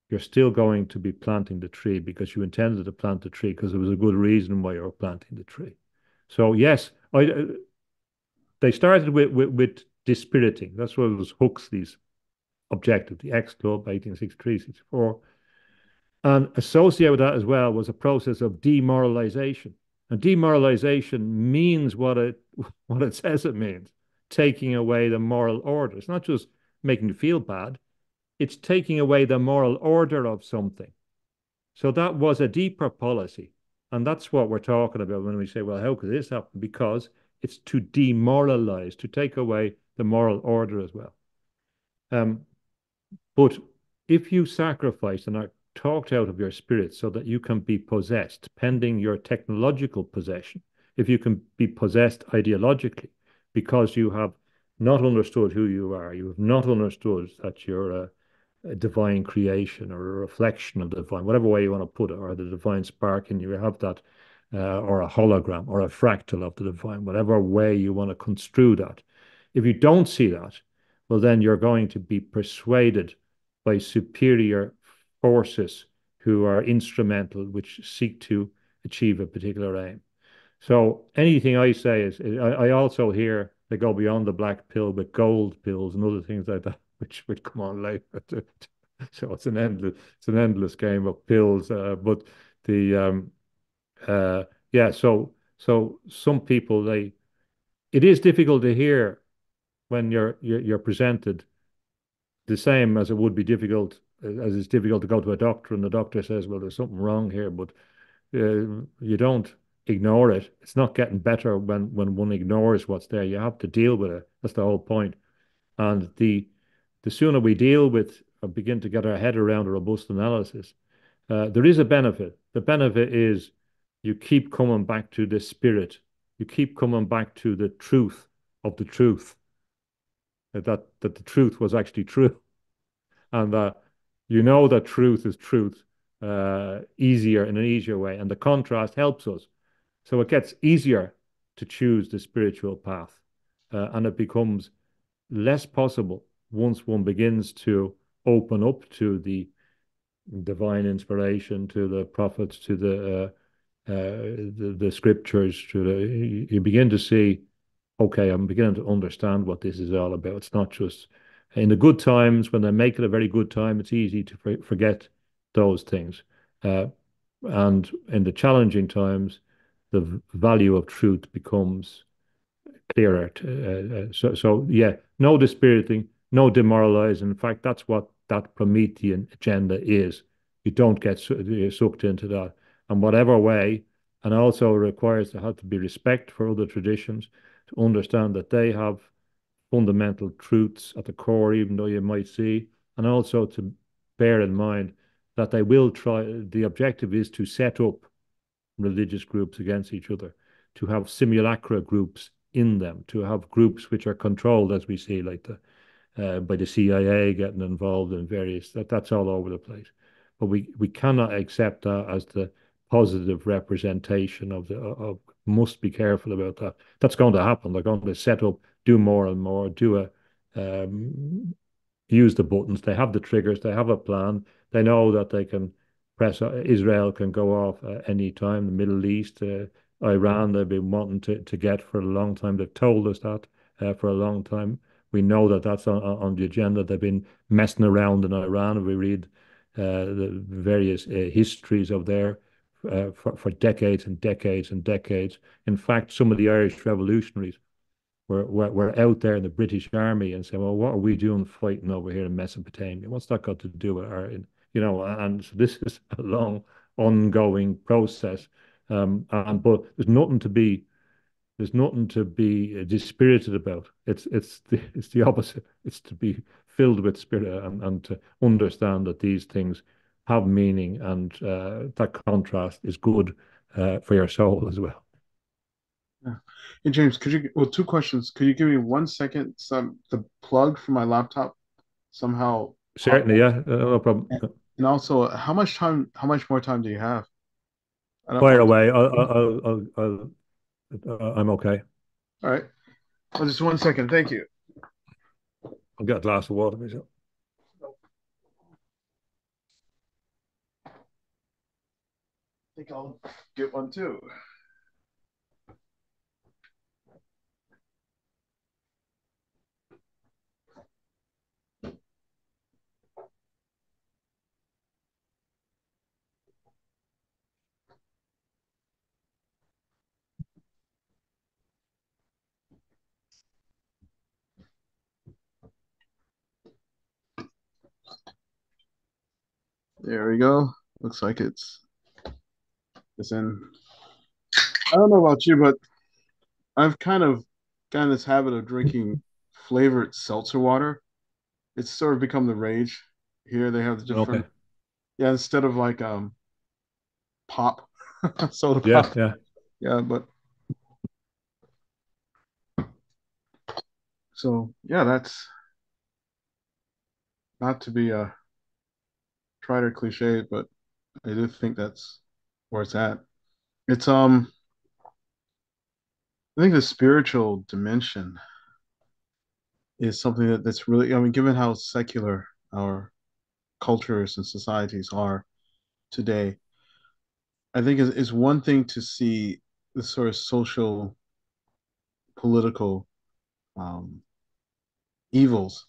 you're still going to be planting the tree because you intended to plant the tree because there was a good reason why you were planting the tree. So yes, I, they started with, with, with dispiriting. That's what it was, Huxley's objective, the X Club, eighteen sixty-three sixty-four. And associated with that as well was a process of demoralization. And demoralization means what it what it says it means, taking away the moral order. It's not just making you feel bad. It's taking away the moral order of something. So that was a deeper policy. And that's what we're talking about when we say, well, how could this happen? Because it's to demoralize, to take away the moral order as well. Um, but if you sacrifice and are talked out of your spirit so that you can be possessed, pending your technological possession, if you can be possessed ideologically, because you have not understood who you are, you have not understood that you're a, a divine creation or a reflection of the divine, whatever way you want to put it, or the divine spark, and you have that, uh, or a hologram, or a fractal of the divine, whatever way you want to construe that. If you don't see that, well, then you're going to be persuaded by superior forces who are instrumental, which seek to achieve a particular aim. So anything I say is, I, I also hear they go beyond the black pill with gold pills and other things like that, which would come on later. So it's an endless, it's an endless game of pills. Uh, but the, um, uh, yeah, so, so some people, they, it is difficult to hear when you're, you're, you're presented the same as it would be difficult as it's difficult to go to a doctor and the doctor says, well, there's something wrong here, but uh, you don't ignore it. It's not getting better when, when one ignores what's there. You have to deal with it. That's the whole point. And the the sooner we deal with and begin to get our head around a robust analysis, uh, there is a benefit. The benefit is you keep coming back to the spirit. You keep coming back to the truth of the truth, that, that the truth was actually true. And that, you know that truth is truth uh, easier in an easier way. And the contrast helps us. So it gets easier to choose the spiritual path. Uh, and it becomes less possible once one begins to open up to the divine inspiration, to the prophets, to the, uh, uh, the, the scriptures. To the, you begin to see, okay, I'm beginning to understand what this is all about. It's not just... In the good times, when they make it a very good time, it's easy to forget those things. Uh, and in the challenging times, the value of truth becomes clearer. To, uh, so, so, yeah, no dispiriting, no demoralizing. In fact, that's what that Promethean agenda is. You don't get su sucked into that. And whatever way, and also requires there have to be respect for other traditions, to understand that they have fundamental truths at the core, even though you might see, and also to bear in mind that they will try, the objective is to set up religious groups against each other, to have simulacra groups in them, to have groups which are controlled, as we see, like the, uh, by the C I A getting involved in various, that, that's all over the place. But we, we cannot accept that as the positive representation of the, of, must be careful about that. That's going to happen. They're going to set up, do more and more, do a, um, use the buttons. They have the triggers. They have a plan. They know that they can press, Israel can go off at any time. The Middle East, uh, Iran, they've been wanting to, to get for a long time. They've told us that uh, for a long time. We know that that's on, on the agenda. They've been messing around in Iran. We read uh, the various uh, histories of their Uh, for, for decades and decades and decades. In fact, some of the Irish revolutionaries were, were, were out there in the British army and said, well, what are we doing fighting over here in Mesopotamia? What's that got to do with our, you know, and so this is a long ongoing process. Um, and, but there's nothing to be, there's nothing to be dispirited about. It's, it's, the, it's the opposite. It's to be filled with spirit and, and to understand that these things have meaning, and uh, that contrast is good uh, for your soul as well. Yeah. Hey James, could you? Well, two questions. Could you give me one second? Some the plug for my laptop somehow. Certainly, yeah, uh, no problem. And, and also, how much time? How much more time do you have? Fire away. I'll, I'll, I'll, I'll, I'll, I'm okay. All right. Well, just one second. Thank you. I'll get a glass of water myself. I think I'll get one too. There we go. Looks like it's it's in. I don't know about you, but I've kind of gotten this habit of drinking flavored seltzer water. It's sort of become the rage. Here they have the different, okay. yeah, instead of like um pop, soda yeah, pop. Yeah, yeah, but so yeah, that's not to be a tried or cliche, but I do think that's where it's at. It's um, I think the spiritual dimension is something that, that's really, I mean, given how secular our cultures and societies are today, I think it's, it's one thing to see the sort of social, political um, evils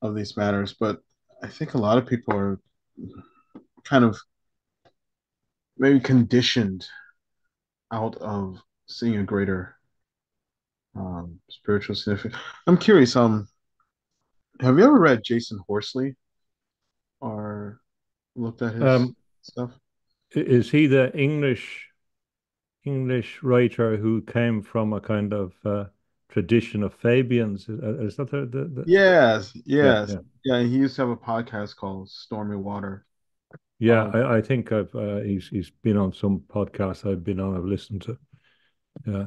of these matters, but I think a lot of people are kind of maybe conditioned out of seeing a greater um, spiritual significance. I'm curious, um, have you ever read Jason Horsley or looked at his um, stuff? Is he the English English writer who came from a kind of uh, tradition of Fabians? Is that the, the, the... Yes, yes, yeah, yeah. yeah. He used to have a podcast called Stormy Water. Yeah, um, I, I think I've uh, he's he's been on some podcasts I've been on. I've listened to. Yeah,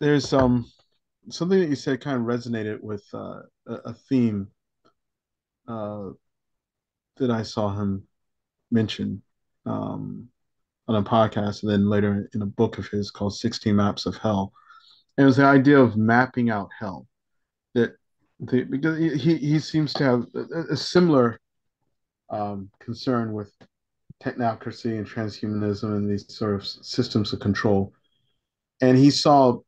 there's um something that you said kind of resonated with uh, a, a theme uh, that I saw him mention um, on a podcast, and then later in a book of his called sixteen Maps of Hell. And it was the idea of mapping out hell. That the, because he he seems to have a, a similar um, concern with technocracy and transhumanism and these sort of systems of control. And he saw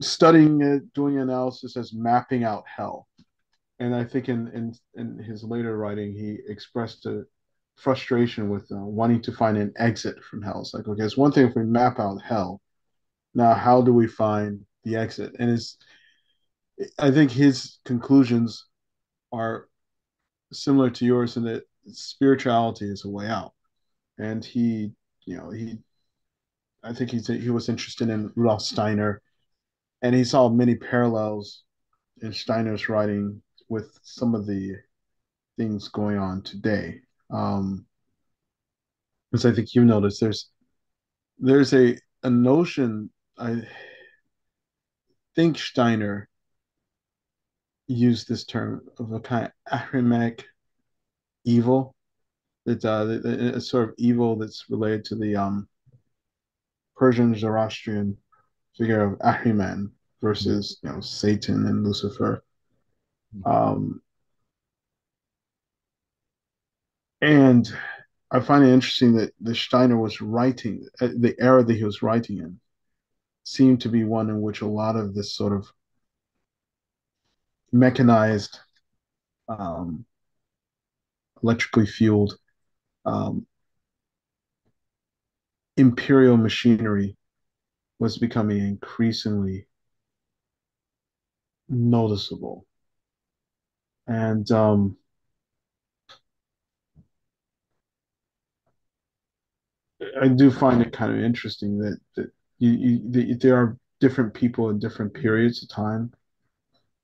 studying it, doing analysis as mapping out hell. And I think in in, in his later writing, he expressed a frustration with uh, wanting to find an exit from hell. It's like, okay, it's one thing if we map out hell. Now, how do we find the exit? And it's, I think his conclusions are similar to yours in that spirituality is a way out. And he, you know, he, I think he's, he was interested in Rudolf Steiner, and he saw many parallels in Steiner's writing with some of the things going on today. Um, as I think you noticed, there's, there's a, a notion I think Steiner used this term of a kind of achromatic evil, that uh, a sort of evil that's related to the um, Persian Zoroastrian figure of Ahriman versus, you know, Satan and Lucifer, um, and I find it interesting that the Steiner was writing, the era that he was writing in seemed to be one in which a lot of this sort of mechanized, um, electrically fueled um, imperial machinery was becoming increasingly noticeable. And um, I do find it kind of interesting that, that you, you that there are different people in different periods of time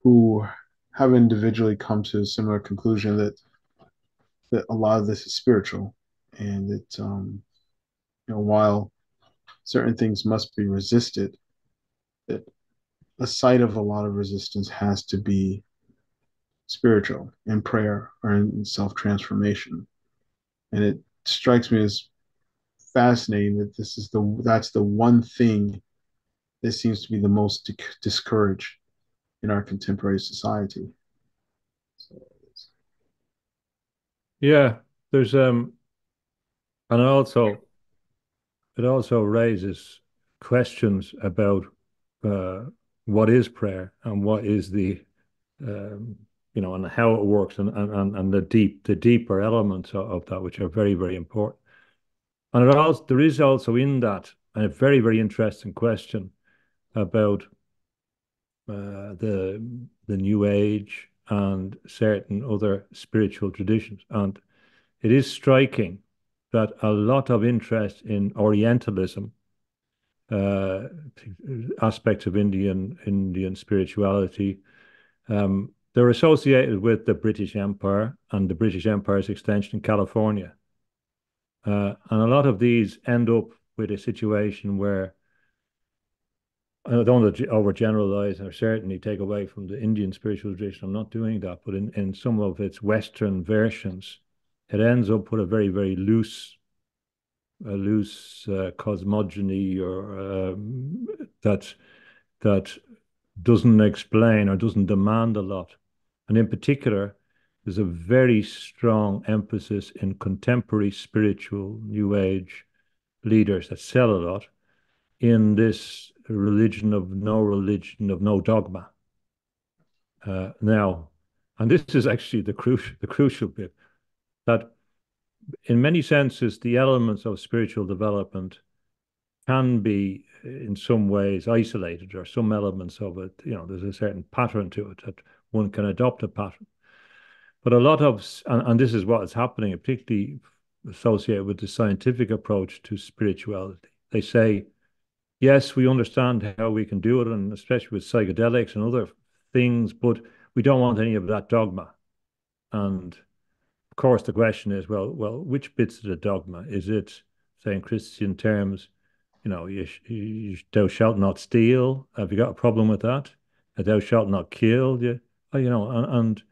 who have individually come to a similar conclusion that that a lot of this is spiritual, and that um, you know, while certain things must be resisted, that the site of a lot of resistance has to be spiritual in prayer or in self-transformation. And it strikes me as fascinating that this is the that's the one thing that seems to be the most dic discouraged in our contemporary society. So, yeah, there's um, and also it also raises questions about uh, what is prayer and what is the um, you know, and how it works, and and and the deep the deeper elements of, of that, which are very, very important. And it also, there is also in that a very, very interesting question about uh, the the New Age and certain other spiritual traditions. And It is striking that a lot of interest in Orientalism, uh, aspects of Indian Indian spirituality, um, they're associated with the British Empire and the British Empire's extension in California. Uh, and a lot of these end up with a situation where, I don't want to overgeneralize or certainly take away from the Indian spiritual tradition, I'm not doing that, but in, in some of its Western versions, it ends up with a very, very loose, a loose uh, cosmogony, or um, that that doesn't explain or doesn't demand a lot. And in particular, there's a very strong emphasis in contemporary spiritual New Age leaders that sell a lot in this religion of no religion, of no dogma. Uh, now, and this is actually the crucial the crucial bit. That in many senses, the elements of spiritual development can be in some ways isolated, or some elements of it, you know, there's a certain pattern to it that one can adopt a pattern. But a lot of, and, and this is what is happening, particularly associated with the scientific approach to spirituality. They say, yes, we understand how we can do it, and especially with psychedelics and other things, but we don't want any of that dogma. And of course, the question is, well, well, which bits of the dogma? Is it, say, in Christian terms, you know, you, you, thou shalt not steal? Have you got a problem with that? Thou shalt not kill? You, you know, and, and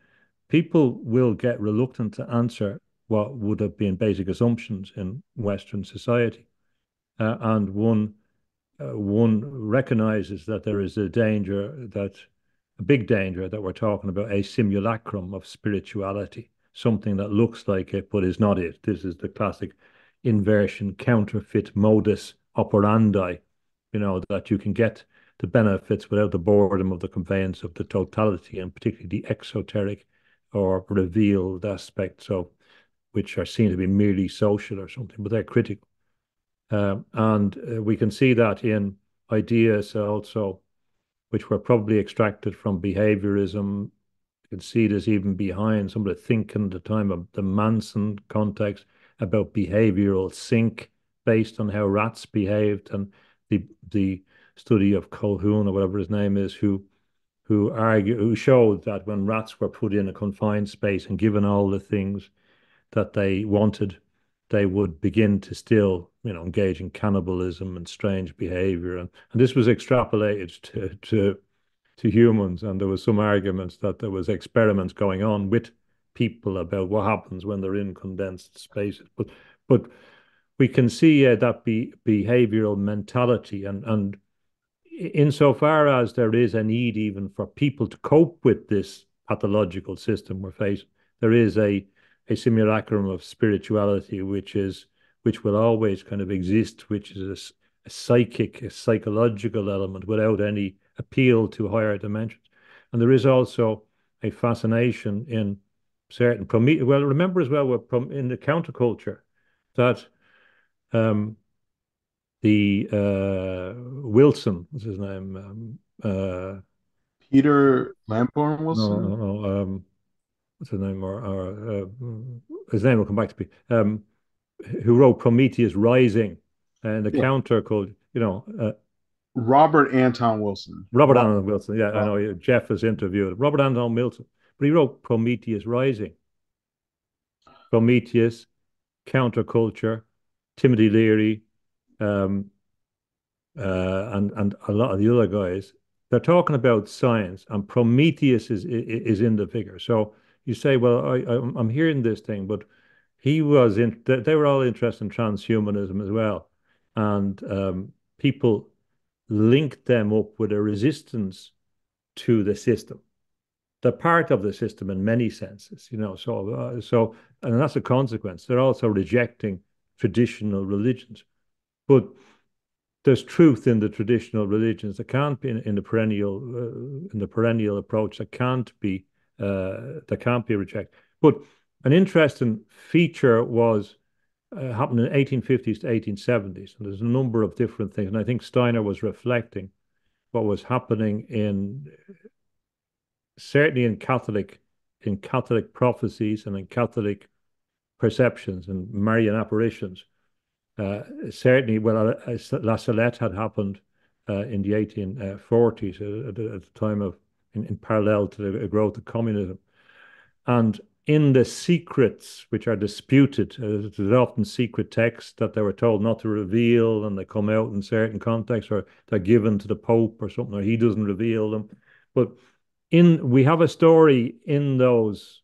people will get reluctant to answer what would have been basic assumptions in Western society. Uh, and one, uh, one recognizes that there is a danger, that a big danger that we're talking about, a simulacrum of spirituality. Something that looks like it, but is not it. This is the classic inversion, counterfeit modus operandi, you know, that you can get the benefits without the boredom of the conveyance of the totality, and particularly the exoteric or revealed aspects of which are seen to be merely social or something, but they're critical. Um, and uh, we can see that in ideas also, which were probably extracted from behaviorism. You can see this even behind some of the thinking at the time of the Manson context about behavioral sync based on how rats behaved, and the the study of Colquhoun or whatever his name is, who who argued, who showed that when rats were put in a confined space and given all the things that they wanted, they would begin to still, you know, engage in cannibalism and strange behavior, and and this was extrapolated to to. to humans, and there was some arguments that there was experiments going on with people about what happens when they're in condensed spaces. But but we can see uh, that be, behavioral mentality, and and insofar as there is a need even for people to cope with this pathological system we're facing, there is a a simulacrum of spirituality which is which will always kind of exist, which is a, a psychic, a psychological element without any appeal to higher dimensions. And there is also a fascination in certain Prometheus. Well, remember as well, we're in the counterculture, that um, the uh, Wilson, what's his name? Um, uh, Peter Lamborn Wilson? No, no, no. Um, what's his name? Or, or uh, his name will come back to me. Um, who wrote Prometheus Rising, and the yeah. counterculture, you know, uh, Robert Anton Wilson. Robert Anton Wilson, yeah, oh. I know. Jeff has interviewed Robert Anton Wilson, but he wrote Prometheus Rising. Prometheus, counterculture, Timothy Leary, um, uh, and and a lot of the other guys. They're talking about science, and Prometheus is is, is in the figure. So you say, well, I, I I'm hearing this thing, but he was in. They were all interested in transhumanism as well, and um, people linked them up with a resistance to the system. They're part of the system in many senses, you know, so, uh, so, and that's a consequence. They're also rejecting traditional religions. But there's truth in the traditional religions that can't be in, in the perennial, uh, in the perennial approach that can't be, uh, that can't be rejected. But an interesting feature was, Uh, happened in the eighteen fifties to eighteen seventies, and there's a number of different things, and I think Steiner was reflecting what was happening in, certainly in Catholic in Catholic prophecies and in Catholic perceptions and Marian apparitions. Uh, certainly, well, La Salette had happened uh, in the eighteen forties, uh, at the time of, in, in parallel to the growth of communism. And in the secrets, which are disputed, uh, there's often secret texts that they were told not to reveal, and they come out in certain contexts, or they're given to the Pope or something, or he doesn't reveal them. But in we have a story in those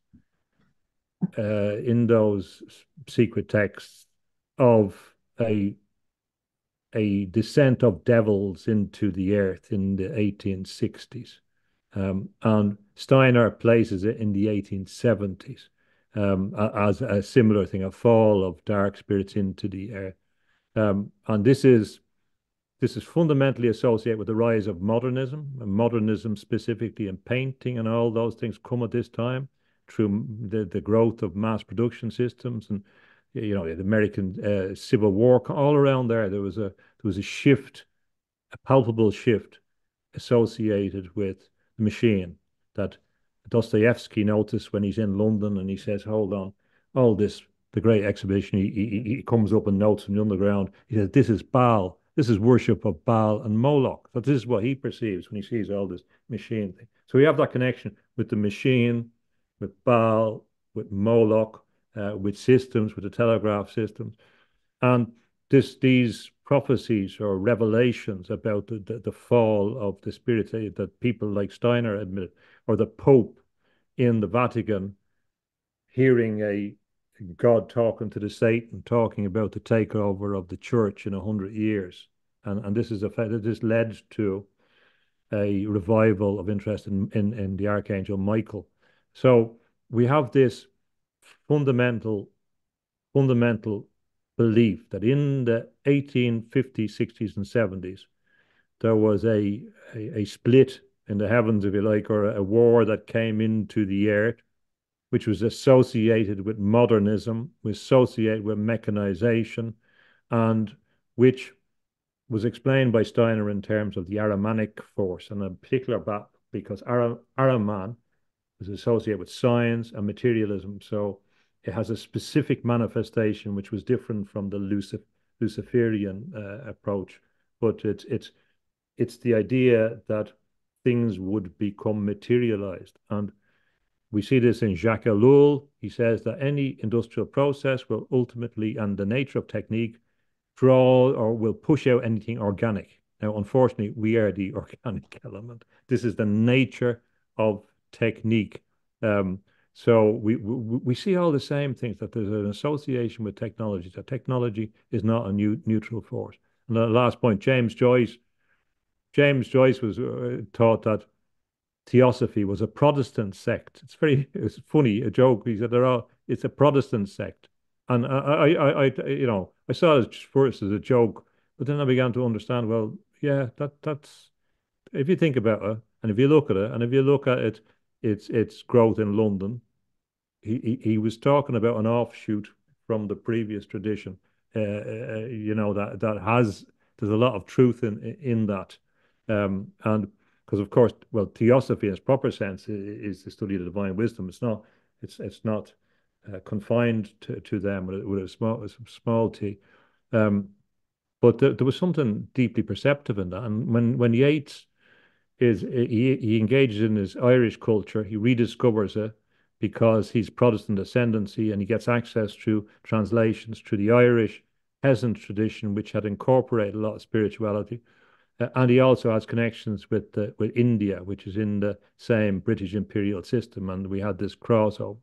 uh, in those secret texts of a a descent of devils into the earth in the eighteen sixties, um, and Steiner places it in the eighteen seventies um, as a similar thing, a fall of dark spirits into the earth, um, and this is this is fundamentally associated with the rise of modernism, and modernism specifically in painting and all those things come at this time through the the growth of mass production systems and, you know, the American uh, Civil War, all around there. There was a there was a shift, a palpable shift, associated with the machine that Dostoevsky noticed when he's in London, and he says, "Hold on, all this, the Great Exhibition." He he, he comes up and notes from the underground. He says, "This is Baal. This is worship of Baal and Moloch." So this is what he perceives when he sees all this machine thing. So we have that connection with the machine, with Baal, with Moloch. Uh, with systems, with the telegraph systems, and this these prophecies or revelations about the, the, the fall of the spirit that people like Steiner admitted, or the Pope in the Vatican hearing a God talking to the Satan, talking about the takeover of the church in a hundred years, and and this is a fact that this led to a revival of interest in in, in the Archangel Michael. So we have this fundamental fundamental belief that in the eighteen fifties, sixties and seventies there was a, a a split in the heavens, if you like, or a war that came into the earth, which was associated with modernism, was associated with mechanization, and which was explained by Steiner in terms of the Aramanic force, and in particular that because Aram, Araman is associated with science and materialism, so it has a specific manifestation which was different from the Lucif Luciferian uh, approach. But it's it's it's the idea that things would become materialized, and we see this in Jacques Ellul. He says that any industrial process will ultimately, and the nature of technique, draw or will push out anything organic. Now, unfortunately, we are the organic element. This is the nature of technique. Um, so we, we we see all the same things, that there's an association with technology, that technology is not a new neutral force. And the last point, James Joyce, James Joyce was uh, taught that Theosophy was a Protestant sect. It's very, it's funny, a joke. He said there are, it's a Protestant sect, and I, I, I, I you know, I saw it first as a joke, but then I began to understand. Well, yeah, that that's if you think about it, and if you look at it, and if you look at it. Its its growth in London, he, he he was talking about an offshoot from the previous tradition. Uh, uh, you know, that that has there's a lot of truth in in that, um, and because of course, well, Theosophy, in its proper sense, is, is the study of the divine wisdom. It's not it's it's not uh, confined to to them with a, with a small small t, um, but there, there was something deeply perceptive in that. And when when Yeats Is he, he engages in his Irish culture, he rediscovers it because he's Protestant ascendancy, and he gets access to translations through the Irish peasant tradition, which had incorporated a lot of spirituality, uh, and he also has connections with uh, with India, which is in the same British imperial system, and we had this crossover.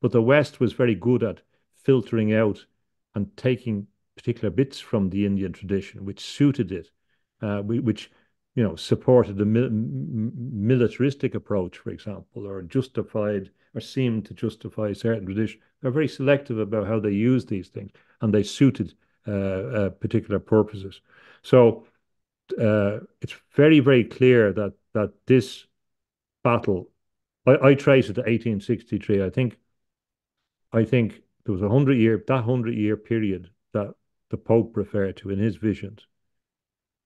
But the West was very good at filtering out and taking particular bits from the Indian tradition, which suited it, uh, which you know, supported the mil militaristic approach, for example, or justified or seemed to justify certain traditions. They're very selective about how they use these things, and they suited uh, uh, particular purposes. So uh, it's very, very clear that that this battle, I, I trace it to eighteen sixty-three. I think, I think there was a hundred year that hundred year period that the Pope referred to in his visions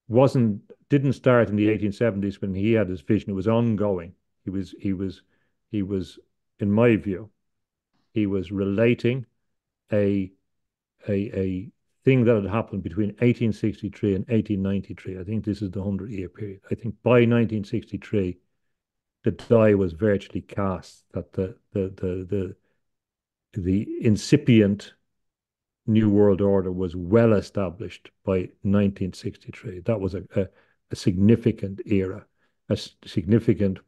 wasn't. Didn't start in the eighteen seventies when he had his vision. It was ongoing. He was, he was, he was, in my view, he was relating a a a thing that had happened between eighteen sixty-three and eighteen ninety-three. I think this is the hundred-year period. I think by nineteen sixty-three, the die was virtually cast that the the the the, the incipient New World Order was well established by nineteen sixty-three. That was a, a, a significant era, a significant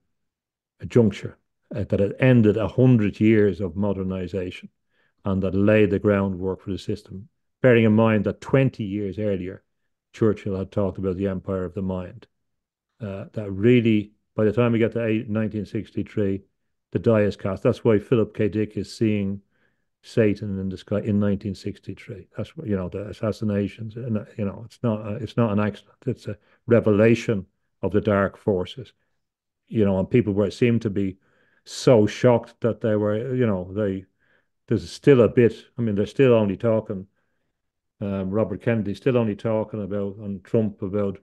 a juncture uh, that had ended a hundred years of modernization and that laid the groundwork for the system. Bearing in mind that twenty years earlier, Churchill had talked about the empire of the mind. Uh, that really, by the time we get to nineteen sixty-three, the die is cast. That's why Philip K. Dick is seeing Satan in the sky in nineteen sixty-three. That's what, you know, the assassinations. And you know, it's not a, it's not an accident. It's a revelation of the dark forces. You know, and people were seemed to be so shocked that they were, you know, they there's still a bit. I mean, they're still only talking. Um, Robert Kennedy's still only talking about and Trump about,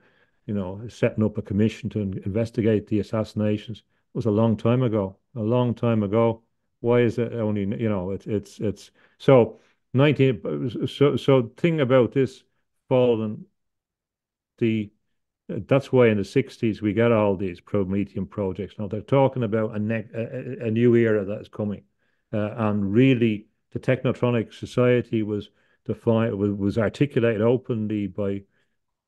you know, setting up a commission to investigate the assassinations. It was a long time ago. A long time ago. Why is it only, you know, it's it's it's so nineteen. So so thing about this fallen the. That's why in the sixties we get all these Promethean projects. Now they're talking about a, ne a, a new era that is coming, uh, and really the technotronic society was defined was articulated openly by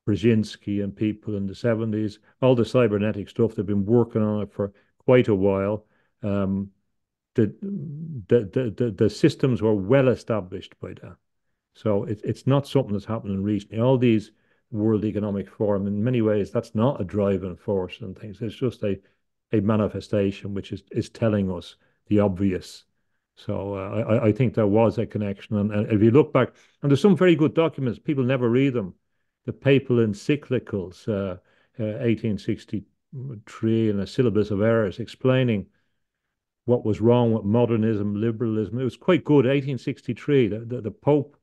Brzezinski and people in the seventies. All the cybernetic stuff, they've been working on it for quite a while. Um, the, the the the the systems were well established by that, so it, it's not something that's happening recently. All these. World Economic Forum, in many ways, that's not a driving force and things. It's just a, a manifestation which is, is telling us the obvious. So uh, I, I think there was a connection. And, and if you look back, and there's some very good documents, people never read them. The papal encyclicals, uh, uh, eighteen sixty-three, and a syllabus of errors explaining what was wrong with modernism, liberalism. It was quite good. eighteen sixty-three, the, the, the Pope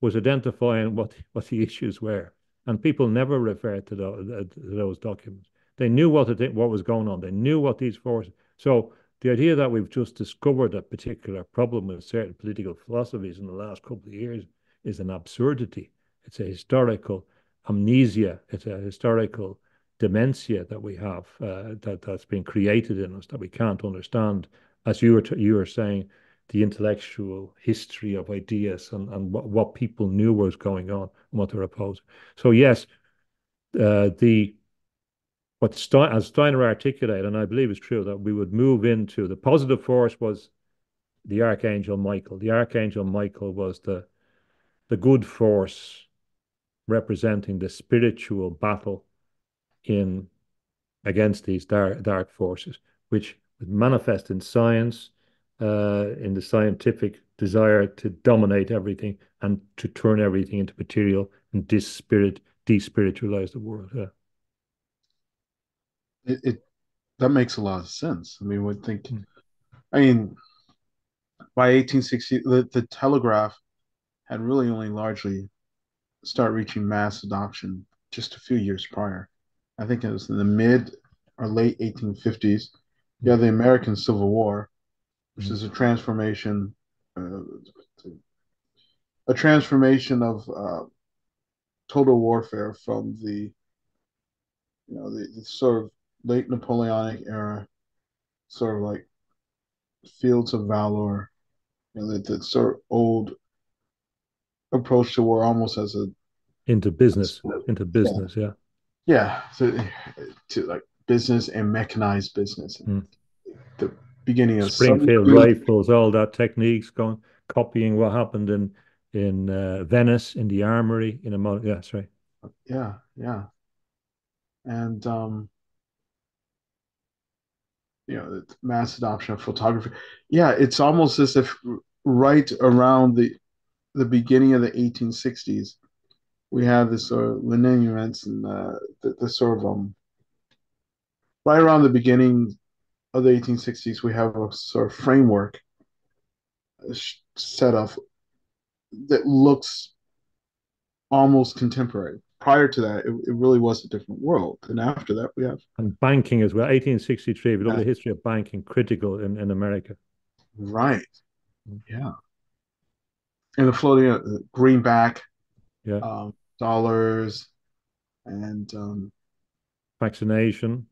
was identifying what, what the issues were. And people never referred to those, to those documents. They knew what it, what was going on. They knew what these forces. So the idea that we've just discovered a particular problem with certain political philosophies in the last couple of years is an absurdity. It's a historical amnesia. It's a historical dementia that we have uh, that that's been created in us that we can't understand. As you were t you were saying, the intellectual history of ideas and, and what, what people knew was going on and what they're opposing. So yes, uh, the what Stein, as Steiner articulated, and I believe is true, that we would move into the positive force was the Archangel Michael. The Archangel Michael was the the good force representing the spiritual battle in against these dark, dark forces, which manifest in science. Uh, in the scientific desire to dominate everything and to turn everything into material and dispirit, despiritualize the world. Yeah. It, it that makes a lot of sense. I mean, would think. I mean, by eighteen sixty, the, the telegraph had really only largely started reaching mass adoption just a few years prior. I think it was in the mid or late eighteen fifties. You have the American Civil War. Which is a transformation, uh, a transformation of uh, total warfare from the, you know, the, the sort of late Napoleonic era, sort of like fields of valor, you know, that, that sort of old approach to war, almost as a into business, as, into business, yeah, yeah, yeah so, to like business and mechanized business. Mm. The beginning of Springfield rifles, all that techniques, going copying what happened in in uh, Venice in the armory in a yeah, that's right, yeah, yeah, and um, you know, the mass adoption of photography. Yeah, it's almost as if right around the the beginning of the eighteen sixties, we had this sort of lineaments and uh, the, the sort of um, right around the beginning. Of the eighteen sixties, we have a sort of framework set up that looks almost contemporary. Prior to that, it, it really was a different world. And after that, we have... And banking as well. eighteen sixty-three, we look at the history of banking, critical in, in America. Right. Yeah. and the floating uh, greenback, yeah, um, dollars, and um, vaccination.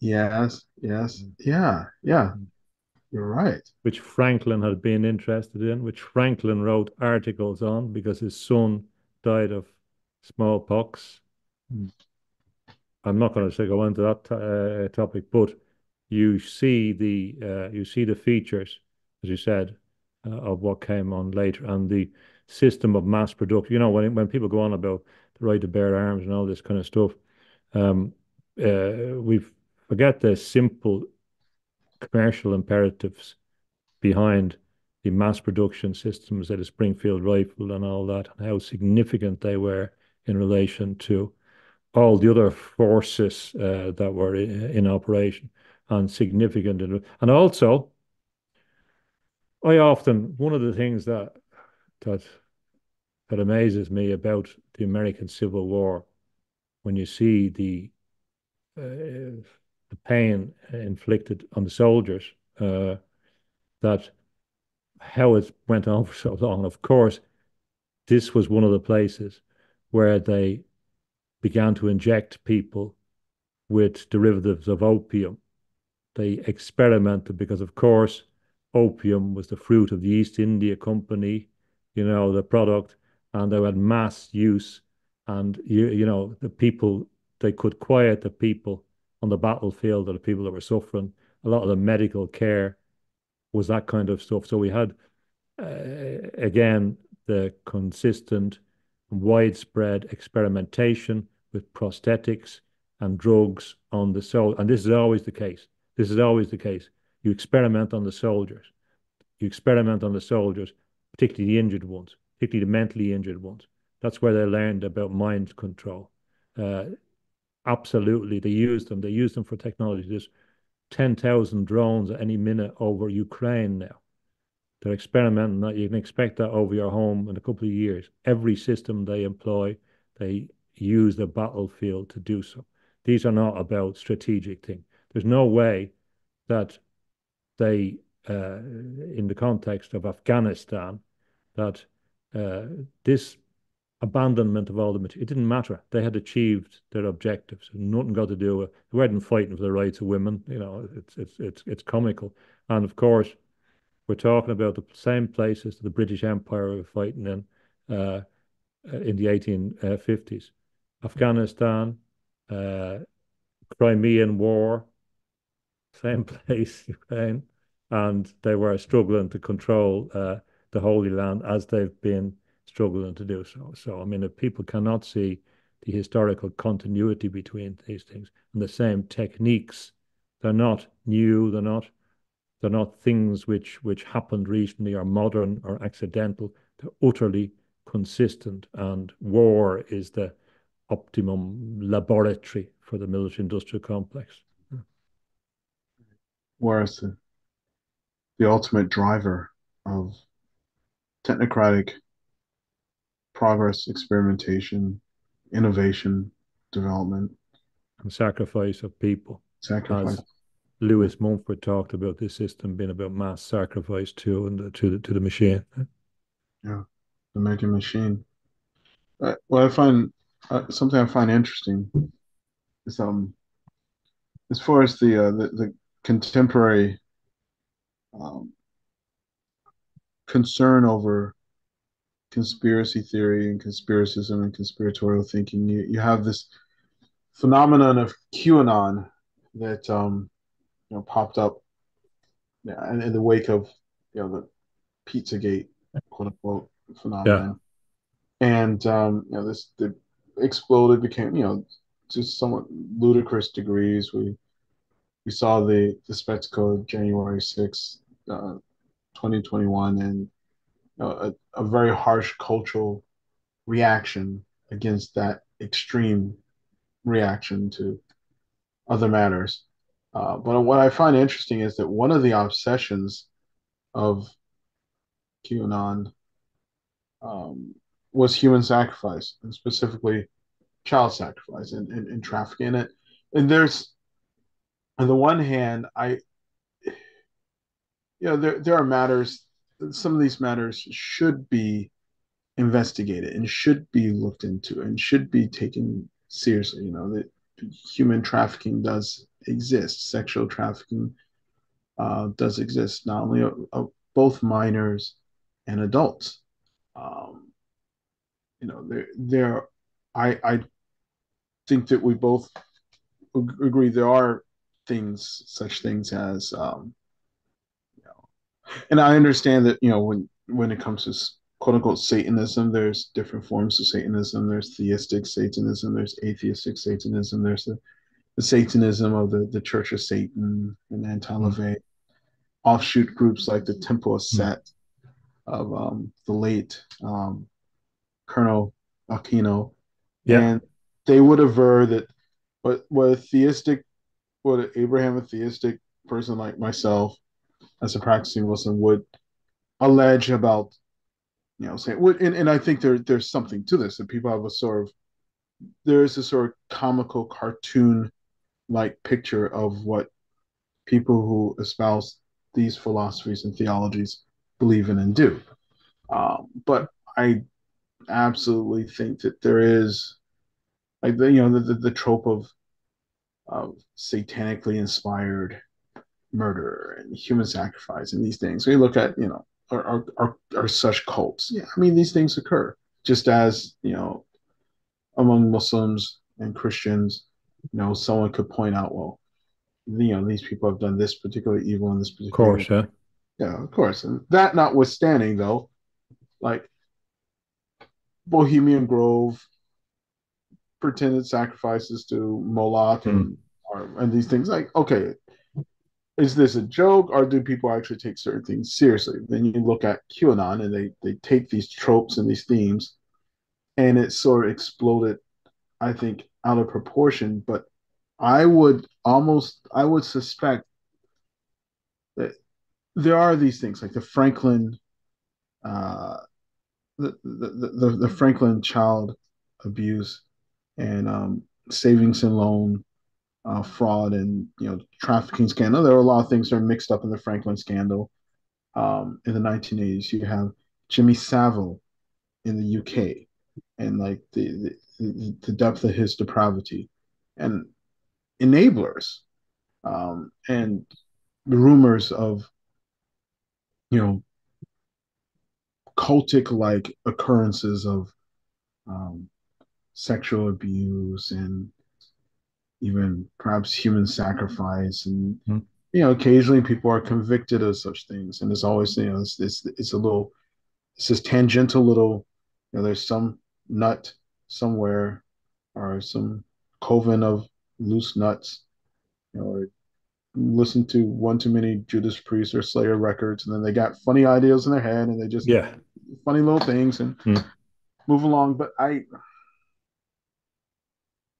Yes, yes, yeah, yeah. You're right. Which Franklin had been interested in, which Franklin wrote articles on because his son died of smallpox. Mm. I'm not going to go into that uh, topic, but you see the uh, you see the features, as you said, uh, of what came on later, and the system of mass production. You know, when when people go on about the right to bear arms and all this kind of stuff, um, uh, we forget the simple commercial imperatives behind the mass production systems that a Springfield rifle and all that, and how significant they were in relation to all the other forces uh, that were in, in operation, and significant. In, and also, I often, one of the things that that that amazes me about the American Civil War, when you see the uh, the pain inflicted on the soldiers, uh, that how it went on for so long. Of course, this was one of the places where they began to inject people with derivatives of opium. They experimented because, of course, opium was the fruit of the East India Company, you know, the product, and they had mass use. And, you, you know, the people, they could quiet the people on the battlefield, or the people that were suffering. A lot of the medical care was that kind of stuff. So we had, uh, again, the consistent and widespread experimentation with prosthetics and drugs on the soul. And this is always the case. This is always the case. You experiment on the soldiers. You experiment on the soldiers, particularly the injured ones, particularly the mentally injured ones. That's where they learned about mind control. Uh, Absolutely, they used them. They used them for technology. There's ten thousand drones at any minute over Ukraine now. They're experimenting that. You can expect that over your home in a couple of years. Every system they employ, they use the battlefield to do so. These are not about strategic thing. There's no way that they, uh, in the context of Afghanistan, that uh, this abandonment of all the material. It didn't matter. They had achieved their objectives. Nothing got to do with. They weren't fighting for the rights of women. You know, it's it's it's it's comical. And of course, we're talking about the same places that the British Empire were fighting in uh, in the eighteen fifties. Afghanistan, uh, Crimean War, same place, Ukraine, and they were struggling to control uh, the Holy Land as they've been struggling to do so. So, I mean, if people cannot see the historical continuity between these things and the same techniques, they're not new, they're not they're not things which which happened recently or modern or accidental. They're utterly consistent, and war is the optimum laboratory for the military-industrial complex. War is the, the ultimate driver of technocratic progress, experimentation, innovation, development, and sacrifice of people. Sacrifice. As Lewis Mumford talked about this system being about mass sacrifice too, and to the to the machine. Yeah, the mega machine. Uh, well, I find uh, something I find interesting is um, as far as the uh, the, the contemporary um, concern over conspiracy theory and conspiracism and conspiratorial thinking. You, you have this phenomenon of QAnon that um, you know, popped up yeah, in, in the wake of you know the Pizzagate quote unquote phenomenon, yeah. and um, you know this the exploded became you know to somewhat ludicrous degrees. We we saw the the spectacle of January sixth, uh, twenty twenty-one, and A, a very harsh cultural reaction against that extreme reaction to other matters. Uh, but what I find interesting is that one of the obsessions of QAnon um, was human sacrifice, and specifically child sacrifice and, and, and trafficking in it. And there's, on the one hand, I, you know, there, there are matters some of these matters should be investigated and should be looked into and should be taken seriously. You know, that human trafficking does exist. Sexual trafficking uh, does exist, not only uh, both minors and adults. Um, you know, there, there. I, I think that we both agree there are things, such things as, um, you know, and I understand that, you know, when when it comes to quote unquote Satanism, there's different forms of Satanism. There's theistic Satanism, there's atheistic Satanism, there's the, the Satanism of the, the Church of Satan and Anti-LaVey, mm-hmm. offshoot groups like the Temple of Set mm-hmm. of um, the late um, Colonel Aquino. Yeah. And they would aver that what, what a theistic, what an Abraham, a theistic person like myself as a practicing Muslim would allege about, you know, say, would, and, and I think there, there's something to this, that people have a sort of, there is a sort of comical cartoon-like picture of what people who espouse these philosophies and theologies believe in and do. Um, but I absolutely think that there is, like, the, you know, the, the, the trope of of satanically inspired murder and human sacrifice and these things. We look at, you know, are are, are, are such cults. Yeah, I mean, these things occur, just as, you know, among Muslims and Christians, you know, someone could point out, well, you know, these people have done this particular evil in this particular. Of course, evil. yeah, yeah, of course. And that notwithstanding, though, like Bohemian Grove pretended sacrifices to Moloch and, mm. and these things, like, okay, is this a joke, or do people actually take certain things seriously? Then you look at QAnon, and they they take these tropes and these themes, and it sort of exploded, I think, out of proportion. But I would almost, I would suspect that there are these things, like the Franklin, uh, the, the, the, the Franklin child abuse and um, savings and loan uh, fraud and, you know, trafficking scandal. There are a lot of things that are mixed up in the Franklin scandal um, in the nineteen eighties. You have Jimmy Savile in the U K and, like, the, the, the depth of his depravity and enablers um, and the rumors of, you know, cultic-like occurrences of um, sexual abuse and even perhaps human sacrifice, and mm-hmm. you know, occasionally people are convicted of such things, and it's always, you know, it's it's, it's a little, it's this tangential little, you know, there's some nut somewhere or some coven of loose nuts, you know, or listen to one too many Judas Priest or Slayer records, and then they got funny ideas in their head, and they just yeah funny little things and mm. move along. But I.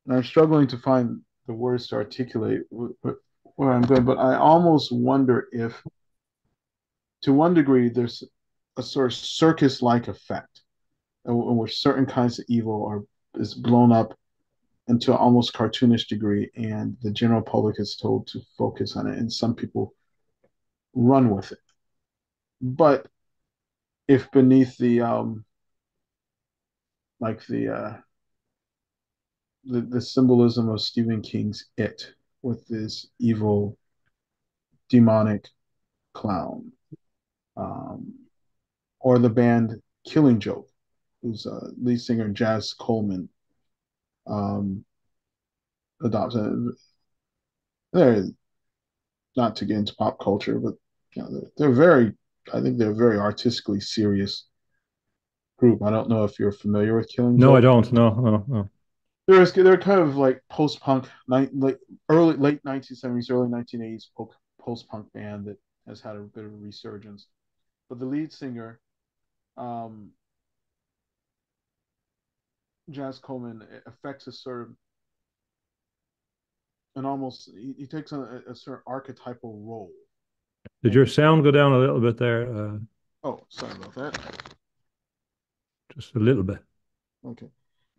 And I'm struggling to find the words to articulate where I'm going, but I almost wonder if, to one degree, there's a sort of circus-like effect in which certain kinds of evil are is blown up into an almost cartoonish degree, and the general public is told to focus on it, and some people run with it. But if beneath the, um, like the... Uh, The, the symbolism of Stephen King's It, with this evil demonic clown, um, or the band Killing Joke, whose uh, lead singer Jazz Coleman um, adopts it. They're, not to get into pop culture, but, you know, they're, they're very, I think they're a very artistically serious group. I don't know if you're familiar with Killing Joke. No, I don't. No, no, no. They're, they're kind of like post-punk, like early, late nineteen seventies, early nineteen eighties post-punk band that has had a bit of a resurgence. But the lead singer, um, Jazz Coleman, affects a sort of an almost, he, he takes on a, a sort of archetypal role. Did your sound go down a little bit there? Uh, oh, sorry about that. Just a little bit. Okay.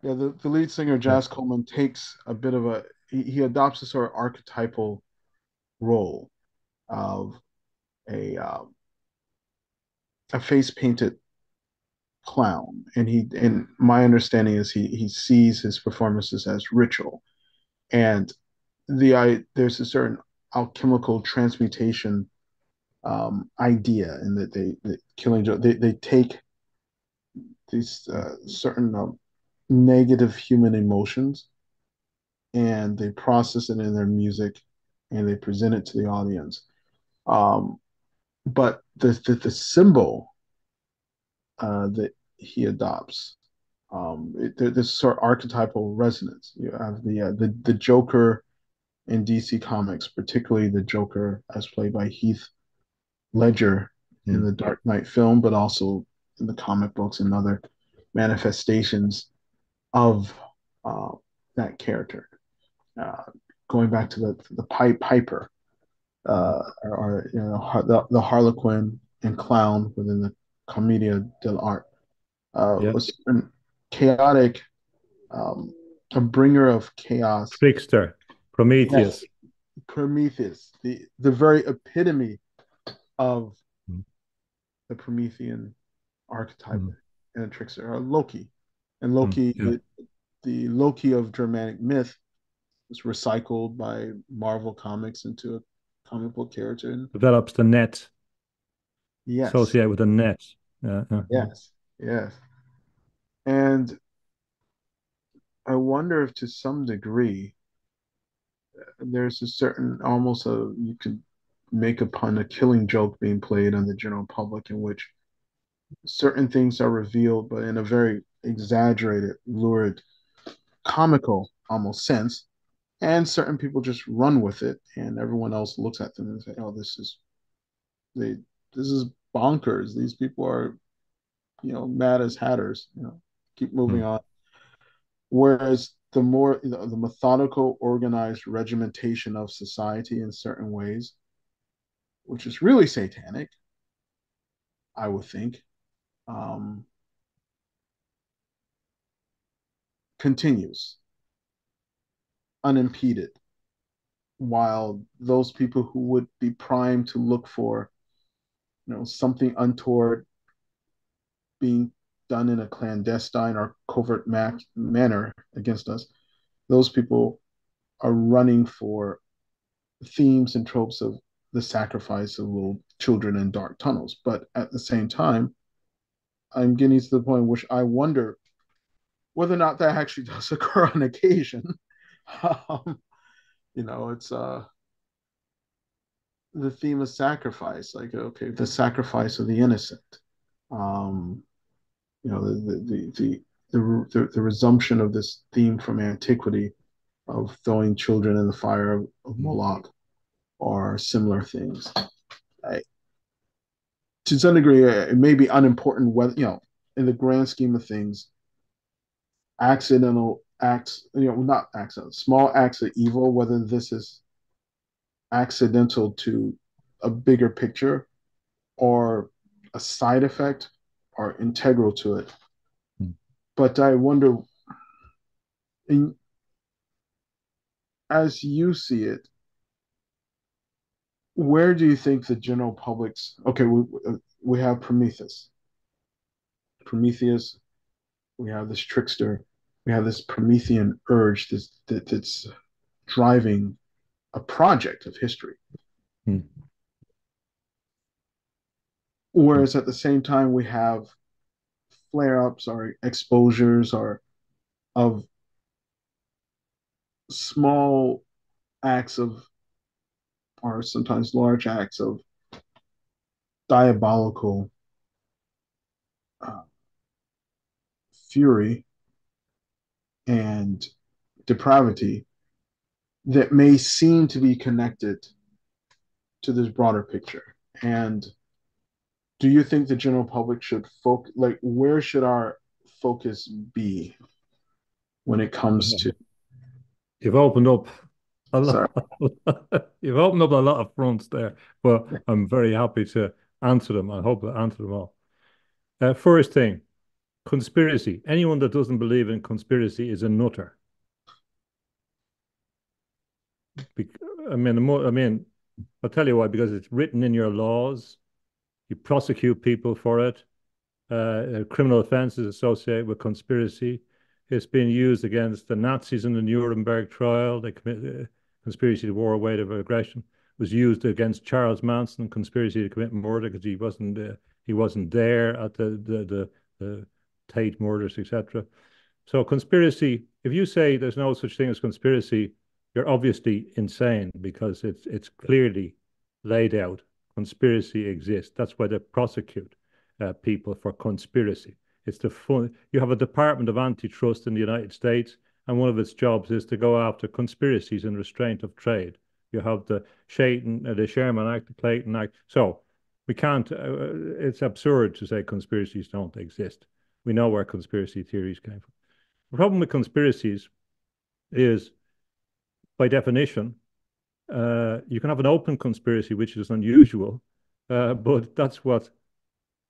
Yeah, the, the lead singer, Jazz Coleman, takes a bit of a, he, he adopts a sort of archetypal role of a, um, a face painted clown, and he and my understanding is he he sees his performances as ritual, and the I there's a certain alchemical transmutation um, idea in that they the Killing Joke they they take these uh, certain um, negative human emotions, and they process it in their music, and they present it to the audience. Um, but the the, the symbol uh, that he adopts, um, it, there, this sort of archetypal resonance. You have the uh, the the Joker in D C Comics, particularly the Joker as played by Heath Ledger mm. in the Dark Knight film, but also in the comic books and other manifestations of uh, that character. Uh, going back to the the Pied Piper, uh, or, or you know the, the Harlequin and clown within the Commedia dell'arte, uh, yep. was chaotic, um, a bringer of chaos, trickster, Prometheus, yes. Prometheus, the the very epitome of mm. the Promethean archetype, mm. and a trickster, or Loki, and Loki, mm, yeah. the, the Loki of Germanic myth. It's recycled by Marvel Comics into a comic book character. And develops the net. Yes. Associated with the net. Uh, uh, yes, yes. And I wonder if to some degree there's a certain, almost a, you could make upon a Killing Joke being played on the general public in which certain things are revealed, but in a very exaggerated, lurid, comical almost sense. And certain people just run with it, and everyone else looks at them and say, "Oh, this is they. This is bonkers. These people are, you know, mad as hatters. You know, keep moving mm-hmm. on." Whereas the more the, the methodical, organized regimentation of society in certain ways, which is really satanic, I would think, um, continues. Unimpeded, while those people who would be primed to look for, you know, something untoward being done in a clandestine or covert ma- manner against us, those people are running for themes and tropes of the sacrifice of little children in dark tunnels. But at the same time, I'm getting to the point in which I wonder whether or not that actually does occur on occasion. Um, you know, it's uh, the theme of sacrifice, like, okay, the sacrifice of the innocent, um, you know, the the, the the the the resumption of this theme from antiquity of throwing children in the fire of, of Moloch or similar things. I, to some degree, it may be unimportant whether, you know, in the grand scheme of things, accidental acts, you know, not accidental, small acts of evil, whether this is accidental to a bigger picture or a side effect or integral to it. Hmm. But I wonder, in, as you see it, where do you think the general public's, okay, we, we have Prometheus. Prometheus, we have this trickster. We have this Promethean urge that's, that, that's driving a project of history. Hmm. Whereas at the same time, we have flare-ups or exposures or of small acts of, or sometimes large acts of diabolical uh, fury and depravity that may seem to be connected to this broader picture. And do you think the general public should focus, like, where should our focus be when it comes to? You've opened up a lot. You've opened up a lot of fronts there, but I'm very happy to answer them. I hope I answer them all. Uh, first thing. Conspiracy. Anyone that doesn't believe in conspiracy is a nutter. Be- I mean, the more, I mean, I'll tell you why. Because it's written in your laws, You prosecute people for it. Uh, criminal offenses associated with conspiracy. It's been used against the Nazis in the Nuremberg trial. They committed uh, conspiracy to war, weight of aggression. It was used against Charles Manson, conspiracy to commit murder because he wasn't uh, he wasn't there at the the the, the Tate murders, et cetera. So conspiracy. If you say there's no such thing as conspiracy, you're obviously insane because it's it's clearly laid out. Conspiracy exists. That's why they prosecute uh, people for conspiracy. It's the fun. You have a Department of Antitrust in the United States, and one of its jobs is to go after conspiracies and restraint of trade. You have the Shaitan, uh, the Sherman Act, the Clayton Act. So we can't. Uh, it's absurd to say conspiracies don't exist. We know where conspiracy theories came from. The problem with conspiracies is, by definition, uh, you can have an open conspiracy, which is unusual, uh, but that's what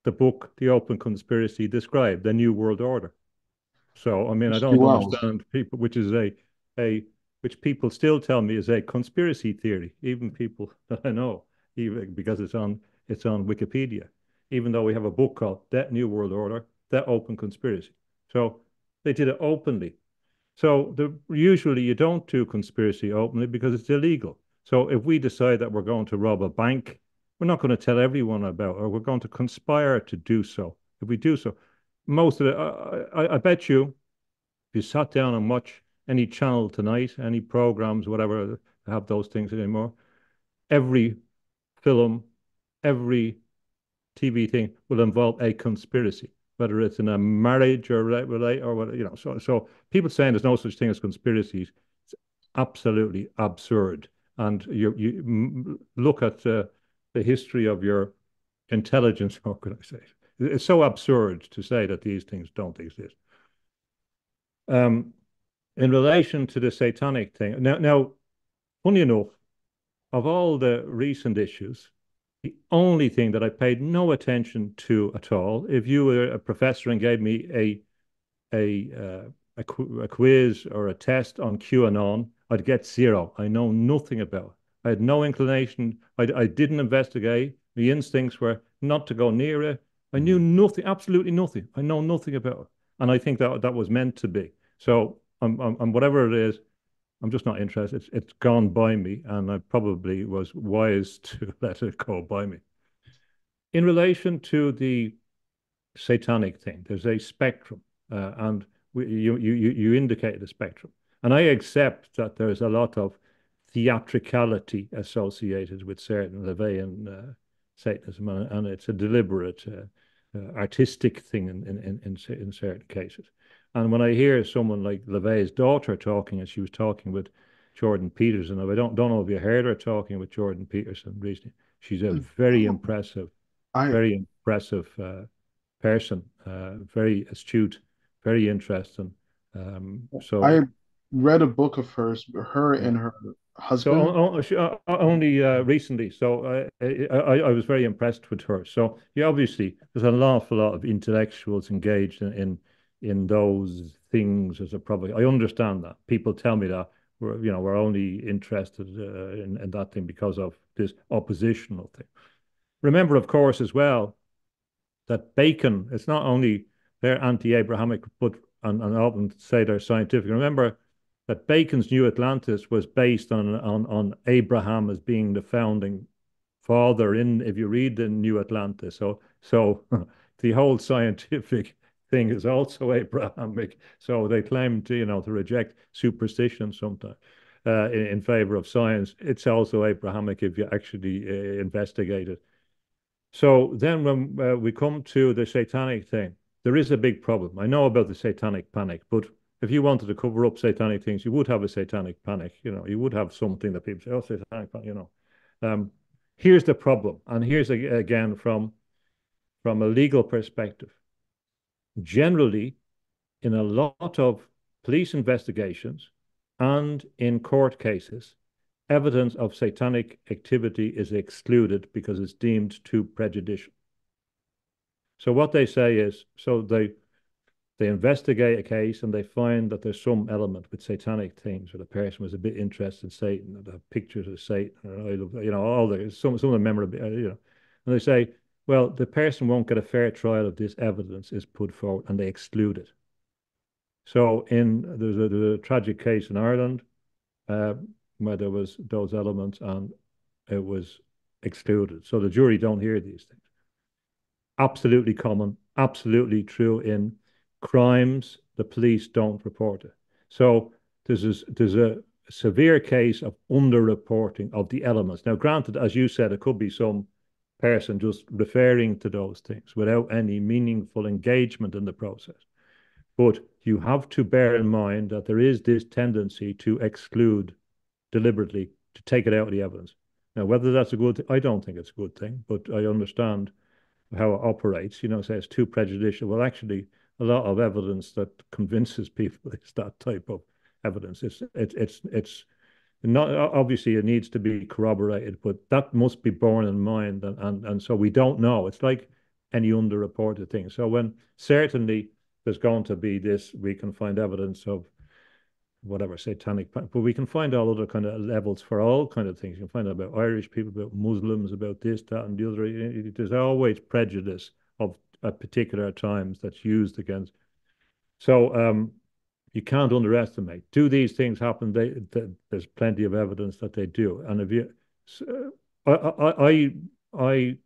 the book, The Open Conspiracy, described, the New World Order. So, I mean, I don't understand people, which is a, a, which people still tell me is a conspiracy theory, even people that I know, even because it's on, it's on Wikipedia, even though we have a book called That New World Order, That Open Conspiracy. So they did it openly. So the, usually you don't do conspiracy openly because it's illegal. So if we decide that we're going to rob a bank, we're not going to tell everyone about it, or we're going to conspire to do so. If we do so, most of the, I, I, I bet you, if you sat down and watched any channel tonight, any programs, whatever, have those things anymore, every film, every T V thing will involve a conspiracy, whether it's in a marriage or relate or what, you know. So, so people saying there's no such thing as conspiracies, it's absolutely absurd. And you, you look at, uh, the history of your intelligence organization. It's so absurd to say that these things don't exist. Um, in relation to the satanic thing, now, now, funny enough, of all the recent issues, the only thing that I paid no attention to at all, if you were a professor and gave me a a uh, a, qu a quiz or a test on QAnon, I'd get zero. I know nothing about it. I had no inclination. I, I didn't investigate. The instincts were not to go near it. I knew nothing, absolutely nothing. I know nothing about it. And I think that that was meant to be. So I'm, I'm, I'm whatever it is, I'm just not interested. It's, it's gone by me, and I probably was wise to let it go by me. In relation to the satanic thing, there's a spectrum, uh, and we, you, you, you indicated a spectrum. And I accept that there's a lot of theatricality associated with certain Levian uh, Satanism, and, and it's a deliberate uh, uh, artistic thing in, in, in, in certain cases. And when I hear someone like LeVay's daughter talking, and she was talking with Jordan Peterson, I don't, don't know if you heard her talking with Jordan Peterson recently. She's a very impressive, I... very impressive uh, person, uh, very astute, very interesting. Um, so I read a book of hers, her and her husband. So only uh, recently, so I, I I was very impressed with her. So you obviously, there's an awful lot of intellectuals engaged in in, in those things as a problem. I understand that. People tell me that we're you know we're only interested uh, in, in that thing because of this oppositional thing. Remember, of course, as well, that Bacon. It's not only they're anti-Abrahamic, but and, and I often say they're scientific. Remember that Bacon's New Atlantis was based on, on, on Abraham as being the founding father in, if you read the New Atlantis. So, so the whole scientific thing is also Abrahamic. So they claim to, you know, to reject superstition sometimes uh, in, in favor of science. It's also Abrahamic if you actually uh, investigate it. So then when uh, we come to the satanic thing, there is a big problem. I know about the satanic panic, but if you wanted to cover up satanic things, you would have a satanic panic. You know, you would have something that people say, "Oh, satanic panic." You know, um, here's the problem, and here's a, again from from a legal perspective. Generally, in a lot of police investigations and in court cases, evidence of satanic activity is excluded because it's deemed too prejudicial. So what they say is, so they. They investigate a case and they find that there's some element with satanic things, or the person was a bit interested in Satan, or they have pictures of Satan, or you know, all the some some of the memorabilia, you know, and they say well, the person won't get a fair trial if this evidence is put forward, and they exclude it. So in there's a, there's a tragic case in Ireland uh, where there was those elements and it was excluded. So the jury don't hear these things. Absolutely common, absolutely true in crimes. The police don't report it. So there's a, there's a severe case of underreporting of the elements. Now, granted, as you said, it could be some person just referring to those things without any meaningful engagement in the process. But you have to bear in mind that there is this tendency to exclude deliberately, to take it out of the evidence. Now, whether that's a good thing, I don't think it's a good thing, but I understand how it operates. You know, say it's too prejudicial. Well, actually, a lot of evidence that convinces people is that type of evidence. It's, it's, it's, it's not, obviously it needs to be corroborated, but that must be borne in mind. And, and, and so we don't know. It's like any underreported thing. So when certainly there's going to be this, we can find evidence of whatever, satanic, but we can find all other kind of levels for all kind of things. You can find out about Irish people, about Muslims, about this, that, and the other. There's always prejudice of at particular times that's used against. So um, you can't underestimate. Do these things happen? They, they, there's plenty of evidence that they do. And if you, so, I, I, I, I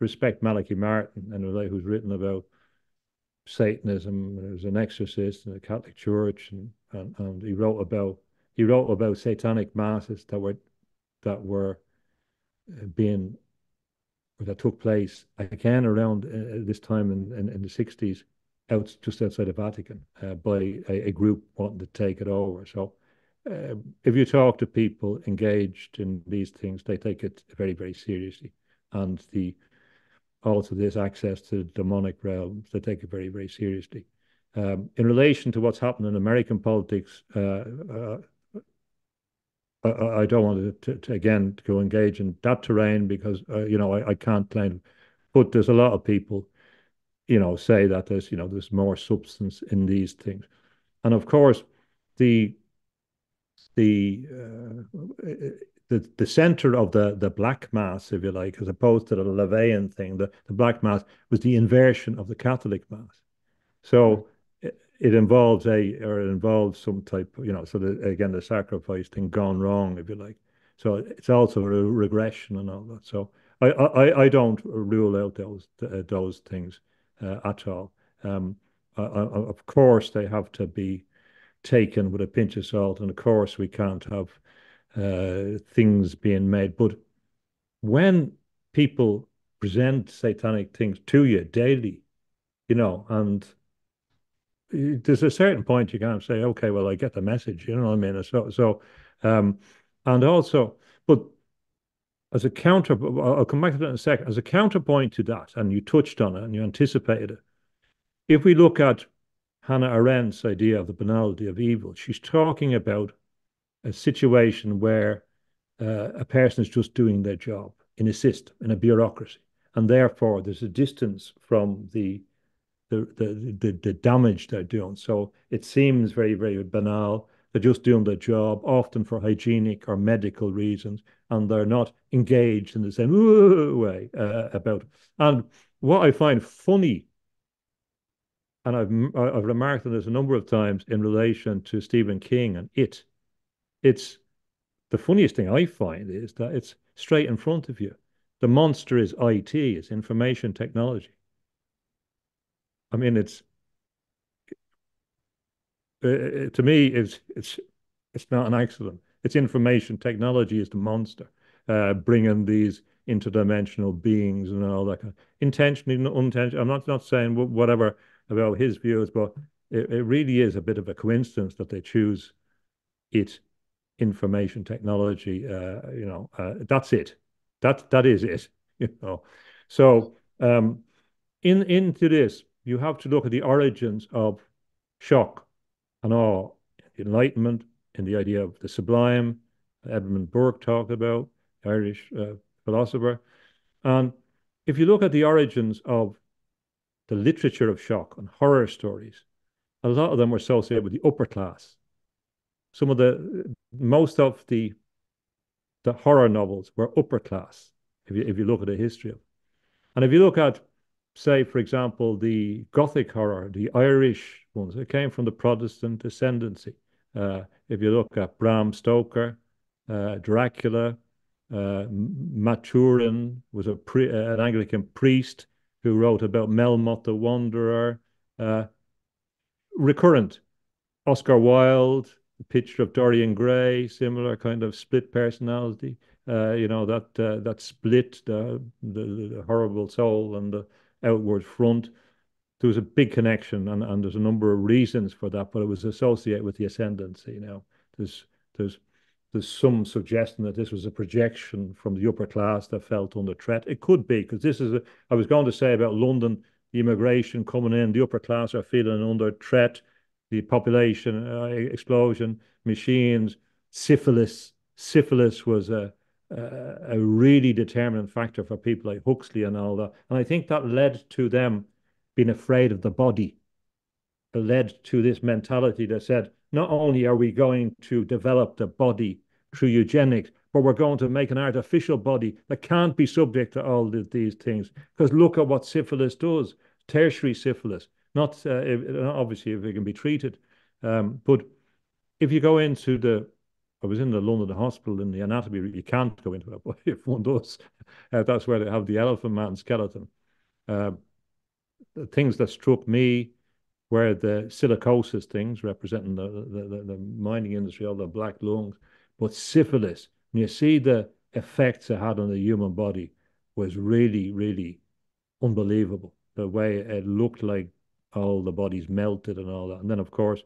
respect Malachy Martin, anyway, who's written about Satanism. He was an exorcist in the Catholic Church, and, and and he wrote about he wrote about satanic masses that were that were being that took place again around uh, this time in, in in the sixties, out just outside the Vatican, uh, by a, a group wanting to take it over. So, uh, if you talk to people engaged in these things, they take it very very seriously, and the also this access to the demonic realms, they take it very, very seriously. Um, in relation to what's happened in American politics, uh, uh, I, I don't want to, to, again, to go engage in that terrain because, uh, you know, I, I can't claim, but there's a lot of people, you know, say that there's, you know, there's more substance in these things. And of course, the, the, uh, The, the center of the, the black mass, if you like, as opposed to the Levian thing, the, the black mass was the inversion of the Catholic mass. So it, it involves a, or it involves some type, you know, so the, again, the sacrifice thing gone wrong, if you like. So it's also a regression and all that. So I, I, I don't rule out those, uh, those things uh, at all. Um, I, I, of course, they have to be taken with a pinch of salt. And of course, we can't have Uh, things being made, but when people present satanic things to you daily, you know, and there's a certain point you can't say, okay, well, I get the message, you know what I mean? So, so, um, and also, but as a counter, I'll come back to that in a second, as a counterpoint to that, and you touched on it and you anticipated it, if we look at Hannah Arendt's idea of the banality of evil, she's talking about a situation where uh, a person is just doing their job in a system, in a bureaucracy, and therefore there's a distance from the the the the, the damage they're doing. So it seems very very banal. They're just doing their job, often for hygienic or medical reasons, and they're not engaged in the same way uh, about it. And what I find funny, and I've I've remarked on this a number of times in relation to Stephen King and It. It's the funniest thing I find is that it's straight in front of you. The monster is I T, it's information technology. I mean, it's uh, to me, it's it's it's not an accident. It's information technology is the monster, uh, bringing these interdimensional beings and all that kind of, intentionally, unintentionally. I'm not not saying whatever about his views, but it, it really is a bit of a coincidence that they choose it. Information technology, uh, you know, uh, that's it. That that is it. You know, so um, in into this, you have to look at the origins of shock and awe, enlightenment, and the idea of the sublime. Edmund Burke talked about, Irish uh, philosopher, and if you look at the origins of the literature of shock and horror stories, a lot of them were associated with the upper class. Some of the most of the the horror novels were upper class. If you if you look at the history of, And if you look at, say, for example, the Gothic horror, the Irish ones, it came from the Protestant ascendancy. Uh, if you look at Bram Stoker, uh, Dracula, uh, Maturin was a pre an Anglican priest who wrote about Melmoth the Wanderer. Uh, recurrent. Oscar Wilde, the picture of Dorian Gray, similar kind of split personality. Uh, you know, that uh, that split, the, the, the horrible soul and the outward front. There was a big connection, and, and there's a number of reasons for that, but it was associated with the ascendancy. Now, there's there's there's some suggestion that this was a projection from the upper class that felt under threat. It could be, because this is a, I was going to say about London, the immigration coming in, the upper class are feeling under threat, the population uh, explosion, machines, syphilis. Syphilis was a Uh, a really determinant factor for people like Huxley and all that. And I think that led to them being afraid of the body. It led to this mentality that said, not only are we going to develop the body through eugenics, but we're going to make an artificial body that can't be subject to all the, these things. Because look at what syphilis does, tertiary syphilis. Not, uh, if, obviously, if it can be treated. Um, but if you go into the I was in the London hospital in the anatomy. You can't go into it, but if one does, uh, that's where they have the elephant man skeleton. Uh, the things that struck me were the silicosis things representing the, the, the mining industry, all the black lungs, but syphilis. And you see the effects it had on the human body was really, really unbelievable. The way it looked like all the bodies melted and all that. And then, of course,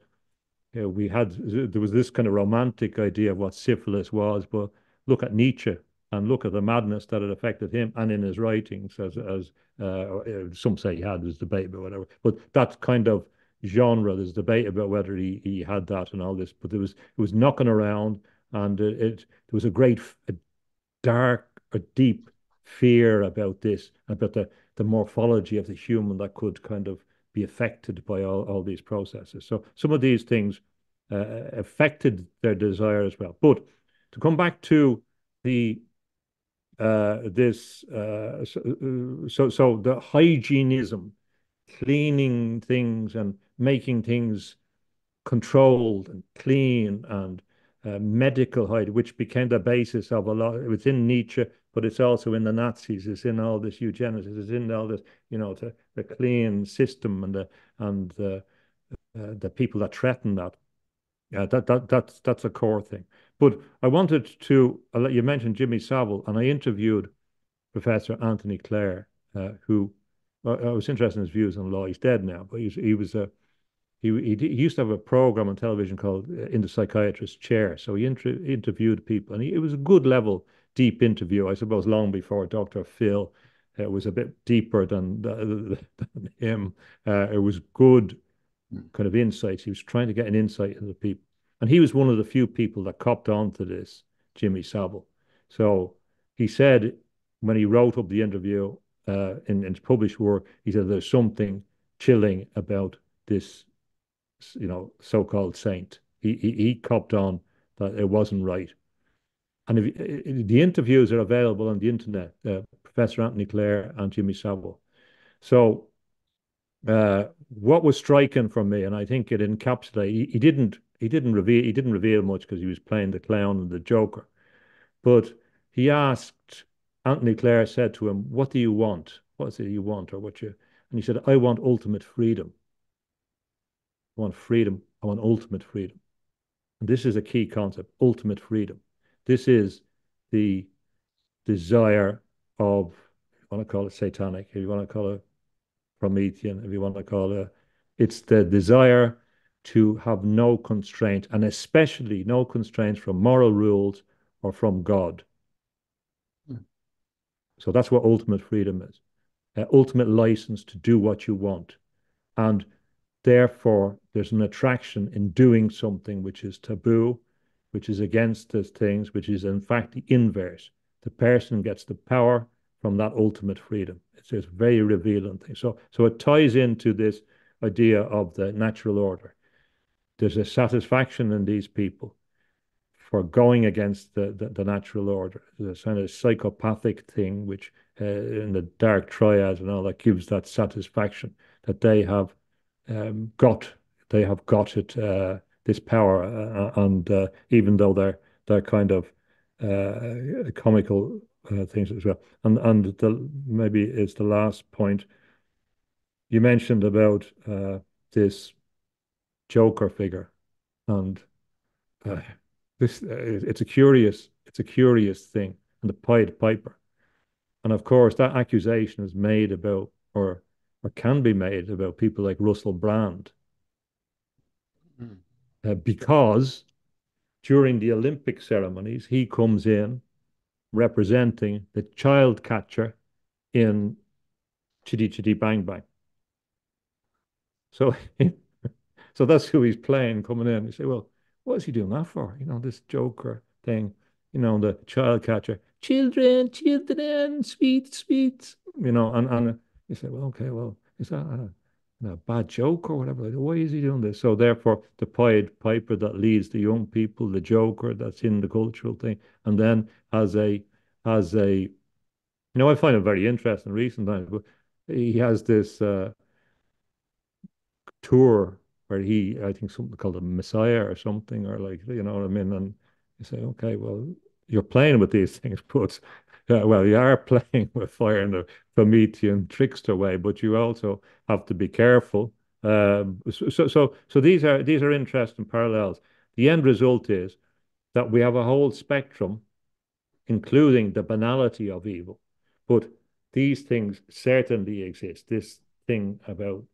Uh, we had, there was this kind of romantic idea of what syphilis was, but look at Nietzsche and look at the madness that had affected him and in his writings, as as uh, some say he had his debate about whatever, but that kind of genre, there's debate about whether he, he had that and all this, but there was, it was knocking around, and it, it there was a great a dark, a deep fear about this, about the, the morphology of the human that could kind of be affected by all, all these processes. So some of these things uh, affected their desire as well. But to come back to the uh, this uh, so so the hygienism, cleaning things and making things controlled and clean, and uh, medical hygiene, which became the basis of a lot. It's in Nietzsche, but it's also in the Nazis, it's in all this eugenics, it's in all this, you know, the, the clean system and the and the, uh, the people that threaten that. Yeah, that that that's that's a core thing. But I wanted to, you mentioned Jimmy Savile, and I interviewed Professor Anthony Clare, uh, who I, I was interested in his views on law. He's dead now, but he was, he was a he, he he used to have a program on television called In the Psychiatrist's Chair. So he inter interviewed people, and he, it was a good level. Deep interview, I suppose, long before Doctor Phil. It was a bit deeper than, than him. Uh, it was good kind of insights. He was trying to get an insight into people. And he was one of the few people that copped on to this, Jimmy Savile. So he said, when he wrote up the interview uh, in, in his published work, he said, there's something chilling about this, you know, so-called saint. He, he, he copped on that it wasn't right. And if, the interviews are available on the internet, uh, Professor Anthony Clare and Jimmy Savile. So uh, what was striking for me, and I think it encapsulated, he, he didn't he didn't reveal he didn't reveal much because he was playing the clown and the joker. But he asked, Anthony Clare said to him, what do you want? What is it you want, or what you, and he said, I want ultimate freedom. I want freedom. I want ultimate freedom. And this is a key concept, ultimate freedom. This is the desire of, if you want to call it satanic, if you want to call it Promethean, if you want to call it, it's the desire to have no constraint, and especially no constraints from moral rules or from God. Mm. So that's what ultimate freedom is, uh, ultimate license to do what you want. And therefore, there's an attraction in doing something which is taboo, which is against those things, which is in fact the inverse. The person gets the power from that ultimate freedom. It's a very revealing thing. So, so it ties into this idea of the natural order. There's a satisfaction in these people for going against the, the, the natural order. There's a kind of psychopathic thing which uh, in the dark triad and all that gives that satisfaction that they have um, got they have got it uh, this power, uh, and uh, even though they're they're kind of uh, comical uh, things as well. And and the, maybe it's the last point you mentioned about uh, this Joker figure, and uh, this uh, it's a curious it's a curious thing, and the Pied Piper. And of course, that accusation is made about, or or can be made about, people like Russell Brand, mm. uh, because during the Olympic ceremonies, he comes in representing the child catcher in Chitty Chitty Bang Bang. So, so that's who he's playing coming in. You say, well, what is he doing that for? You know, this Joker thing, you know, the child catcher. Children, children, sweet, sweet. You know, and, and you say, well, okay, well, is that a, a bad joke or whatever? Why is he doing this? So therefore, the Pied Piper that leads the young people, the Joker that's in the cultural thing, and then as a, as a, you know, I find it very interesting recent times, but he has this uh, tour where he, I think something called a Messiah or something, or like, you know what I mean? And you say, okay, well, you're playing with these things, but uh, well, you are playing with fire in the Promethean trickster way, but you also have to be careful. Um, so, so, so these are these are interesting parallels. The end result is that we have a whole spectrum, including the banality of evil, but these things certainly exist. This thing about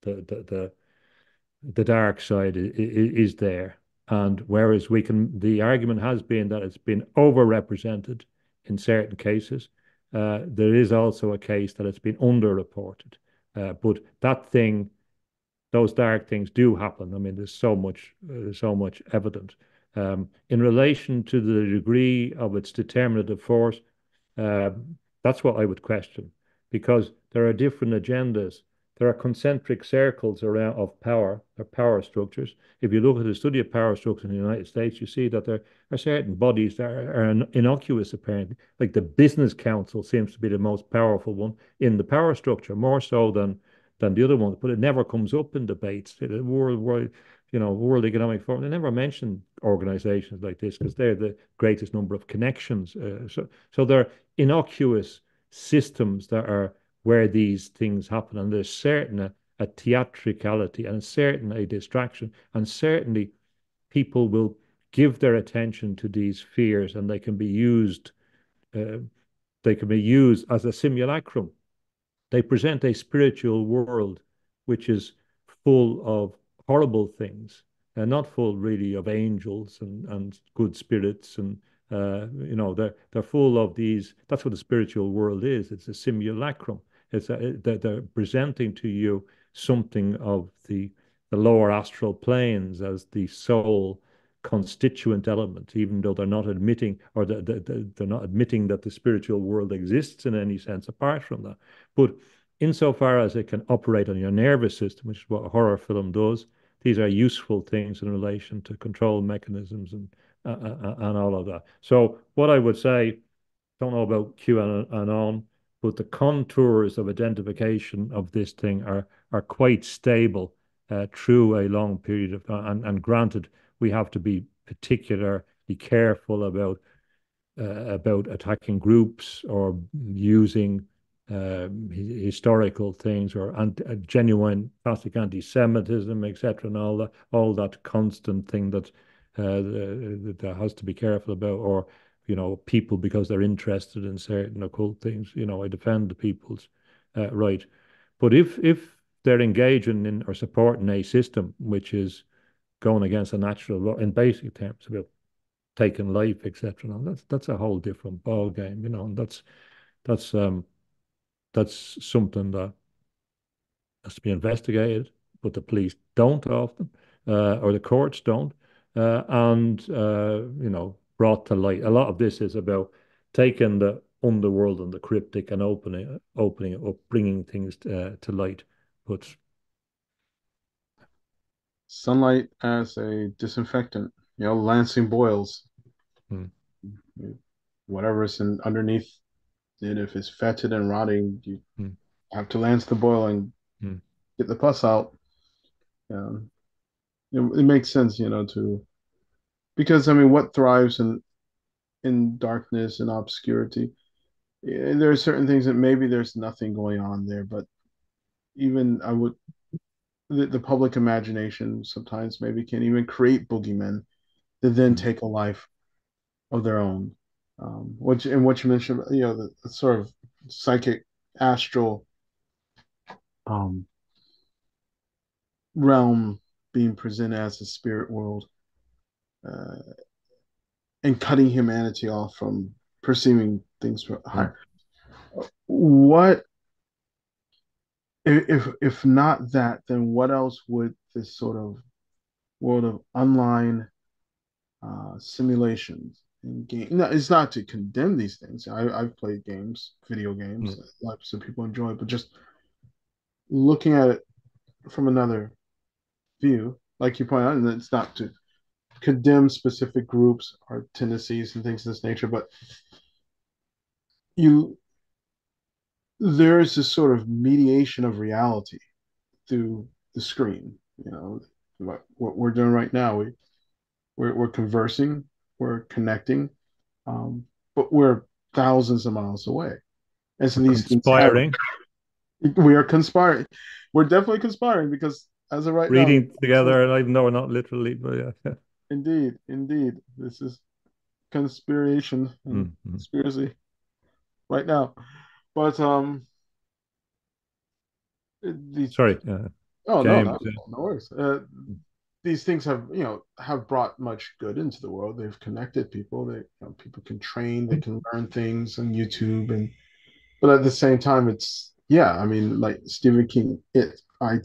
the the the, the dark side is, is there. And whereas we can, the argument has been that it's been overrepresented in certain cases, uh, there is also a case that it's been underreported. Uh, but that thing, those dark things do happen. I mean, there's so much, there's so much evidence. Um, in relation to the degree of its determinative force, uh, that's what I would question, because there are different agendas. There are concentric circles around of power, or power structures. If you look at the study of power structures in the United States, you see that there are certain bodies that are, are innocuous, apparently. Like the business council seems to be the most powerful one in the power structure, more so than than the other ones. But it never comes up in debates. The World, world you know, World Economic Forum, they never mention organizations like this because they're the greatest number of connections. Uh, so, so they're innocuous systems that are where these things happen, and there's certain a, a theatricality and certain a distraction, and certainly people will give their attention to these fears, and they can be used. Uh, they can be used as a simulacrum. They present a spiritual world which is full of horrible things, and not full really of angels and and good spirits and. Uh, you know, they're they're full of these. That's what the spiritual world is. It's a simulacrum. It's a, they're, they're presenting to you something of the, the lower astral planes as the soul constituent element, even though they're not admitting, or they're, they're not admitting that the spiritual world exists in any sense apart from that. But insofar as it can operate on your nervous system, which is what a horror film does, these are useful things in relation to control mechanisms and uh, uh, and all of that. So what I would say, don't know about QAnon, but the contours of identification of this thing are are quite stable uh, through a long period of time. And, and granted, we have to be particularly careful about uh, about attacking groups or using Uh, historical things or anti, uh, genuine classic anti-Semitism, et cetera, and all that, all that constant thing that uh, the, that has to be careful about, or you know, people because they're interested in certain occult things. You know, I defend the people's uh, right, but if if they're engaging in or supporting a system which is going against a natural law in basic terms about taking life, et cetera, and that's that's a whole different ball game. You know, and that's that's um. That's something that has to be investigated, but the police don't often, uh, or the courts don't, uh, and, uh, you know, brought to light. A lot of this is about taking the underworld and the cryptic and opening, opening it up, bringing things uh, to light. But sunlight as a disinfectant, you know, lancing boils, hmm. whatever is in underneath And if it's fetid and rotting, you mm. have to lance the boil and mm. get the pus out. Um, it, it makes sense, you know, to because I mean, what thrives in in darkness and obscurity? There are certain things that maybe there's nothing going on there, but even I would the, the public imagination sometimes maybe can even create boogeymen that then take a life of their own. Um, which and what you mentioned, you know, the, the sort of psychic astral um, realm being presented as a spirit world, uh, and cutting humanity off from perceiving things from higher. What if if not that? Then what else would this sort of world of online uh, simulations? Game. No, it's not to condemn these things. I, I've played games, video games, mm. lots of people enjoy, but just looking at it from another view, like you point out, and it's not to condemn specific groups or tendencies and things of this nature, but you, there is this sort of mediation of reality through the screen. You know, what, what we're doing right now, we we're, we're conversing. We're connecting, um, but we're thousands of miles away. And so these conspiring. Things happen. We are conspiring. We're definitely conspiring because as of right reading now, reading together, and I know we're not literally, but yeah, yeah. Indeed, indeed, this is conspiration, and mm-hmm. conspiracy, right now. But um, the, sorry. Uh, oh James, no, no, yeah. no worries. Uh, These things have, you know, have brought much good into the world. They've connected people. They, you know, people can train. They can learn things on YouTube, and but at the same time, it's yeah. I mean, like Stephen King, it,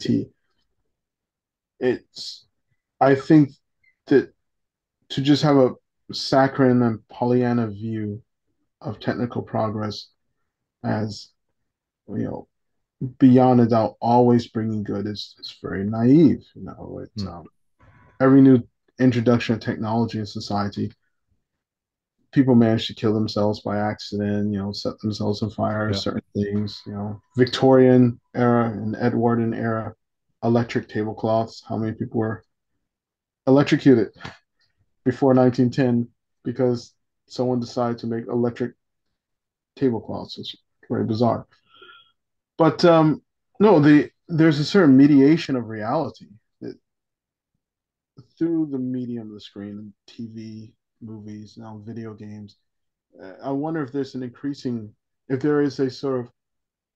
it. It's, I think that to just have a saccharine and Pollyanna view of technical progress as, you know, beyond a doubt, always bringing good is is very naive. You know, it's. Mm. Um, Every new introduction of technology in society, people manage to kill themselves by accident, you know, set themselves on fire, yeah. certain things, you know, Victorian era and Edwardian era, electric tablecloths. How many people were electrocuted before nineteen ten because someone decided to make electric tablecloths? It's very bizarre. But um, no, the there's a certain mediation of reality through the medium of the screen, T V, movies, now video games. I wonder if there's an increasing, if there is a sort of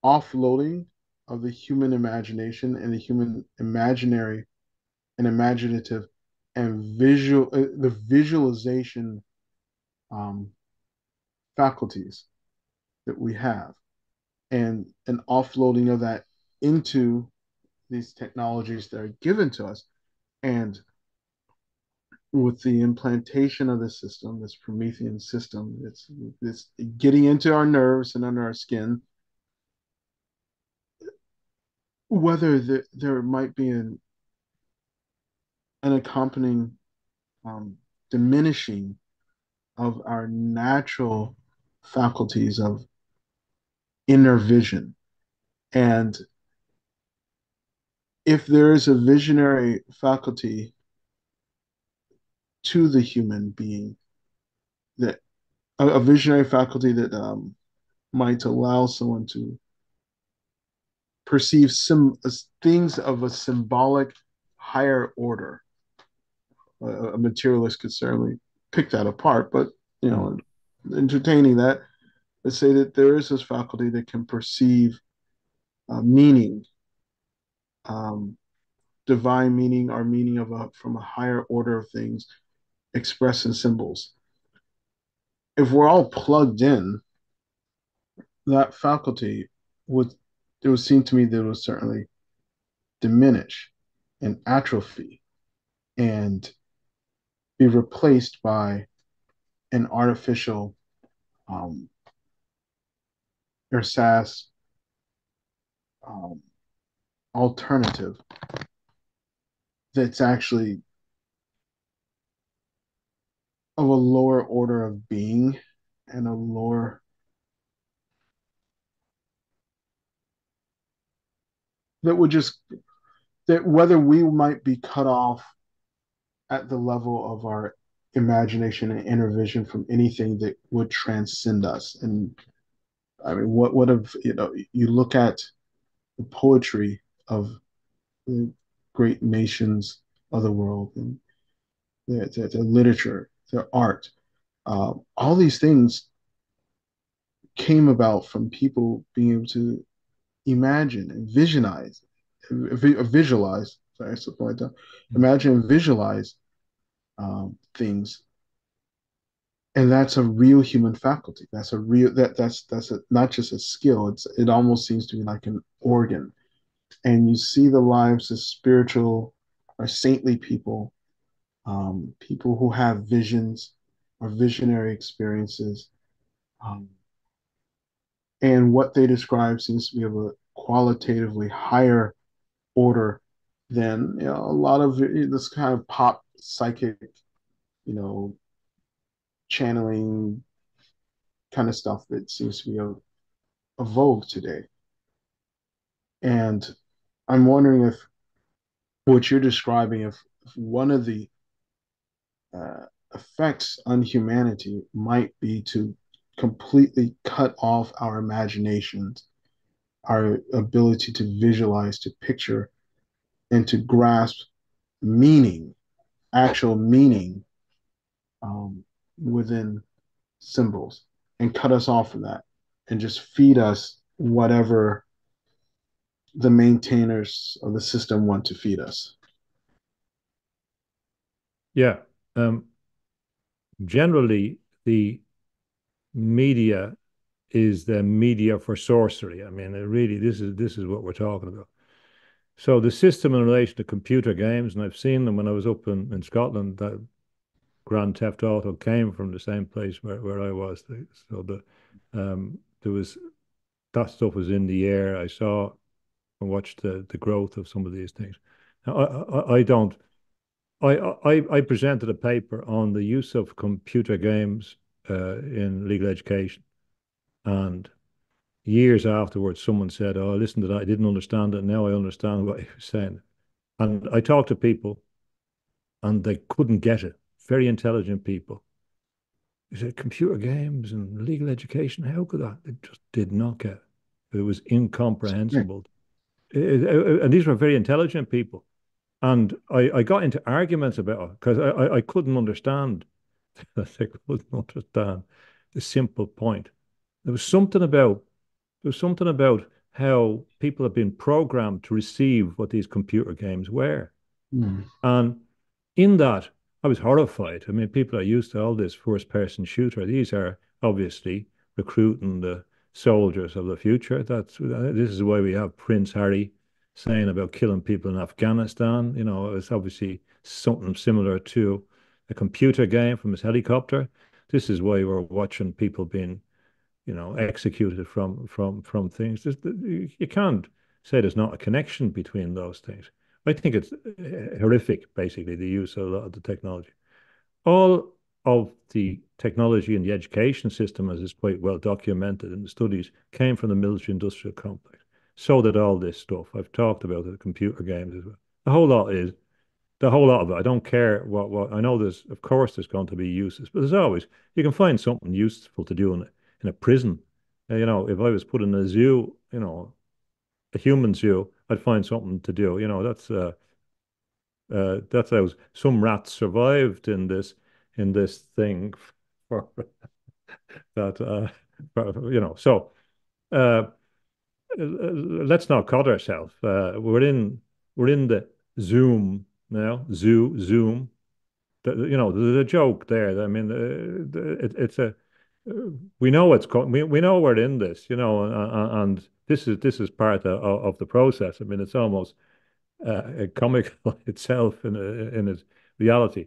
offloading of the human imagination and the human imaginary and imaginative and visual, uh, the visualization um, faculties that we have, and an offloading of that into these technologies that are given to us. And with the implantation of the system, this Promethean system, it's, it's getting into our nerves and under our skin, whether the, there might be an, an accompanying um, diminishing of our natural faculties of inner vision. And if there is a visionary faculty to the human being, that a, a visionary faculty that um, might allow someone to perceive some things of a symbolic higher order. A, a materialist could certainly pick that apart, but you know, entertaining that, let's say that there is this faculty that can perceive uh, meaning, um, divine meaning, or meaning of a from a higher order of things. Express in symbols. If we're all plugged in, that faculty would, it would seem to me that it would certainly diminish and atrophy and be replaced by an artificial um, ersatz um, alternative that's actually of a lower order of being and a lower that would just, that whether we might be cut off at the level of our imagination and inner vision from anything that would transcend us. And I mean, what what if, you know, you look at the poetry of the great nations of the world and their, their, their literature, their art, uh, all these things came about from people being able to imagine and visionize, visualize, sorry, something like that, imagine and visualize um, things. And that's a real human faculty. That's a real, that that's that's a, not just a skill. It's it almost seems to be like an organ. And you see the lives of spiritual or saintly people, um, people who have visions or visionary experiences. Um, and what they describe seems to be of a qualitatively higher order than, you know, a lot of this kind of pop psychic, you know, channeling kind of stuff that seems to be a, a vogue today. And I'm wondering if what you're describing, if, if one of the uh, effects on humanity might be to completely cut off our imaginations, our ability to visualize, to picture, and to grasp meaning, actual meaning, um, within symbols, and cut us off from that and just feed us whatever the maintainers of the system want to feed us. Yeah. Um, generally, the media is the media for sorcery. I mean, really, this is this is what we're talking about. So the system in relation to computer games, and I've seen them when I was up in, in Scotland, that Grand Theft Auto came from the same place where, where I was. So the um, there was, that stuff was in the air. I saw and watched the, the growth of some of these things. Now, I, I, I don't, I, I, I presented a paper on the use of computer games uh, in legal education. And years afterwards, someone said, oh, listen to that, I didn't understand it. Now I understand what he was saying. And I talked to people and they couldn't get it. Very intelligent people. He said, computer games and legal education, how could that? It just did not get it. It was incomprehensible. It, it, it, and these were very intelligent people. And I, I got into arguments about it because I, I, I couldn't understand. I couldn't understand the simple point. There was something about, there was something about how people have been programmed to receive what these computer games were. Mm. And in that, I was horrified. I mean, people are used to all this first-person shooter. These are obviously recruiting the soldiers of the future. That's this is why we have Prince Harry saying about killing people in Afghanistan. You know, it's obviously something similar to a computer game from his helicopter. This is why we're watching people being, you know, executed from from from things. You can't say there's not a connection between those things. I think it's horrific, basically, the use of a lot of the technology. All of the technology in the education system, as is quite well documented in the studies, came from the military-industrial complex. So did all this stuff. I've talked about the computer games as well. The whole lot is, the whole lot of it, I don't care what, what, I know there's, of course, there's going to be uses, but there's always, you can find something useful to do in a, in a prison. You know, if I was put in a zoo, you know, a human zoo, I'd find something to do. You know, that's uh, uh, that's how some rats survived in this in this thing for that. Uh, for, you know, so uh, let's not cut ourselves. Uh, we're in we're in the Zoom now. Zoo Zoom. The, you know, there's a joke there. I mean, uh, it, it's a we know what's co- we we know we're in this. You know, and. and This is this is part of, of the process. I mean, it's almost uh, comical itself in in its reality.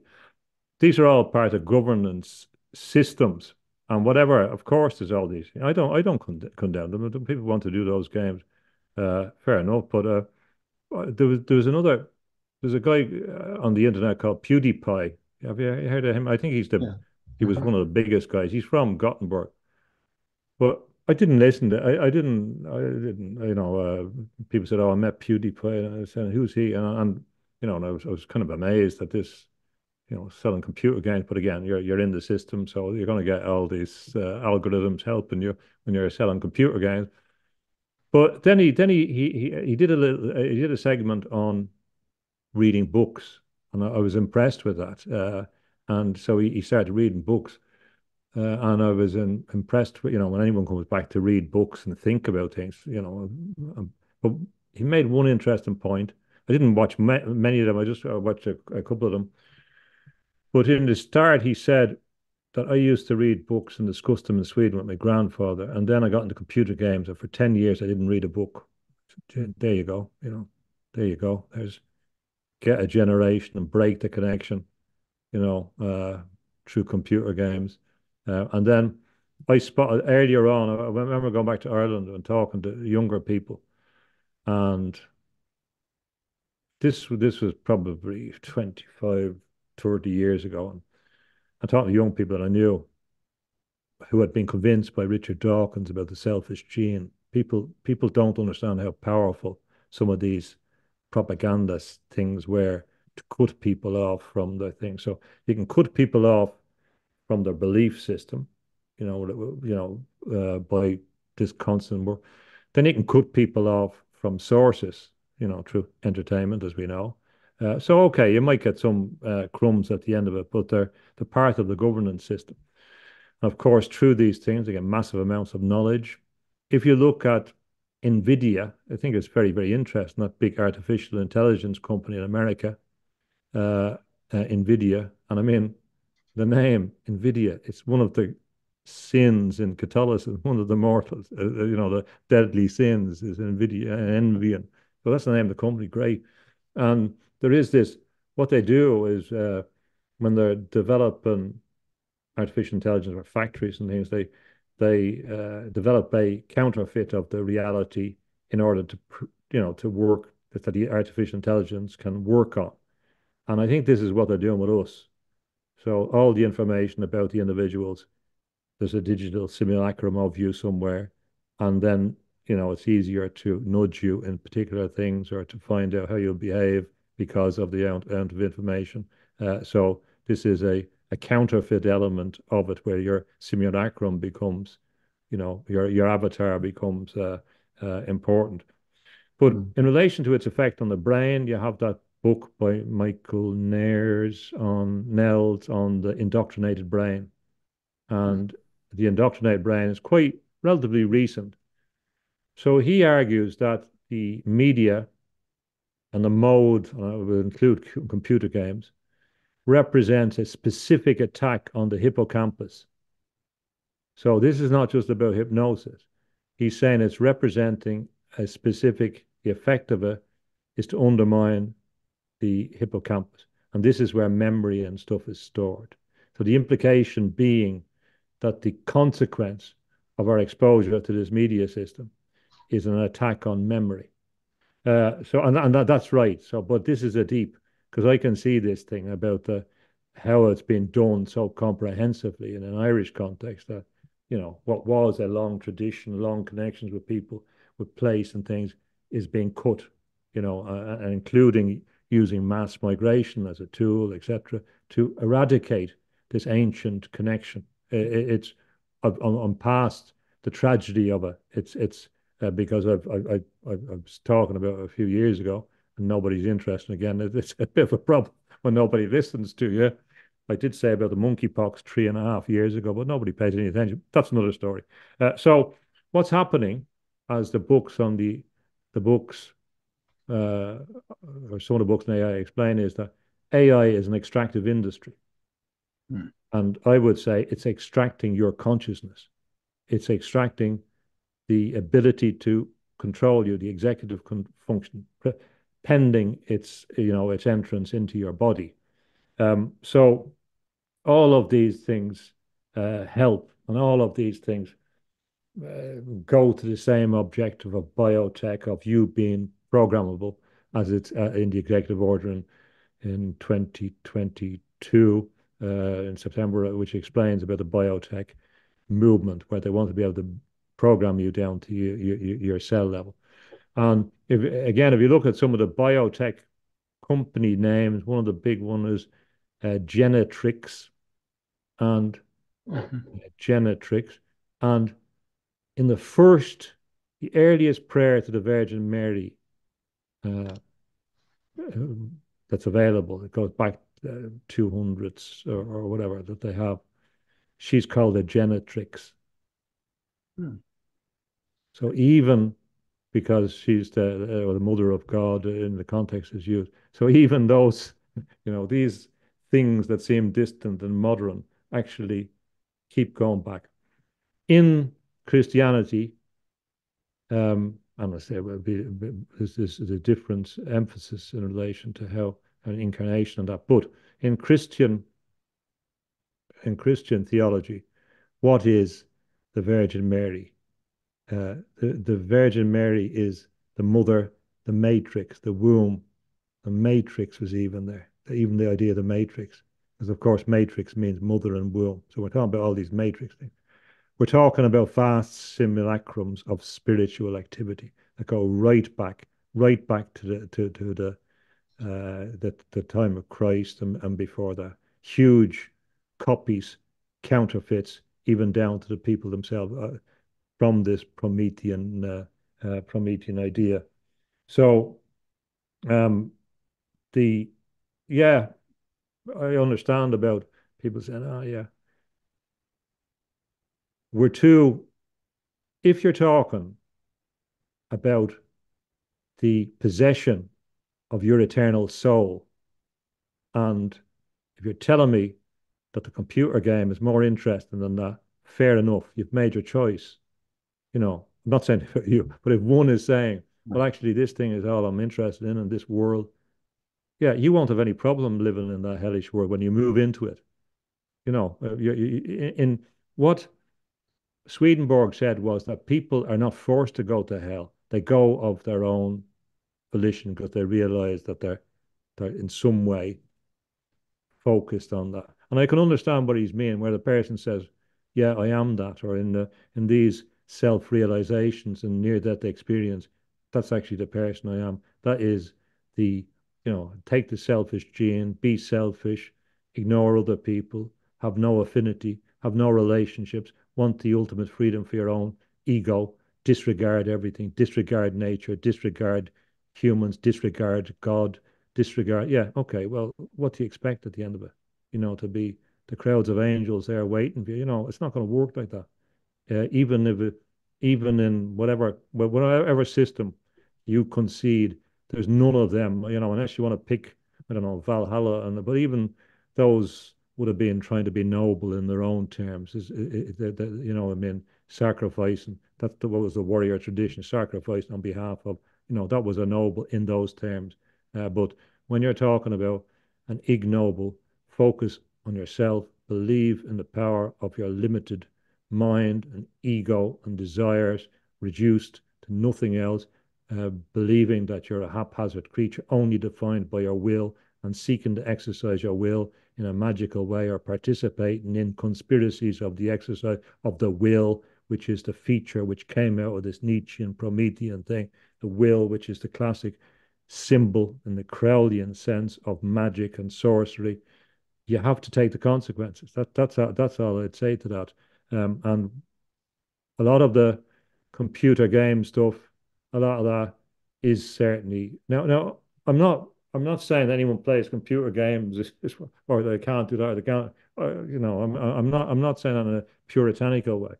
These are all part of governance systems and whatever. Of course, there's all these. I don't I don't cond condemn them. People want to do those games, uh, fair enough. But uh, there was there was another. There's a guy on the internet called PewDiePie. Have you heard of him? I think he's the yeah. he was one of the biggest guys. He's from Gothenburg, but I didn't listen to, I, I didn't, I didn't, you know, uh, people said, oh, I met PewDiePie, and I said, who's he? And, and you know, and I was, I was kind of amazed that this, you know, selling computer games, but again, you're, you're in the system, so you're going to get all these uh, algorithms helping you when you're selling computer games. But then he, then he, he, he did a little, he did a segment on reading books, and I, I was impressed with that. Uh, and so he, he started reading books. Uh, and I was in, impressed with, you know, when anyone comes back to read books and think about things, you know. Um, but he made one interesting point. I didn't watch ma many of them. I just I watched a, a couple of them. But in the start, he said that I used to read books and discuss them in Sweden with my grandfather. And then I got into computer games. And for ten years, I didn't read a book. There you go. You know, there you go. There's get a generation and break the connection, you know, uh, through computer games. Uh, and then I spotted earlier on, I remember going back to Ireland and talking to younger people, and this this was probably twenty-five, thirty years ago, and I talked to young people that I knew who had been convinced by Richard Dawkins about the selfish gene. People people don't understand how powerful some of these propaganda things were to cut people off from their things. So you can cut people off from their belief system, you know, you know, uh, by this constant work. Then you can cut people off from sources, you know, through entertainment, as we know. Uh, so, okay, you might get some uh, crumbs at the end of it, but they're, they're part of the governance system. And of course, through these things, you get massive amounts of knowledge. If you look at NVIDIA, I think it's very, very interesting, that big artificial intelligence company in America, uh, uh, NVIDIA, and I mean, the name NVIDIA, it's one of the sins in Catholicism, one of the mortals, uh, you know, the deadly sins is NVIDIA and envying. So that's the name of the company, great. And there is this, what they do is uh, when they're developing artificial intelligence or factories and things, they they uh, develop a counterfeit of the reality in order to, you know, to work, that the artificial intelligence can work on. And I think this is what they're doing with us. So all the information about the individuals, there's a digital simulacrum of you somewhere. And then, you know, it's easier to nudge you in particular things or to find out how you'll behave because of the amount of information. Uh, so this is a, a counterfeit element of it where your simulacrum becomes, you know, your, your avatar becomes uh, uh, important. But mm. in relation to its effect on the brain, you have that book by Michael Nair's on Nels on the indoctrinated brain. And the indoctrinated brain is quite relatively recent. So he argues that the media and the mode, and I will include computer games, represents a specific attack on the hippocampus. So this is not just about hypnosis. He's saying it's representing a specific, the effect of it is to undermine the hippocampus, and this is where memory and stuff is stored. So the implication being that the consequence of our exposure to this media system is an attack on memory. Uh, so, and, and that, that's right. So, but this is a deep, because I can see this thing about the how it's been done so comprehensively in an Irish context that, you know, what was a long tradition, long connections with people, with place and things is being cut, you know, uh, and including using mass migration as a tool, et cetera, to eradicate this ancient connection. It's I've, I'm past the tragedy of it. It's it's uh, because I've I, I I was talking about it a few years ago, and nobody's interested again. It's a bit of a problem when nobody listens to you. I did say about the monkeypox three and a half years ago, but nobody pays any attention. That's another story. Uh, so what's happening as the books on the the books. Uh, or some of the books in A I explain is that A I is an extractive industry. Hmm. And I would say it's extracting your consciousness. It's extracting the ability to control you, the executive function, pending its, you know, its entrance into your body. Um, so all of these things uh, help, and all of these things uh, go to the same objective of biotech, of you being programmable, as it's uh, in the executive order in, in twenty twenty-two uh, in September, which explains about the biotech movement, where they want to be able to program you down to you, you, your cell level. And if, again, if you look at some of the biotech company names, one of the big ones is uh, Genetrix and mm-hmm. uh, Genetrix. And in the first, the earliest prayer to the Virgin Mary uh, that's available, it goes back uh, two hundreds or, or whatever that they have, she's called a Genetrix. Hmm. So even because she's the, uh, the mother of God in the context is used, so even those, you know, these things that seem distant and modern actually keep going back. In Christianity, um, and I say well, be, be, this, this is a different emphasis in relation to how an incarnation and that, but in Christian, in Christian theology, what is the Virgin Mary? Uh, the, the Virgin Mary is the mother, the matrix, the womb. The matrix was even there. Even the idea of the matrix, because of course matrix means mother and womb. So we're talking about all these matrix things. We're talking about vast simulacrums of spiritual activity that go right back, right back to the to, to the, uh, the the time of Christ and, and before that. Huge copies, counterfeits, even down to the people themselves, uh, from this Promethean uh, uh, Promethean idea. So, um, the yeah, I understand about people saying, "Oh, yeah." We're too, if you're talking about the possession of your eternal soul, and if you're telling me that the computer game is more interesting than that, fair enough, you've made your choice. You know, I'm not saying for you, but if one is saying, well, actually, this thing is all I'm interested in, in this world, yeah, you won't have any problem living in that hellish world when you move into it. You know, you're, you're, in what Swedenborg said was that people are not forced to go to hell. They go of their own volition because they realize that they're, they're in some way focused on that. And I can understand what he's meaning, where the person says, yeah, I am that, or in, the, in these self-realizations and near-death experience, that's actually the person I am. That is the, you know, take the selfish gene, be selfish, ignore other people, have no affinity, have no relationships, want the ultimate freedom for your own ego, disregard everything, disregard nature, disregard humans, disregard God, disregard, yeah, okay, well, what do you expect at the end of it? You know, to be the crowds of angels there waiting for you, you know, it's not going to work like that. Uh, even if it, even in whatever, whatever system you concede, there's none of them, you know, unless you want to pick, I don't know, Valhalla, and but even those would have been trying to be noble in their own terms. Is you know, I mean, sacrificing. That's the, what was the warrior tradition, sacrificing on behalf of, you know, that was a noble in those terms. Uh, but when you're talking about an ignoble, focus on yourself, believe in the power of your limited mind and ego and desires reduced to nothing else, uh, believing that you're a haphazard creature only defined by your will and seeking to exercise your will in a magical way, or participating in conspiracies of the exercise of the will, which is the feature which came out of this Nietzschean Promethean thing, the will, which is the classic symbol in the Crowleyan sense of magic and sorcery. You have to take the consequences. That, that's, all, that's all I'd say to that. Um, and a lot of the computer game stuff, a lot of that is certainly... Now, now I'm not... I'm not saying that anyone plays computer games or they can't do that or they can't, or, you know, I'm, I'm not I'm not saying that in a puritanical way.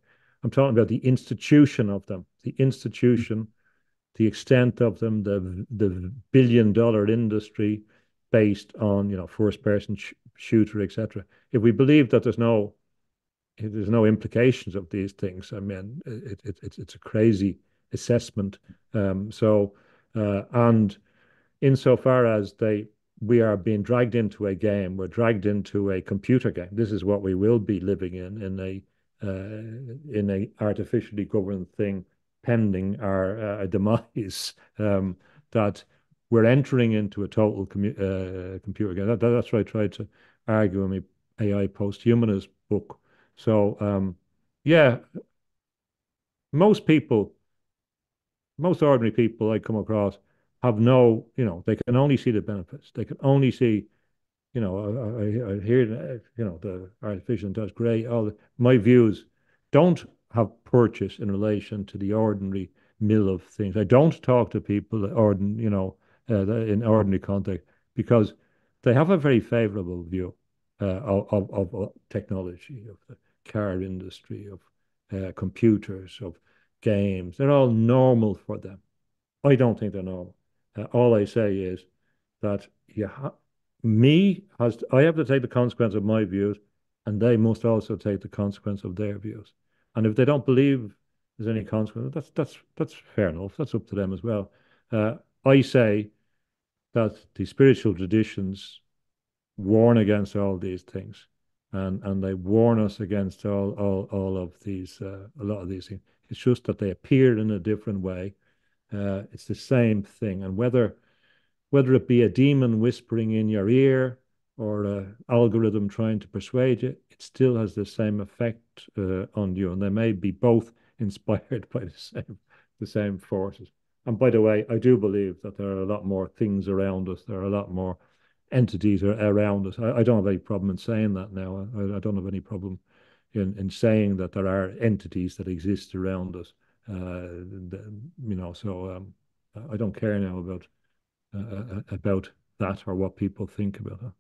I'm talking about the institution of them, the institution, the extent of them, the the billion dollar industry based on, you know, first person sh shooter, et cetera. If we believe that there's no if there's no implications of these things, I mean, it, it, it's it's a crazy assessment. Um, so uh, and. Insofar as they, we are being dragged into a game, we're dragged into a computer game. This is what we will be living in, in a uh, in a artificially governed thing, pending our uh, demise. Um, that we're entering into a total commu uh, computer game. That, that, that's what I tried to argue in my A I post-humanist book. So um, yeah, most people, most ordinary people I come across have no, you know, they can only see the benefits. They can only see, you know, I, I, I hear, you know, the artificial intelligence, great. All my views don't have purchase in relation to the ordinary mill of things. I don't talk to people, ordin, you know, uh, in ordinary context, because they have a very favorable view uh, of, of, of technology, of the car industry, of uh, computers, of games. They're all normal for them. I don't think they're normal. Uh, all I say is that you ha me has to, I have to take the consequence of my views, and they must also take the consequence of their views. And if they don't believe there's any consequence, that's that's that's fair enough. That's up to them as well. Uh, I say that the spiritual traditions warn against all these things, and and they warn us against all all all of these uh, a lot of these things. It's just that they appear in a different way. Uh, it's the same thing, and whether whether it be a demon whispering in your ear or an algorithm trying to persuade you, it still has the same effect uh, on you, and they may be both inspired by the same the same forces. And by the way, I do believe that there are a lot more things around us. There are a lot more entities around us. I, I don't have any problem in saying that now. I, I don't have any problem in, in saying that there are entities that exist around us. Uh, the, you know, so um, I don't care now about uh, about that or what people think about that.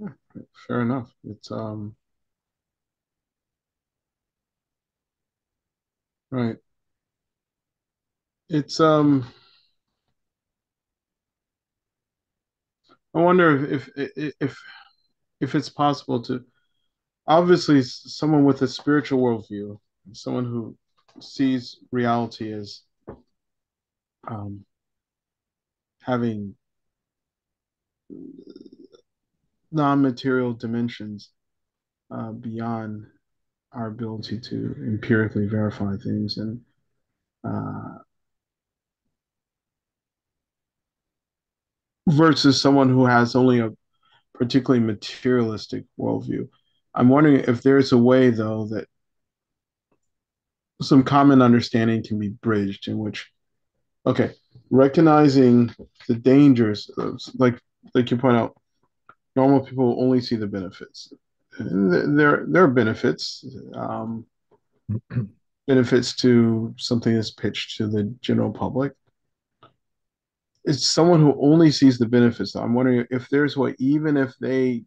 Yeah, fair enough. It's um right. It's um. I wonder if if if, if it's possible to. Obviously, someone with a spiritual worldview, someone who sees reality as um, having non-material dimensions uh, beyond our ability to empirically verify things, and uh, versus someone who has only a particularly materialistic worldview. I'm wondering if there's a way, though, that some common understanding can be bridged in which, okay, recognizing the dangers, of, like like you point out, normal people only see the benefits. And there, there are benefits, um, benefits to something that's pitched to the general public. It's someone who only sees the benefits, though. I'm wondering if there's a way, even if they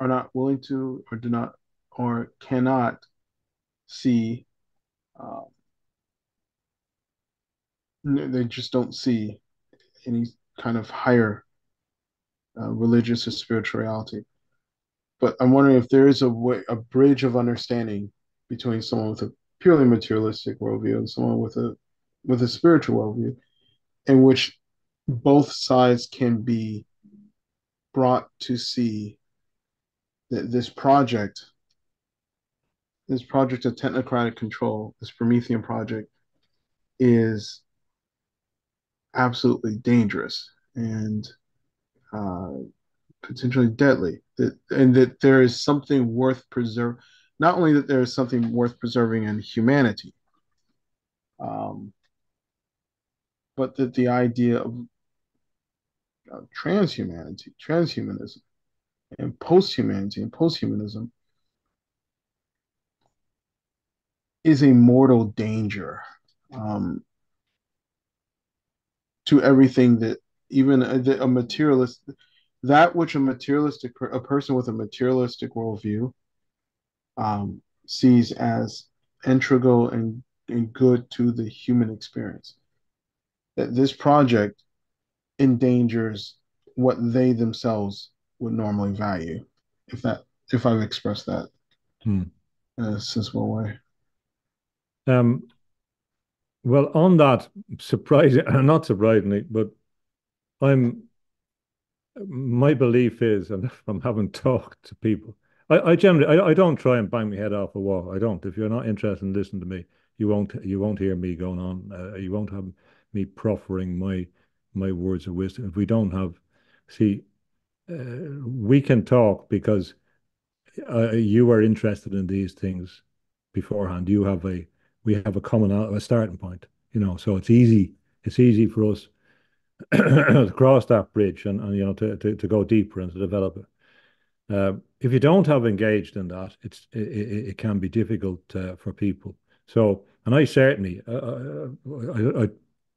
are not willing to, or do not, or cannot see. Uh, they just don't see any kind of higher uh, religious or spiritual reality. But I'm wondering if there is a way, a bridge of understanding between someone with a purely materialistic worldview and someone with a with a spiritual worldview, in which both sides can be brought to see that this project, this project of technocratic control, this Promethean project, is absolutely dangerous and uh, potentially deadly. That, and that there is something worth preserving. Not only that there is something worth preserving in humanity, um, but that the idea of, of transhumanity, transhumanism, and post-humanity and post-humanism is a mortal danger um, to everything that even a, a materialist, that which a materialistic, a person with a materialistic worldview um, sees as integral and, and good to the human experience. That this project endangers what they themselves would normally value, if that if I've expressed that hmm. in a sensible way. Um, well, on that, surprising, not surprisingly, but I'm my belief is, and from having talked to people, I, I generally I, I don't try and bang my head off a wall. I don't. If you're not interested in listening to me, you won't you won't hear me going on. Uh, you won't have me proffering my my words of wisdom. If we don't have, see. Uh, we can talk because uh, you were interested in these things beforehand. You have a we have a common a starting point, you know. So it's easy. It's easy for us to cross that bridge and, and you know to, to to go deeper and to develop it. Uh, if you don't have engaged in that, it's it, it can be difficult uh, for people. So, and I certainly, uh, I, I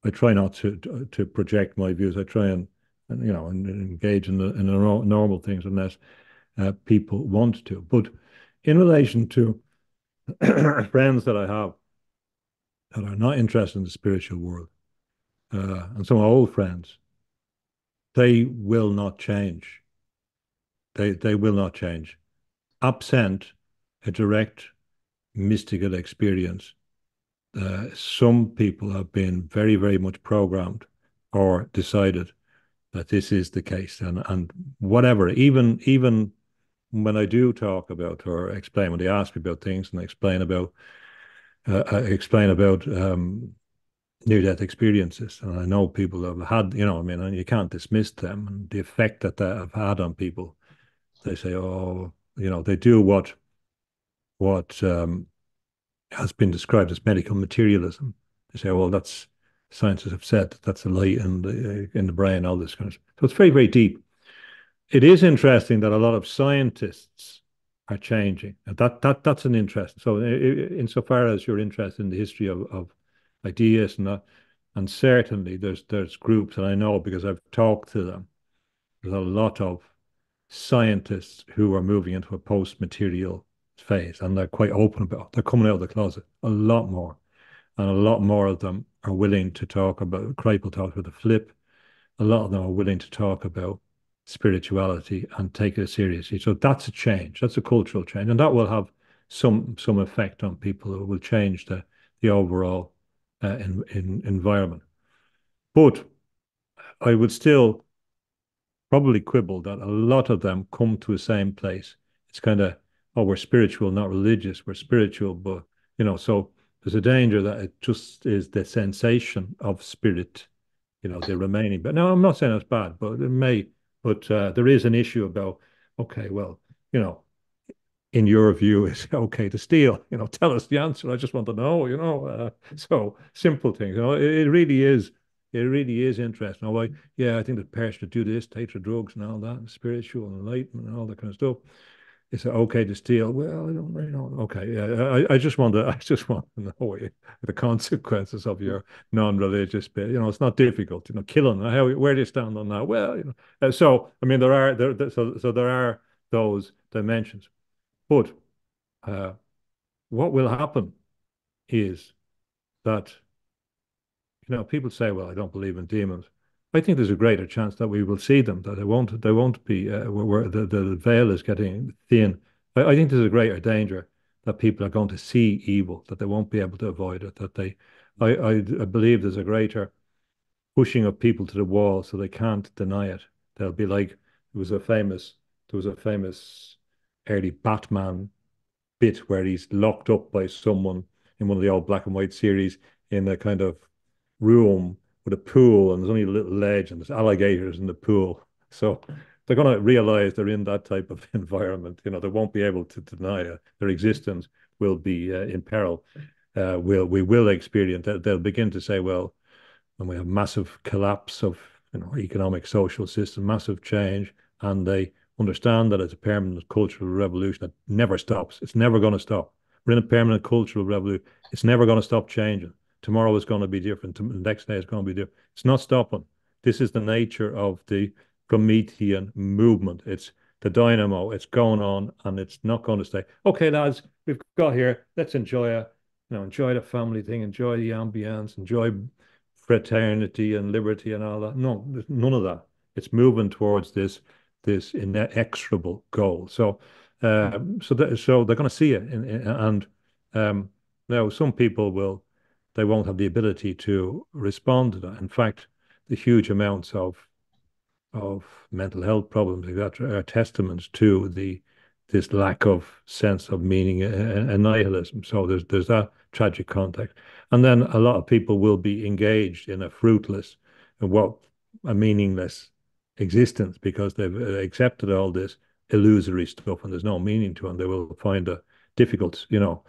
I try not to to project my views. I try and, and you know and, and engage in the in the normal things unless uh, people want to. But in relation to friends that I have that are not interested in the spiritual world, uh, and some of my old friends, they will not change. They, they will not change, absent a direct mystical experience. Uh, some people have been very, very much programmed or decided that this is the case. And, and whatever, even even when I do talk about or explain, when they ask me about things and explain about, uh, explain about um, near-death experiences, and I know people have had, you know, I mean, and you can't dismiss them and the effect that they have had on people. They say, oh, you know, they do what what um, has been described as medical materialism. They say, well, that's, scientists have said that that's a lie in the, in the brain, all this kind of stuff. So it's very, very deep. It is interesting that a lot of scientists are changing. And that, that, that's an interest. So insofar as you're interested in the history of, of ideas and that, and certainly there's, there's groups that I know because I've talked to them. There's a lot of scientists who are moving into a post-material phase, and they're quite open about it. They're coming out of the closet a lot more, and a lot more of them are willing to talk about Kripal talks with a flip. A lot of them are willing to talk about spirituality and take it seriously. So that's a change. That's a cultural change, and that will have some some effect on people. It will change the the overall uh, in, in environment. But I would still probably quibble that a lot of them come to the same place. It's kind of, oh, we're spiritual, not religious. We're spiritual, but, you know, so there's a danger that it just is the sensation of spirit, you know, the remaining. But no, I'm not saying that's bad, but it may, but uh, there is an issue about, okay, well, you know, in your view, it's okay to steal, you know, tell us the answer. I just want to know, you know, uh, so simple things, you know, it, it really is. It really is interesting. Oh, I, yeah, I think the person should do this, take the drugs and all that, and spiritual enlightenment and all that kind of stuff. It's okay to steal. Well, I don't really know. Okay, yeah, I, I just want to, I just want to know the consequences of your non-religious bit. You know, it's not difficult. You know, killing. How, where do you stand on that? Well, you know. So I mean, there are there, there so so there are those dimensions, but uh, what will happen is that, you know, people say, "Well, I don't believe in demons." I think there's a greater chance that we will see them. That they won't. They won't be. Uh, where the, the veil is getting thin. I, I think there's a greater danger that people are going to see evil. That they won't be able to avoid it. That they. I, I, I believe there's a greater pushing of people to the wall, so they can't deny it. They'll be like, there was a famous. There was a famous early Batman bit where he's locked up by someone in one of the old black and white series in a kind of room with a pool, and there's only a little ledge, and there's alligators in the pool. So they're going to realize they're in that type of environment. You know, they won't be able to deny it. Their existence will be uh, in peril. Uh, we'll, we will experience that. They'll begin to say, well, when we have massive collapse of, you know, economic, social system, massive change, and they understand that it's a permanent cultural revolution that never stops. It's never going to stop. We're in a permanent cultural revolution. It's never going to stop changing. Tomorrow is going to be different. The next day is going to be different. It's not stopping. This is the nature of the Promethean movement. It's the dynamo. It's going on, and it's not going to stay. Okay, lads, we've got here. Let's enjoy a, you know, enjoy the family thing, enjoy the ambience, enjoy fraternity and liberty and all that. No, there's none of that. It's moving towards this this inexorable goal. So, uh, so that, so they're going to see it, in, in, and um, now some people will. They won't have the ability to respond to that. In fact, the huge amounts of of mental health problems, et cetera, are testaments to the this lack of sense of meaning and nihilism. So there's there's that tragic context, and then a lot of people will be engaged in a fruitless and what a meaningless existence because they've accepted all this illusory stuff and there's no meaning to, and they will find it difficult, you know.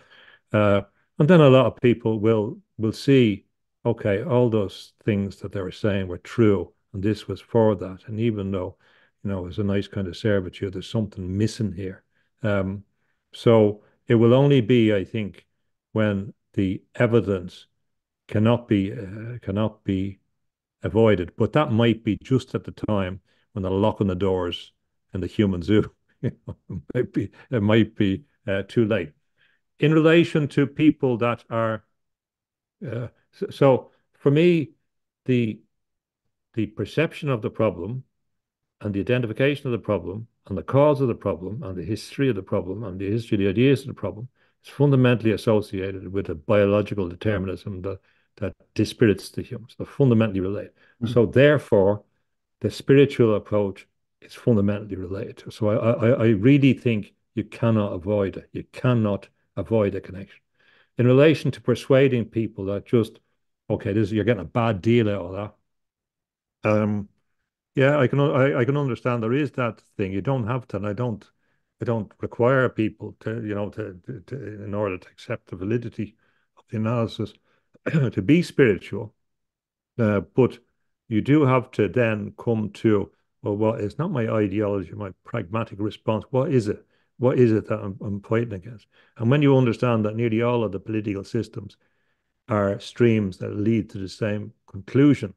Uh, and then a lot of people will will see, okay, all those things that they were saying were true, and this was for that. And even though, you know, it's a nice kind of servitude, there's something missing here. Um, so it will only be, I think, when the evidence cannot be uh, cannot be avoided. But that might be just at the time when they're locking the doors in the human zoo. You know, it might be, it might be uh, too late. In relation to people that are, uh, so, so for me, the the perception of the problem and the identification of the problem and the cause of the problem and the history of the problem and the history of the ideas of the problem is fundamentally associated with a biological determinism that, that dispirits the humans. They're fundamentally related. Mm-hmm. So therefore, the spiritual approach is fundamentally related. So I, I, I really think you cannot avoid it. You cannot avoid a connection. In relation to persuading people that just, okay, this you're getting a bad deal out of that. Um, yeah, I can I, I can understand there is that thing. You don't have to, and I don't I don't require people to, you know, to, to, to in order to accept the validity of the analysis to be spiritual. Uh, but you do have to then come to, well, well, it's not my ideology, my pragmatic response. What is it? What is it that I'm, I'm fighting against? And when you understand that nearly all of the political systems are streams that lead to the same conclusion,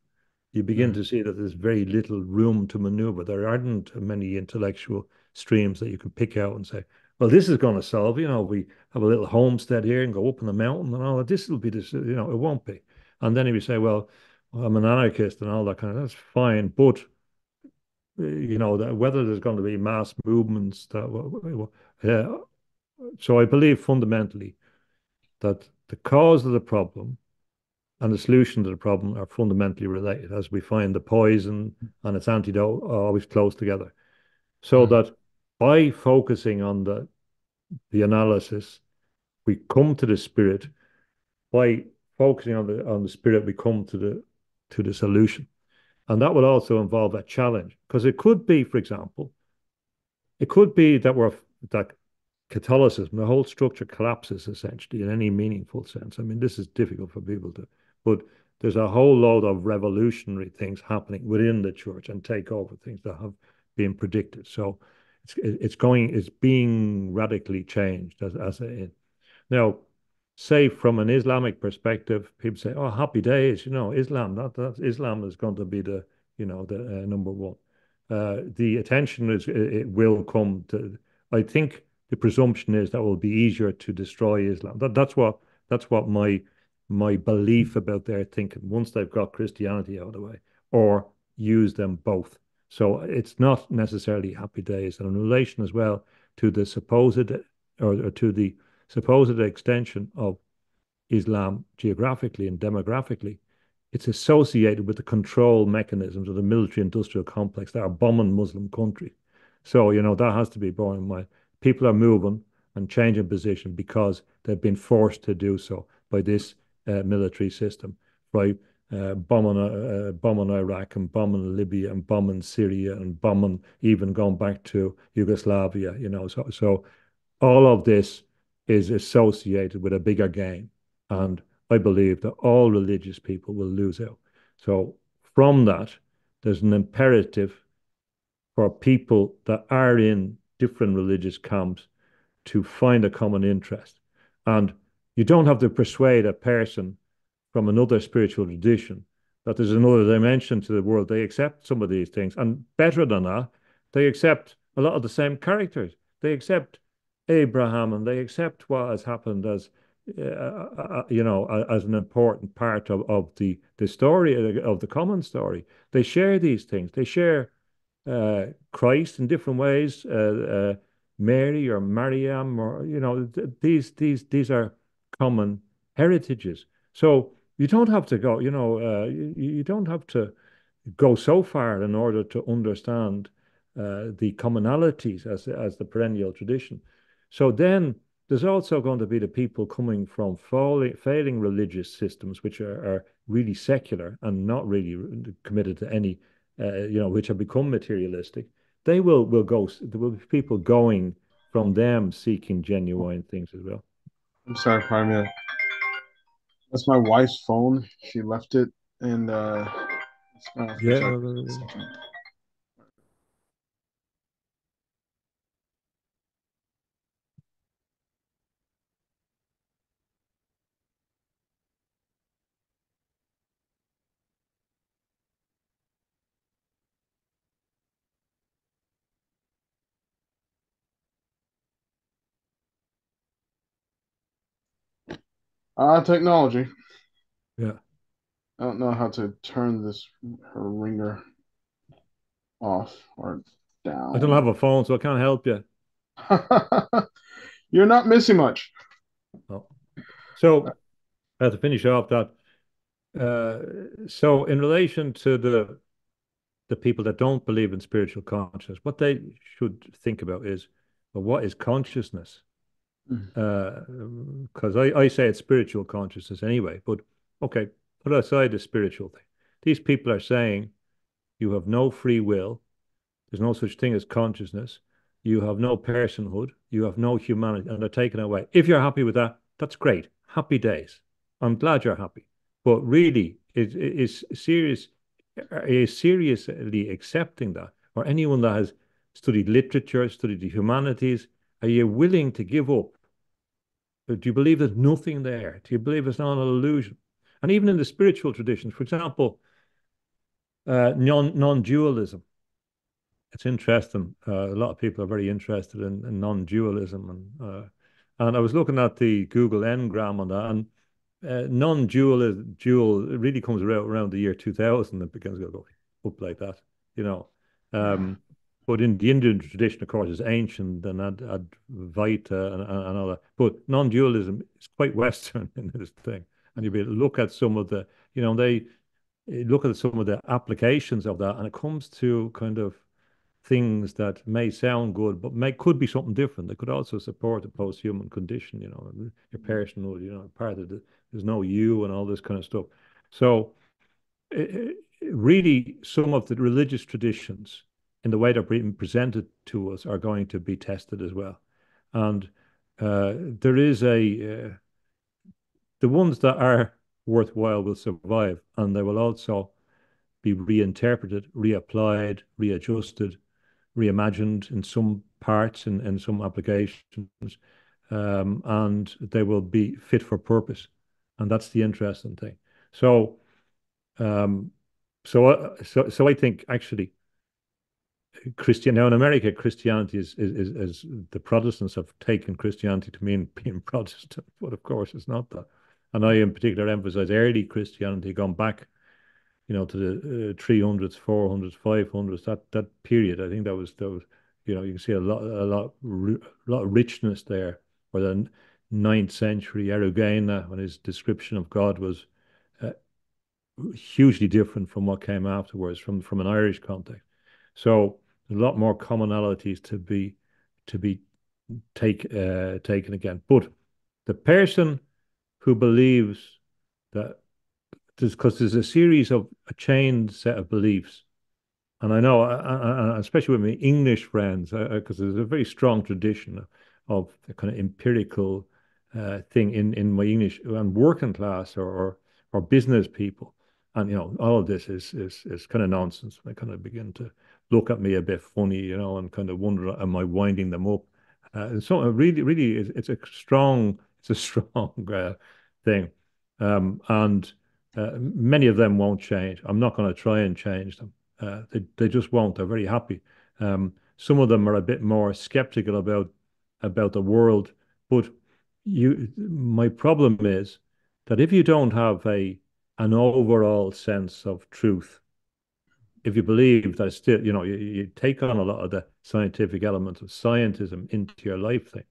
you begin to see that there's very little room to maneuver. There aren't many intellectual streams that you can pick out and say, well, this is going to solve, you know, we have a little homestead here and go up in the mountain and all that. This will be this, you know, it won't be. And then if you say, well, I'm an anarchist and all that kind of, that's fine. But you know, that whether there's going to be mass movements that, yeah. So I believe fundamentally that the cause of the problem and the solution to the problem are fundamentally related, as we find the poison and its antidote are always close together. So mm-hmm. that by focusing on the, the analysis, we come to the spirit. By focusing on the, on the spirit, we come to the, to the solution. And that will also involve a challenge, because it could be, for example, it could be that we're that Catholicism, the whole structure collapses essentially in any meaningful sense. I mean, this is difficult for people to, but there's a whole load of revolutionary things happening within the church and take over things that have been predicted. So it's it's going, it's being radically changed as as it is now. Say from an Islamic perspective, people say, "Oh, happy days!" You know, Islam. That that's Islam is going to be the, you know, the uh, number one. Uh, the attention is it will come to. I think the presumption is that it will be easier to destroy Islam. That that's what that's what my my belief about their thinking. Once they've got Christianity out of the way, or use them both. So it's not necessarily happy days. And in relation as well to the supposed or, or to the supposed extension of Islam geographically and demographically, it's associated with the control mechanisms of the military-industrial complex that are bombing Muslim countries. So, you know, that has to be borne in mind. People are moving and changing position because they've been forced to do so by this uh, military system, by uh, bombing, uh, bombing Iraq and bombing Libya and bombing Syria and bombing, even going back to Yugoslavia, you know. So, so all of this is associated with a bigger gain, and I believe that all religious people will lose out. So from that, there's an imperative for people that are in different religious camps to find a common interest. And you don't have to persuade a person from another spiritual tradition that there's another dimension to the world. They accept some of these things, and better than that, they accept a lot of the same characters. They accept Abraham, and they accept what has happened as, uh, uh, you know, as an important part of, of the, the story, of the common story. They share these things. They share uh, Christ in different ways, uh, uh, Mary or Mariam, or, you know, th these, these, these are common heritages. So you don't have to go, you know, uh, you, you don't have to go so far in order to understand uh, the commonalities as, as the perennial tradition. So then there's also going to be the people coming from failing, failing religious systems, which are, are really secular and not really committed to any, uh, you know, which have become materialistic. they will will go. There will be people going from them seeking genuine things as well. I'm sorry, Carmia. That's my wife's phone. She left it, and uh, uh yeah. Ah, uh, technology. Yeah. I don't know how to turn this her ringer off or down. I don't have a phone, so I can't help you. You're not missing much. No. So, uh, to finish off that, uh, so in relation to the the people that don't believe in spiritual consciousness, what they should think about is, well, what is consciousness? Because uh, I, I say it's spiritual consciousness anyway, but okay, put aside the spiritual thing. These people are saying you have no free will, there's no such thing as consciousness, you have no personhood, you have no humanity, and they're taken away. If you're happy with that, that's great. Happy days. I'm glad you're happy. But really, it is serious, is seriously accepting that, or anyone that has studied literature, studied the humanities, are you willing to give up? Do you believe there's nothing there? Do you believe it's not an illusion? And even in the spiritual traditions, for example, uh, non, non-dualism. It's interesting. Uh, a lot of people are very interested in, in non-dualism. And, uh, and I was looking at the Google Ngram on that, and uh, non-dualism dual, really comes around, around the year two thousand. It begins to go up like that, you know. Um, But in the Indian tradition, of course, is ancient and Ad, Advaita and, and all that. But non-dualism is quite Western in this thing. And you look at some of the, you know, they look at some of the applications of that, and it comes to kind of things that may sound good, but may could be something different. They could also support the post-human condition, you know, your personal, you know, part of the, there's no you and all this kind of stuff. So it, it, really, some of the religious traditions, in the way they're being presented to us, are going to be tested as well. And uh, there is a, uh, the ones that are worthwhile will survive, and they will also be reinterpreted, reapplied, readjusted, reimagined in some parts and in, in some applications, um, and they will be fit for purpose. And that's the interesting thing. So, um, so, uh, so, so I think actually, Christian now in America, Christianity is, is, is, is the Protestants have taken Christianity to mean being Protestant, but of course it's not that. And I in particular emphasize early Christianity, gone back, you know, to the uh, three hundreds, four hundreds, five hundreds, that that period. I think that was those, you know, you can see a lot a lot a lot of richness there. Or the ninth century Erugena, when his description of God was uh, hugely different from what came afterwards from from an Irish context. So a lot more commonalities to be to be take uh, taken again. But the person who believes that, because there's a series of a chained set of beliefs, and I know, I, I, especially with my English friends, because there's a very strong tradition of a kind of empirical uh, thing in in my English and working class or or, or business people. And, you know, all of this is, is, is kind of nonsense. They kind of begin to look at me a bit funny, you know, and kind of wonder, am I winding them up? Uh, and so really, really, it's, it's a strong, it's a strong uh, thing. Um, and uh, many of them won't change. I'm not going to try and change them. Uh, they, they just won't. They're very happy. Um, some of them are a bit more skeptical about, about the world. But you, my problem is that if you don't have a, an overall sense of truth, if you believe that still, you know, you, you take on a lot of the scientific elements of scientism into your life thing,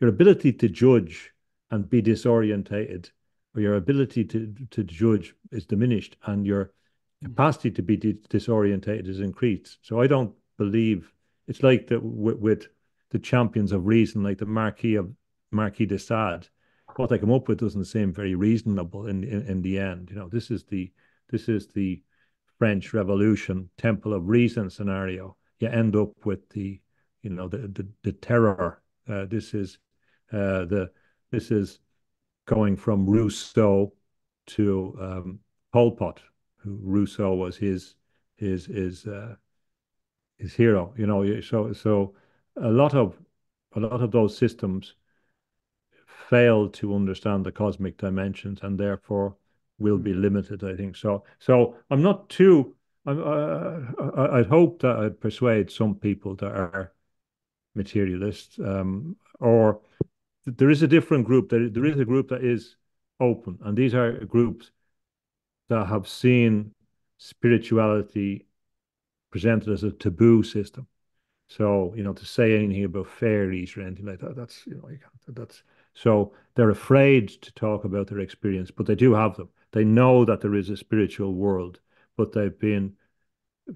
your ability to judge and be disorientated, or your ability to, to judge is diminished, and your capacity to be disorientated is increased. So I don't believe, it's like the, with, with the champions of reason, like the Marquis of Marquis de Sade. What they come up with doesn't seem very reasonable in, in in the end. You know, this is the this is the French Revolution Temple of Reason scenario. you end up with the, you know, the the, the terror. Uh, this is uh, the this is going from Rousseau to um, Pol Pot. Who Rousseau was his his his uh, his hero. You know, so so a lot of a lot of those systems fail to understand the cosmic dimensions, and therefore will be limited, I think. So so I'm not too. I'm, uh, I I'd hope that I persuade some people that are materialists, um, or th there is a different group. There, there is a group that is open, and these are groups that have seen spirituality presented as a taboo system. So, you know, to say anything about fairies or anything like that, that's, you know, you can't, that's, so they're afraid to talk about their experience, but they do have them. They know that there is a spiritual world, but they've been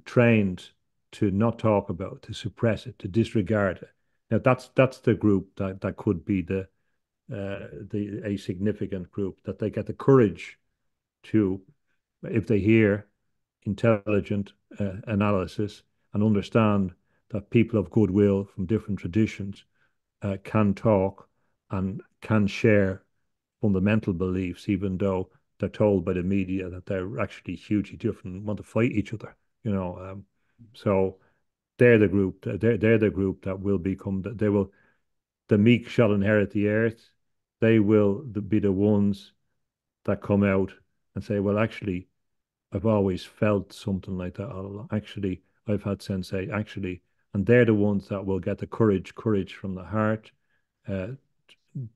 trained to not talk about, to suppress it, to disregard it. Now that's that's the group that that could be the uh, the a significant group, that they get the courage to, if they hear intelligent uh, analysis and understand that people of goodwill from different traditions uh, can talk and can share fundamental beliefs, even though they're told by the media that they're actually hugely different and want to fight each other, you know. Um, so they're the group, they're, they're the group that will become, that they will, the meek shall inherit the earth. They will be the ones that come out and say, well, actually, I've always felt something like that all along. Actually, I've had sensei, actually. And they're the ones that will get the courage, courage from the heart. Uh,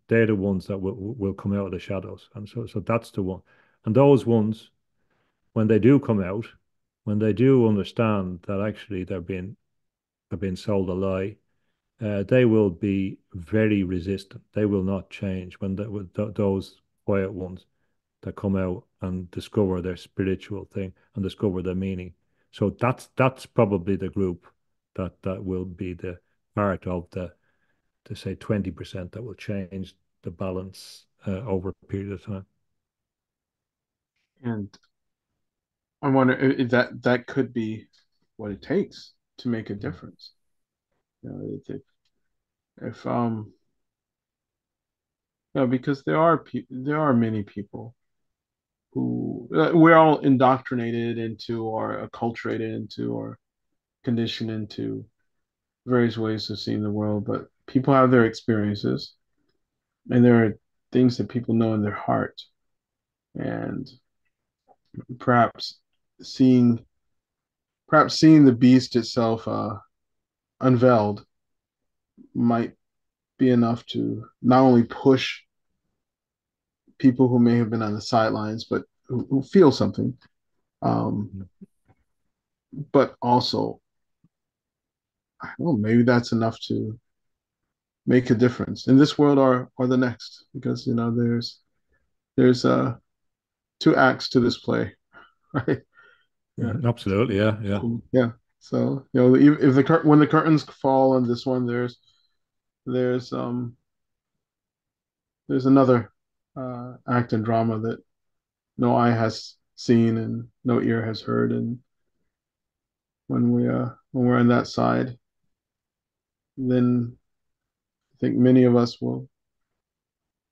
they're the ones that will, will come out of the shadows. And so so that's the one. And those ones, when they do come out, when they do understand that actually they're being, they're being sold a lie, uh, they will be very resistant. They will not change when the, with th those quiet ones that come out and discover their spiritual thing and discover their meaning. So that's that's probably the group that, that will be the part of the, to say, twenty percent that will change the balance uh, over a period of time. And I wonder if that, that could be what it takes to make a difference. You know, if, if um, no, because there are pe there are many people who uh, we're all indoctrinated into, or acculturated into, or conditioned into various ways of seeing the world, but people have their experiences, and there are things that people know in their heart. And perhaps seeing, perhaps seeing the beast itself uh, unveiled might be enough to not only push people who may have been on the sidelines, but who, who feel something, um, but also, I don't know, maybe that's enough to make a difference in this world or or the next, because you know there's there's uh two acts to this play, right? Yeah, absolutely, yeah, yeah, yeah. So you know, if the when the curtains fall on this one, there's there's um there's another uh, act and drama that no eye has seen and no ear has heard, and when we uh when we're on that side, then I think many of us will,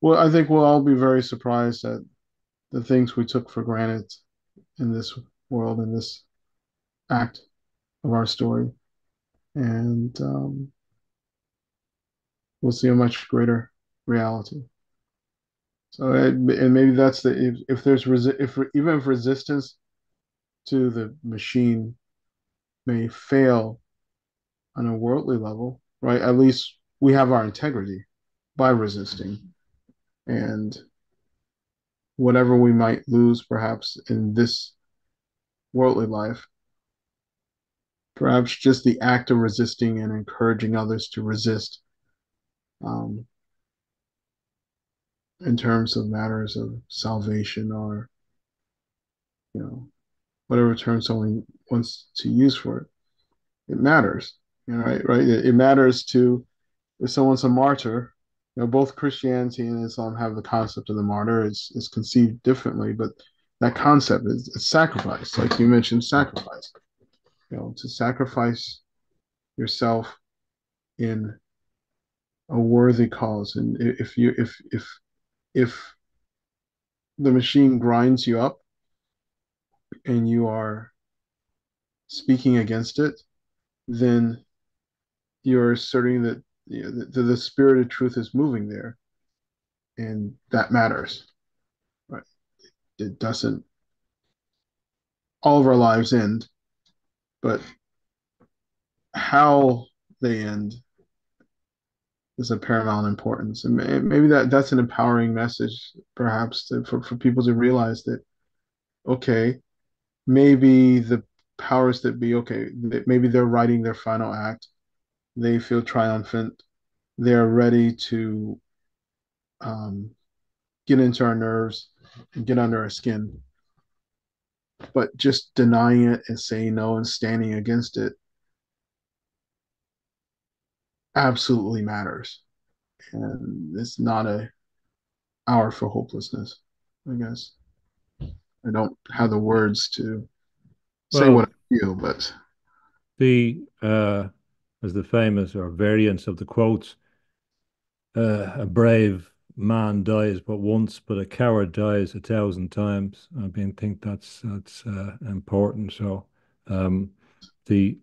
well, I think we'll all be very surprised at the things we took for granted in this world, in this act of our story. And um, we'll see a much greater reality. So, it, and maybe that's the, if, if there's, resi if even if resistance to the machine may fail on a worldly level, right, at least we have our integrity by resisting, and whatever we might lose perhaps in this worldly life, perhaps just the act of resisting and encouraging others to resist um, in terms of matters of salvation, or, you know, whatever term someone wants to use for it, it matters, you know, right? right? It, it matters to, if someone's a martyr, you know, both Christianity and Islam have the concept of the martyr. It's, it's conceived differently, but that concept is, is sacrifice. Like you mentioned, sacrifice. You know, to sacrifice yourself in a worthy cause. And if you if if if the machine grinds you up and you are speaking against it, then you're asserting that, you know, the, the spirit of truth is moving there, and that matters, right? It doesn't. All of our lives end, but how they end is of paramount importance. And maybe that that's an empowering message, perhaps, to, for, for people to realize that, okay, maybe the powers that be, okay, maybe they're writing their final act. They feel triumphant. They're ready to um, get into our nerves and get under our skin. But just denying it and saying no and standing against it absolutely matters. And it's not a hour for hopelessness, I guess. I don't have the words to well, say what I feel, but... The, uh, as the famous or variants of the quotes, uh, a brave man dies but once, but a coward dies a thousand times. I mean, think that's that's uh, important. So um, the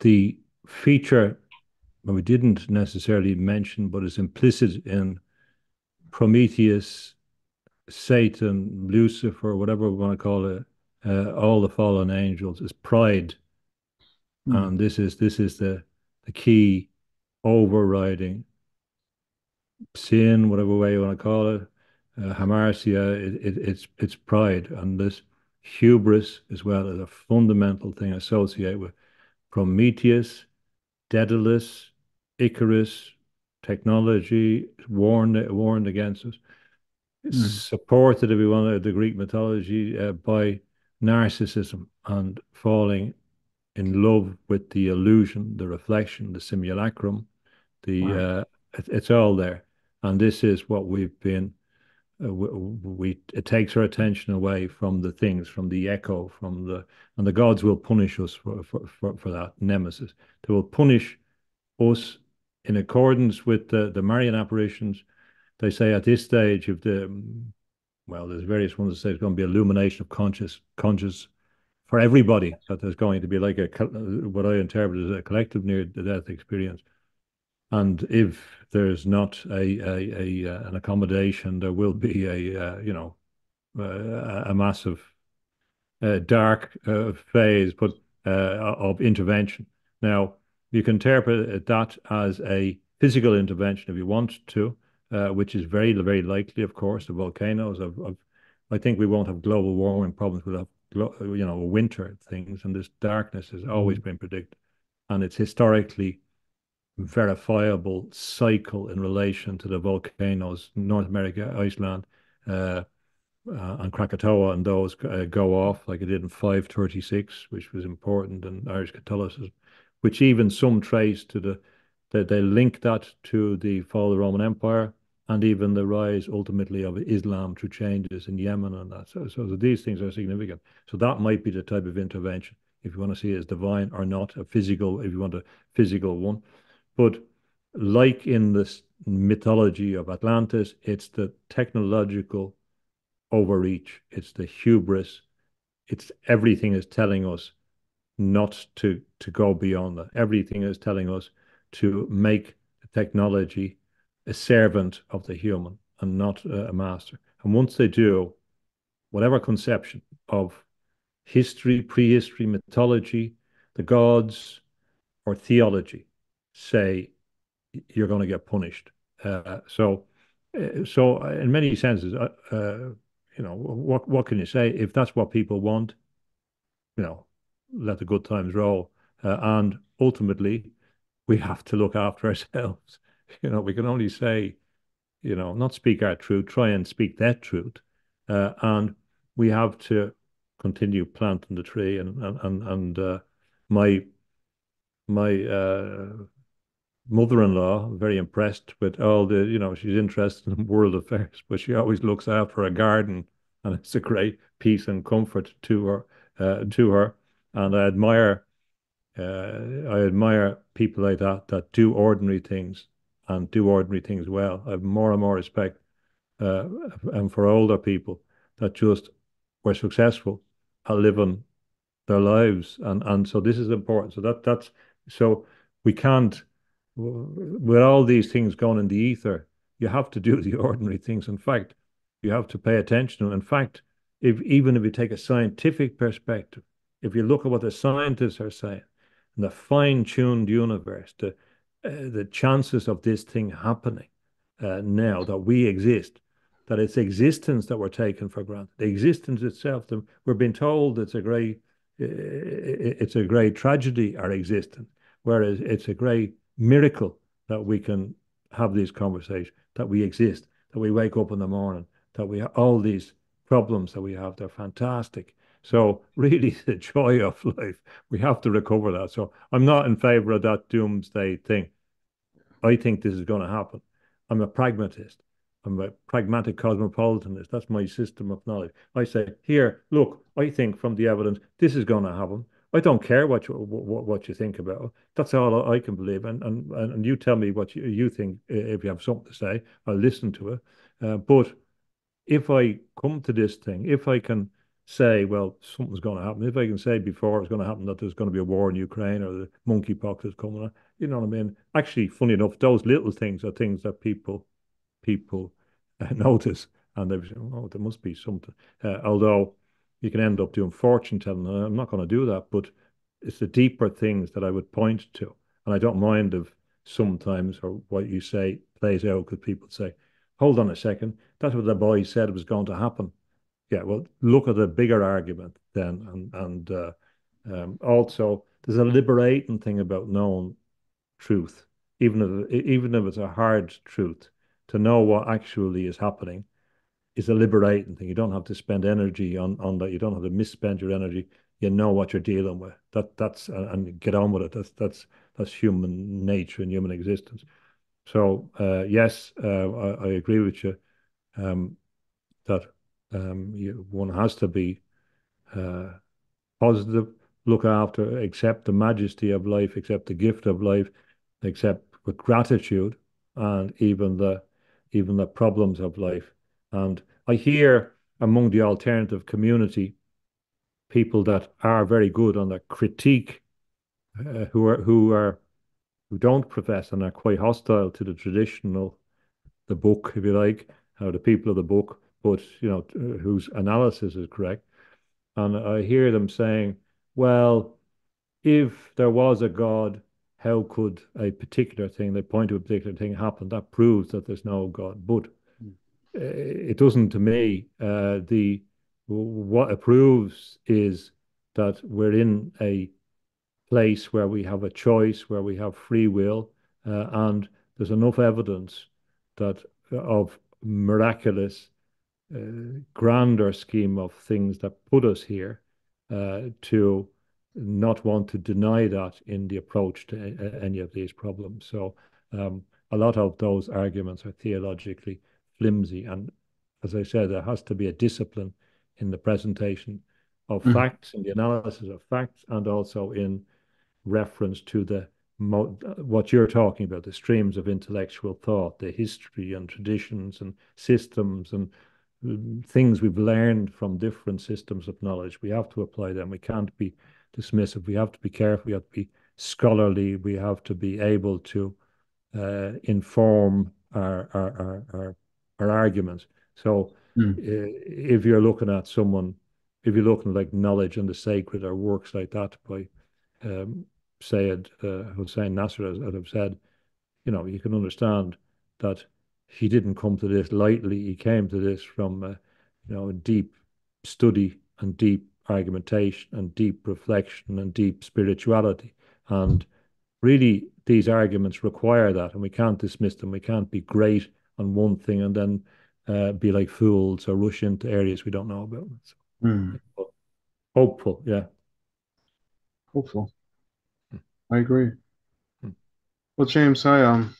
the feature that we didn't necessarily mention, but is implicit in Prometheus, Satan, Lucifer, whatever we want to call it, uh, all the fallen angels, is pride. Mm-hmm. And this is this is the the key overriding sin, whatever way you want to call it, uh, hamartia, it, it, it's it's pride. And this hubris as well is a fundamental thing associated with Prometheus, Daedalus, Icarus. Technology warned warned against us. It's mm. supported, if you want, the Greek mythology uh, by narcissism and falling in love with the illusion, the reflection, the simulacrum, the wow. uh, it, it's all there. And this is what we've been, uh, we, we, it takes our attention away from the things, from the echo, from the, and the gods will punish us for, for, for, for that nemesis. They will punish us in accordance with the, the Marian apparitions. They say at this stage of the, well, there's various ones that say it's going to be illumination of conscious, conscious for everybody, that there's going to be like a, what I interpret as a collective near-death experience. And if there's not a, a, a an accommodation, there will be a, uh, you know, a, a massive uh, dark uh, phase but uh, of intervention. Now, you can interpret that as a physical intervention if you want to, uh, which is very, very likely, of course, the volcanoes. Of, of I think we won't have global warming problems. We'll have, you know, winter things, and this darkness has always been predicted, and it's historically verifiable cycle in relation to the volcanoes, North America, Iceland, uh, uh, and Krakatoa, and those uh, go off like it did in five thirty-six, which was important in Irish Catholicism, which even some trace to the, that they link that to the fall of the Roman Empire, and even the rise ultimately of Islam through changes in Yemen and that. So, so these things are significant. So that might be the type of intervention, if you want to see it as divine or not, a physical, if you want a physical one. But like in this mythology of Atlantis, it's the technological overreach. It's the hubris. It's everything is telling us not to, to go beyond that. Everything is telling us to make the technology a servant of the human and not a master. And once they do, whatever conception of history, prehistory, mythology, the gods, or theology say you're going to get punished. Uh, so, so in many senses, uh, uh, you know, what what can you say? If that's what people want, you know, let the good times roll. Uh, and ultimately, we have to look after ourselves. You know, we can only say, you know, not speak our truth, try and speak that truth. Uh, and we have to continue planting the tree. And and, and, and uh, my my uh, mother-in-law, very impressed with all the, you know, she's interested in world affairs, but she always looks after a garden. And it's a great peace and comfort to her. Uh, to her. And I admire Uh, I admire people like that, that do ordinary things and do ordinary things well. I have more and more respect uh, and for older people that just were successful at living their lives. And, and so this is important. So that that's so we can't, with all these things going in the ether, you have to do the ordinary things. In fact, you have to pay attention. In fact, if even if you take a scientific perspective, if you look at what the scientists are saying, and the fine-tuned universe, the uh, the chances of this thing happening uh, now, that we exist, that it's existence that we're taking for granted, the existence itself, the, we're being told it's a great, uh, it's a great tragedy, our existence, whereas it's a great miracle that we can have these conversations, that we exist, that we wake up in the morning, that we have all these problems that we have, they're fantastic. So really the joy of life, we have to recover that. So I'm not in favor of that doomsday thing. I think this is going to happen. I'm a pragmatist. I'm a pragmatic cosmopolitanist. That's my system of knowledge. I say, here, look, I think from the evidence, this is going to happen. I don't care what you, what, what you think about it. That's all I can believe. And, and, and you tell me what you, you think, if you have something to say, I'll listen to it. Uh, but if I come to this thing, if I can say, well, something's going to happen. If I can say before it's going to happen that there's going to be a war in Ukraine or the monkeypox is coming on, you know what I mean? Actually, funny enough, those little things are things that people people uh, notice, and they say, oh, there must be something. Uh, although you can end up doing fortune telling, and I'm not going to do that, but it's the deeper things that I would point to. And I don't mind if sometimes, or what you say plays out, because people say, hold on a second, that's what the boy said was going to happen. Yeah, well, look at the bigger argument then. And, and uh, um, also, there's a liberating thing about knowing truth, even if, even if it's a hard truth, to know what actually is happening is a liberating thing. You don't have to spend energy on, on that. You don't have to misspend your energy. You know what you're dealing with. That that's and get on with it. That's that's that's human nature and human existence. So uh, yes, uh, I, I agree with you um, that. Um, you, one has to be uh, positive, look after, accept the majesty of life, accept the gift of life, accept with gratitude, and even the even the problems of life. And I hear among the alternative community people that are very good on the critique, uh, who are who are who don't profess and are quite hostile to the traditional, the book, if you like, or the people of the book. But, you know, whose analysis is correct. And I hear them saying, well, if there was a God, how could a particular thing, they point to a particular thing, happen? That proves that there's no God. But mm. it doesn't to me. Uh, the what it proves is that we're in a place where we have a choice, where we have free will, uh, and there's enough evidence that of miraculous Uh, grander scheme of things that put us here uh, to not want to deny that in the approach to a, a, any of these problems. So um, a lot of those arguments are theologically flimsy, and as I said, there has to be a discipline in the presentation of mm-hmm. facts and the analysis of facts, and also in reference to the what you're talking about, the streams of intellectual thought, the history and traditions and systems and things we've learned from different systems of knowledge. We have to apply them. We can't be dismissive. We have to be careful. We have to be scholarly. We have to be able to uh, inform our our, our our our arguments. So mm. uh, if you're looking at someone, if you're looking at like knowledge and the sacred or works like that by um, Sayyid uh, Hussein Nasr, as I've said, you know, you can understand that he didn't come to this lightly. He came to this from, uh, you know, deep study and deep argumentation and deep reflection and deep spirituality. And really, these arguments require that, and we can't dismiss them. We can't be great on one thing and then uh, be like fools or rush into areas we don't know about. So, mm. Hopeful, yeah. Hopeful. Mm. I agree. Mm. Well, James, I um.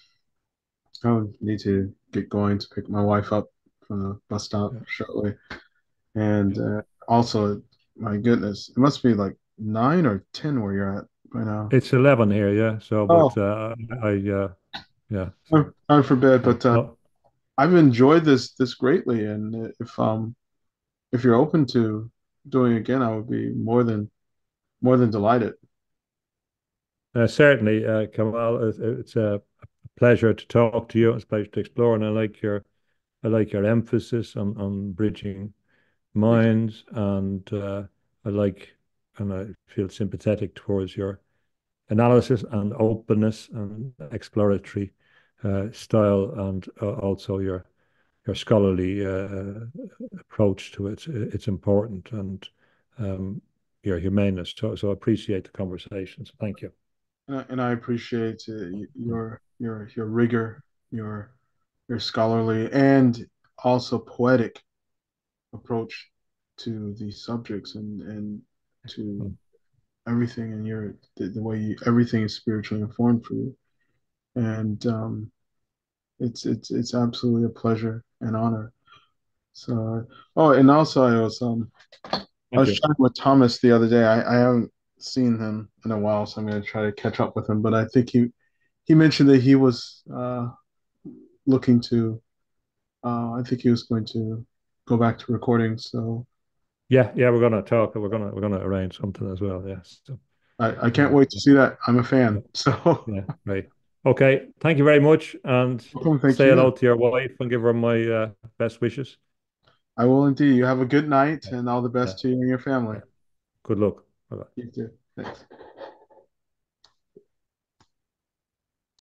I need to get going to pick my wife up from the bus stop yeah. shortly. And uh, also, my goodness, it must be like nine or ten where you're at by now. It's eleven here, yeah. So, oh. but uh, I, uh, yeah. Oh, I forbid, but uh, oh. I've enjoyed this this greatly, and if um, if you're open to doing it again, I would be more than more than delighted. Uh, certainly, uh, Kamal. It's a pleasure to talk to you. It's a pleasure to explore, and I like your I like your emphasis on on bridging minds, and uh, I like. And I feel sympathetic towards your analysis and openness and exploratory uh, style, and uh, also your your scholarly uh, approach to it. It's important, and um, your humaneness. So, so I appreciate the conversations. Thank you. And I, and I appreciate uh, your your your rigor, your your scholarly and also poetic approach to these subjects, and and. to everything, and your the, the way you, everything is spiritually informed for you, and um, it's it's it's absolutely a pleasure and honor. So, oh, and also I was um, Thank I was you. chatting with Thomas the other day. I, I haven't seen him in a while, so I'm going to try to catch up with him. But I think he he mentioned that he was uh, looking to. Uh, I think he was going to go back to recording. So. Yeah, yeah, we're gonna talk. We're gonna we're gonna arrange something as well. Yes, yeah, so. I, I can't wait to see that. I'm a fan. So yeah, right. Okay, thank you very much, and welcome, say hello to your wife and give her my uh, best wishes. I will indeed. You have a good night, yeah. and all the best yeah. to you and your family. Good luck. Bye-bye. You too. Thanks.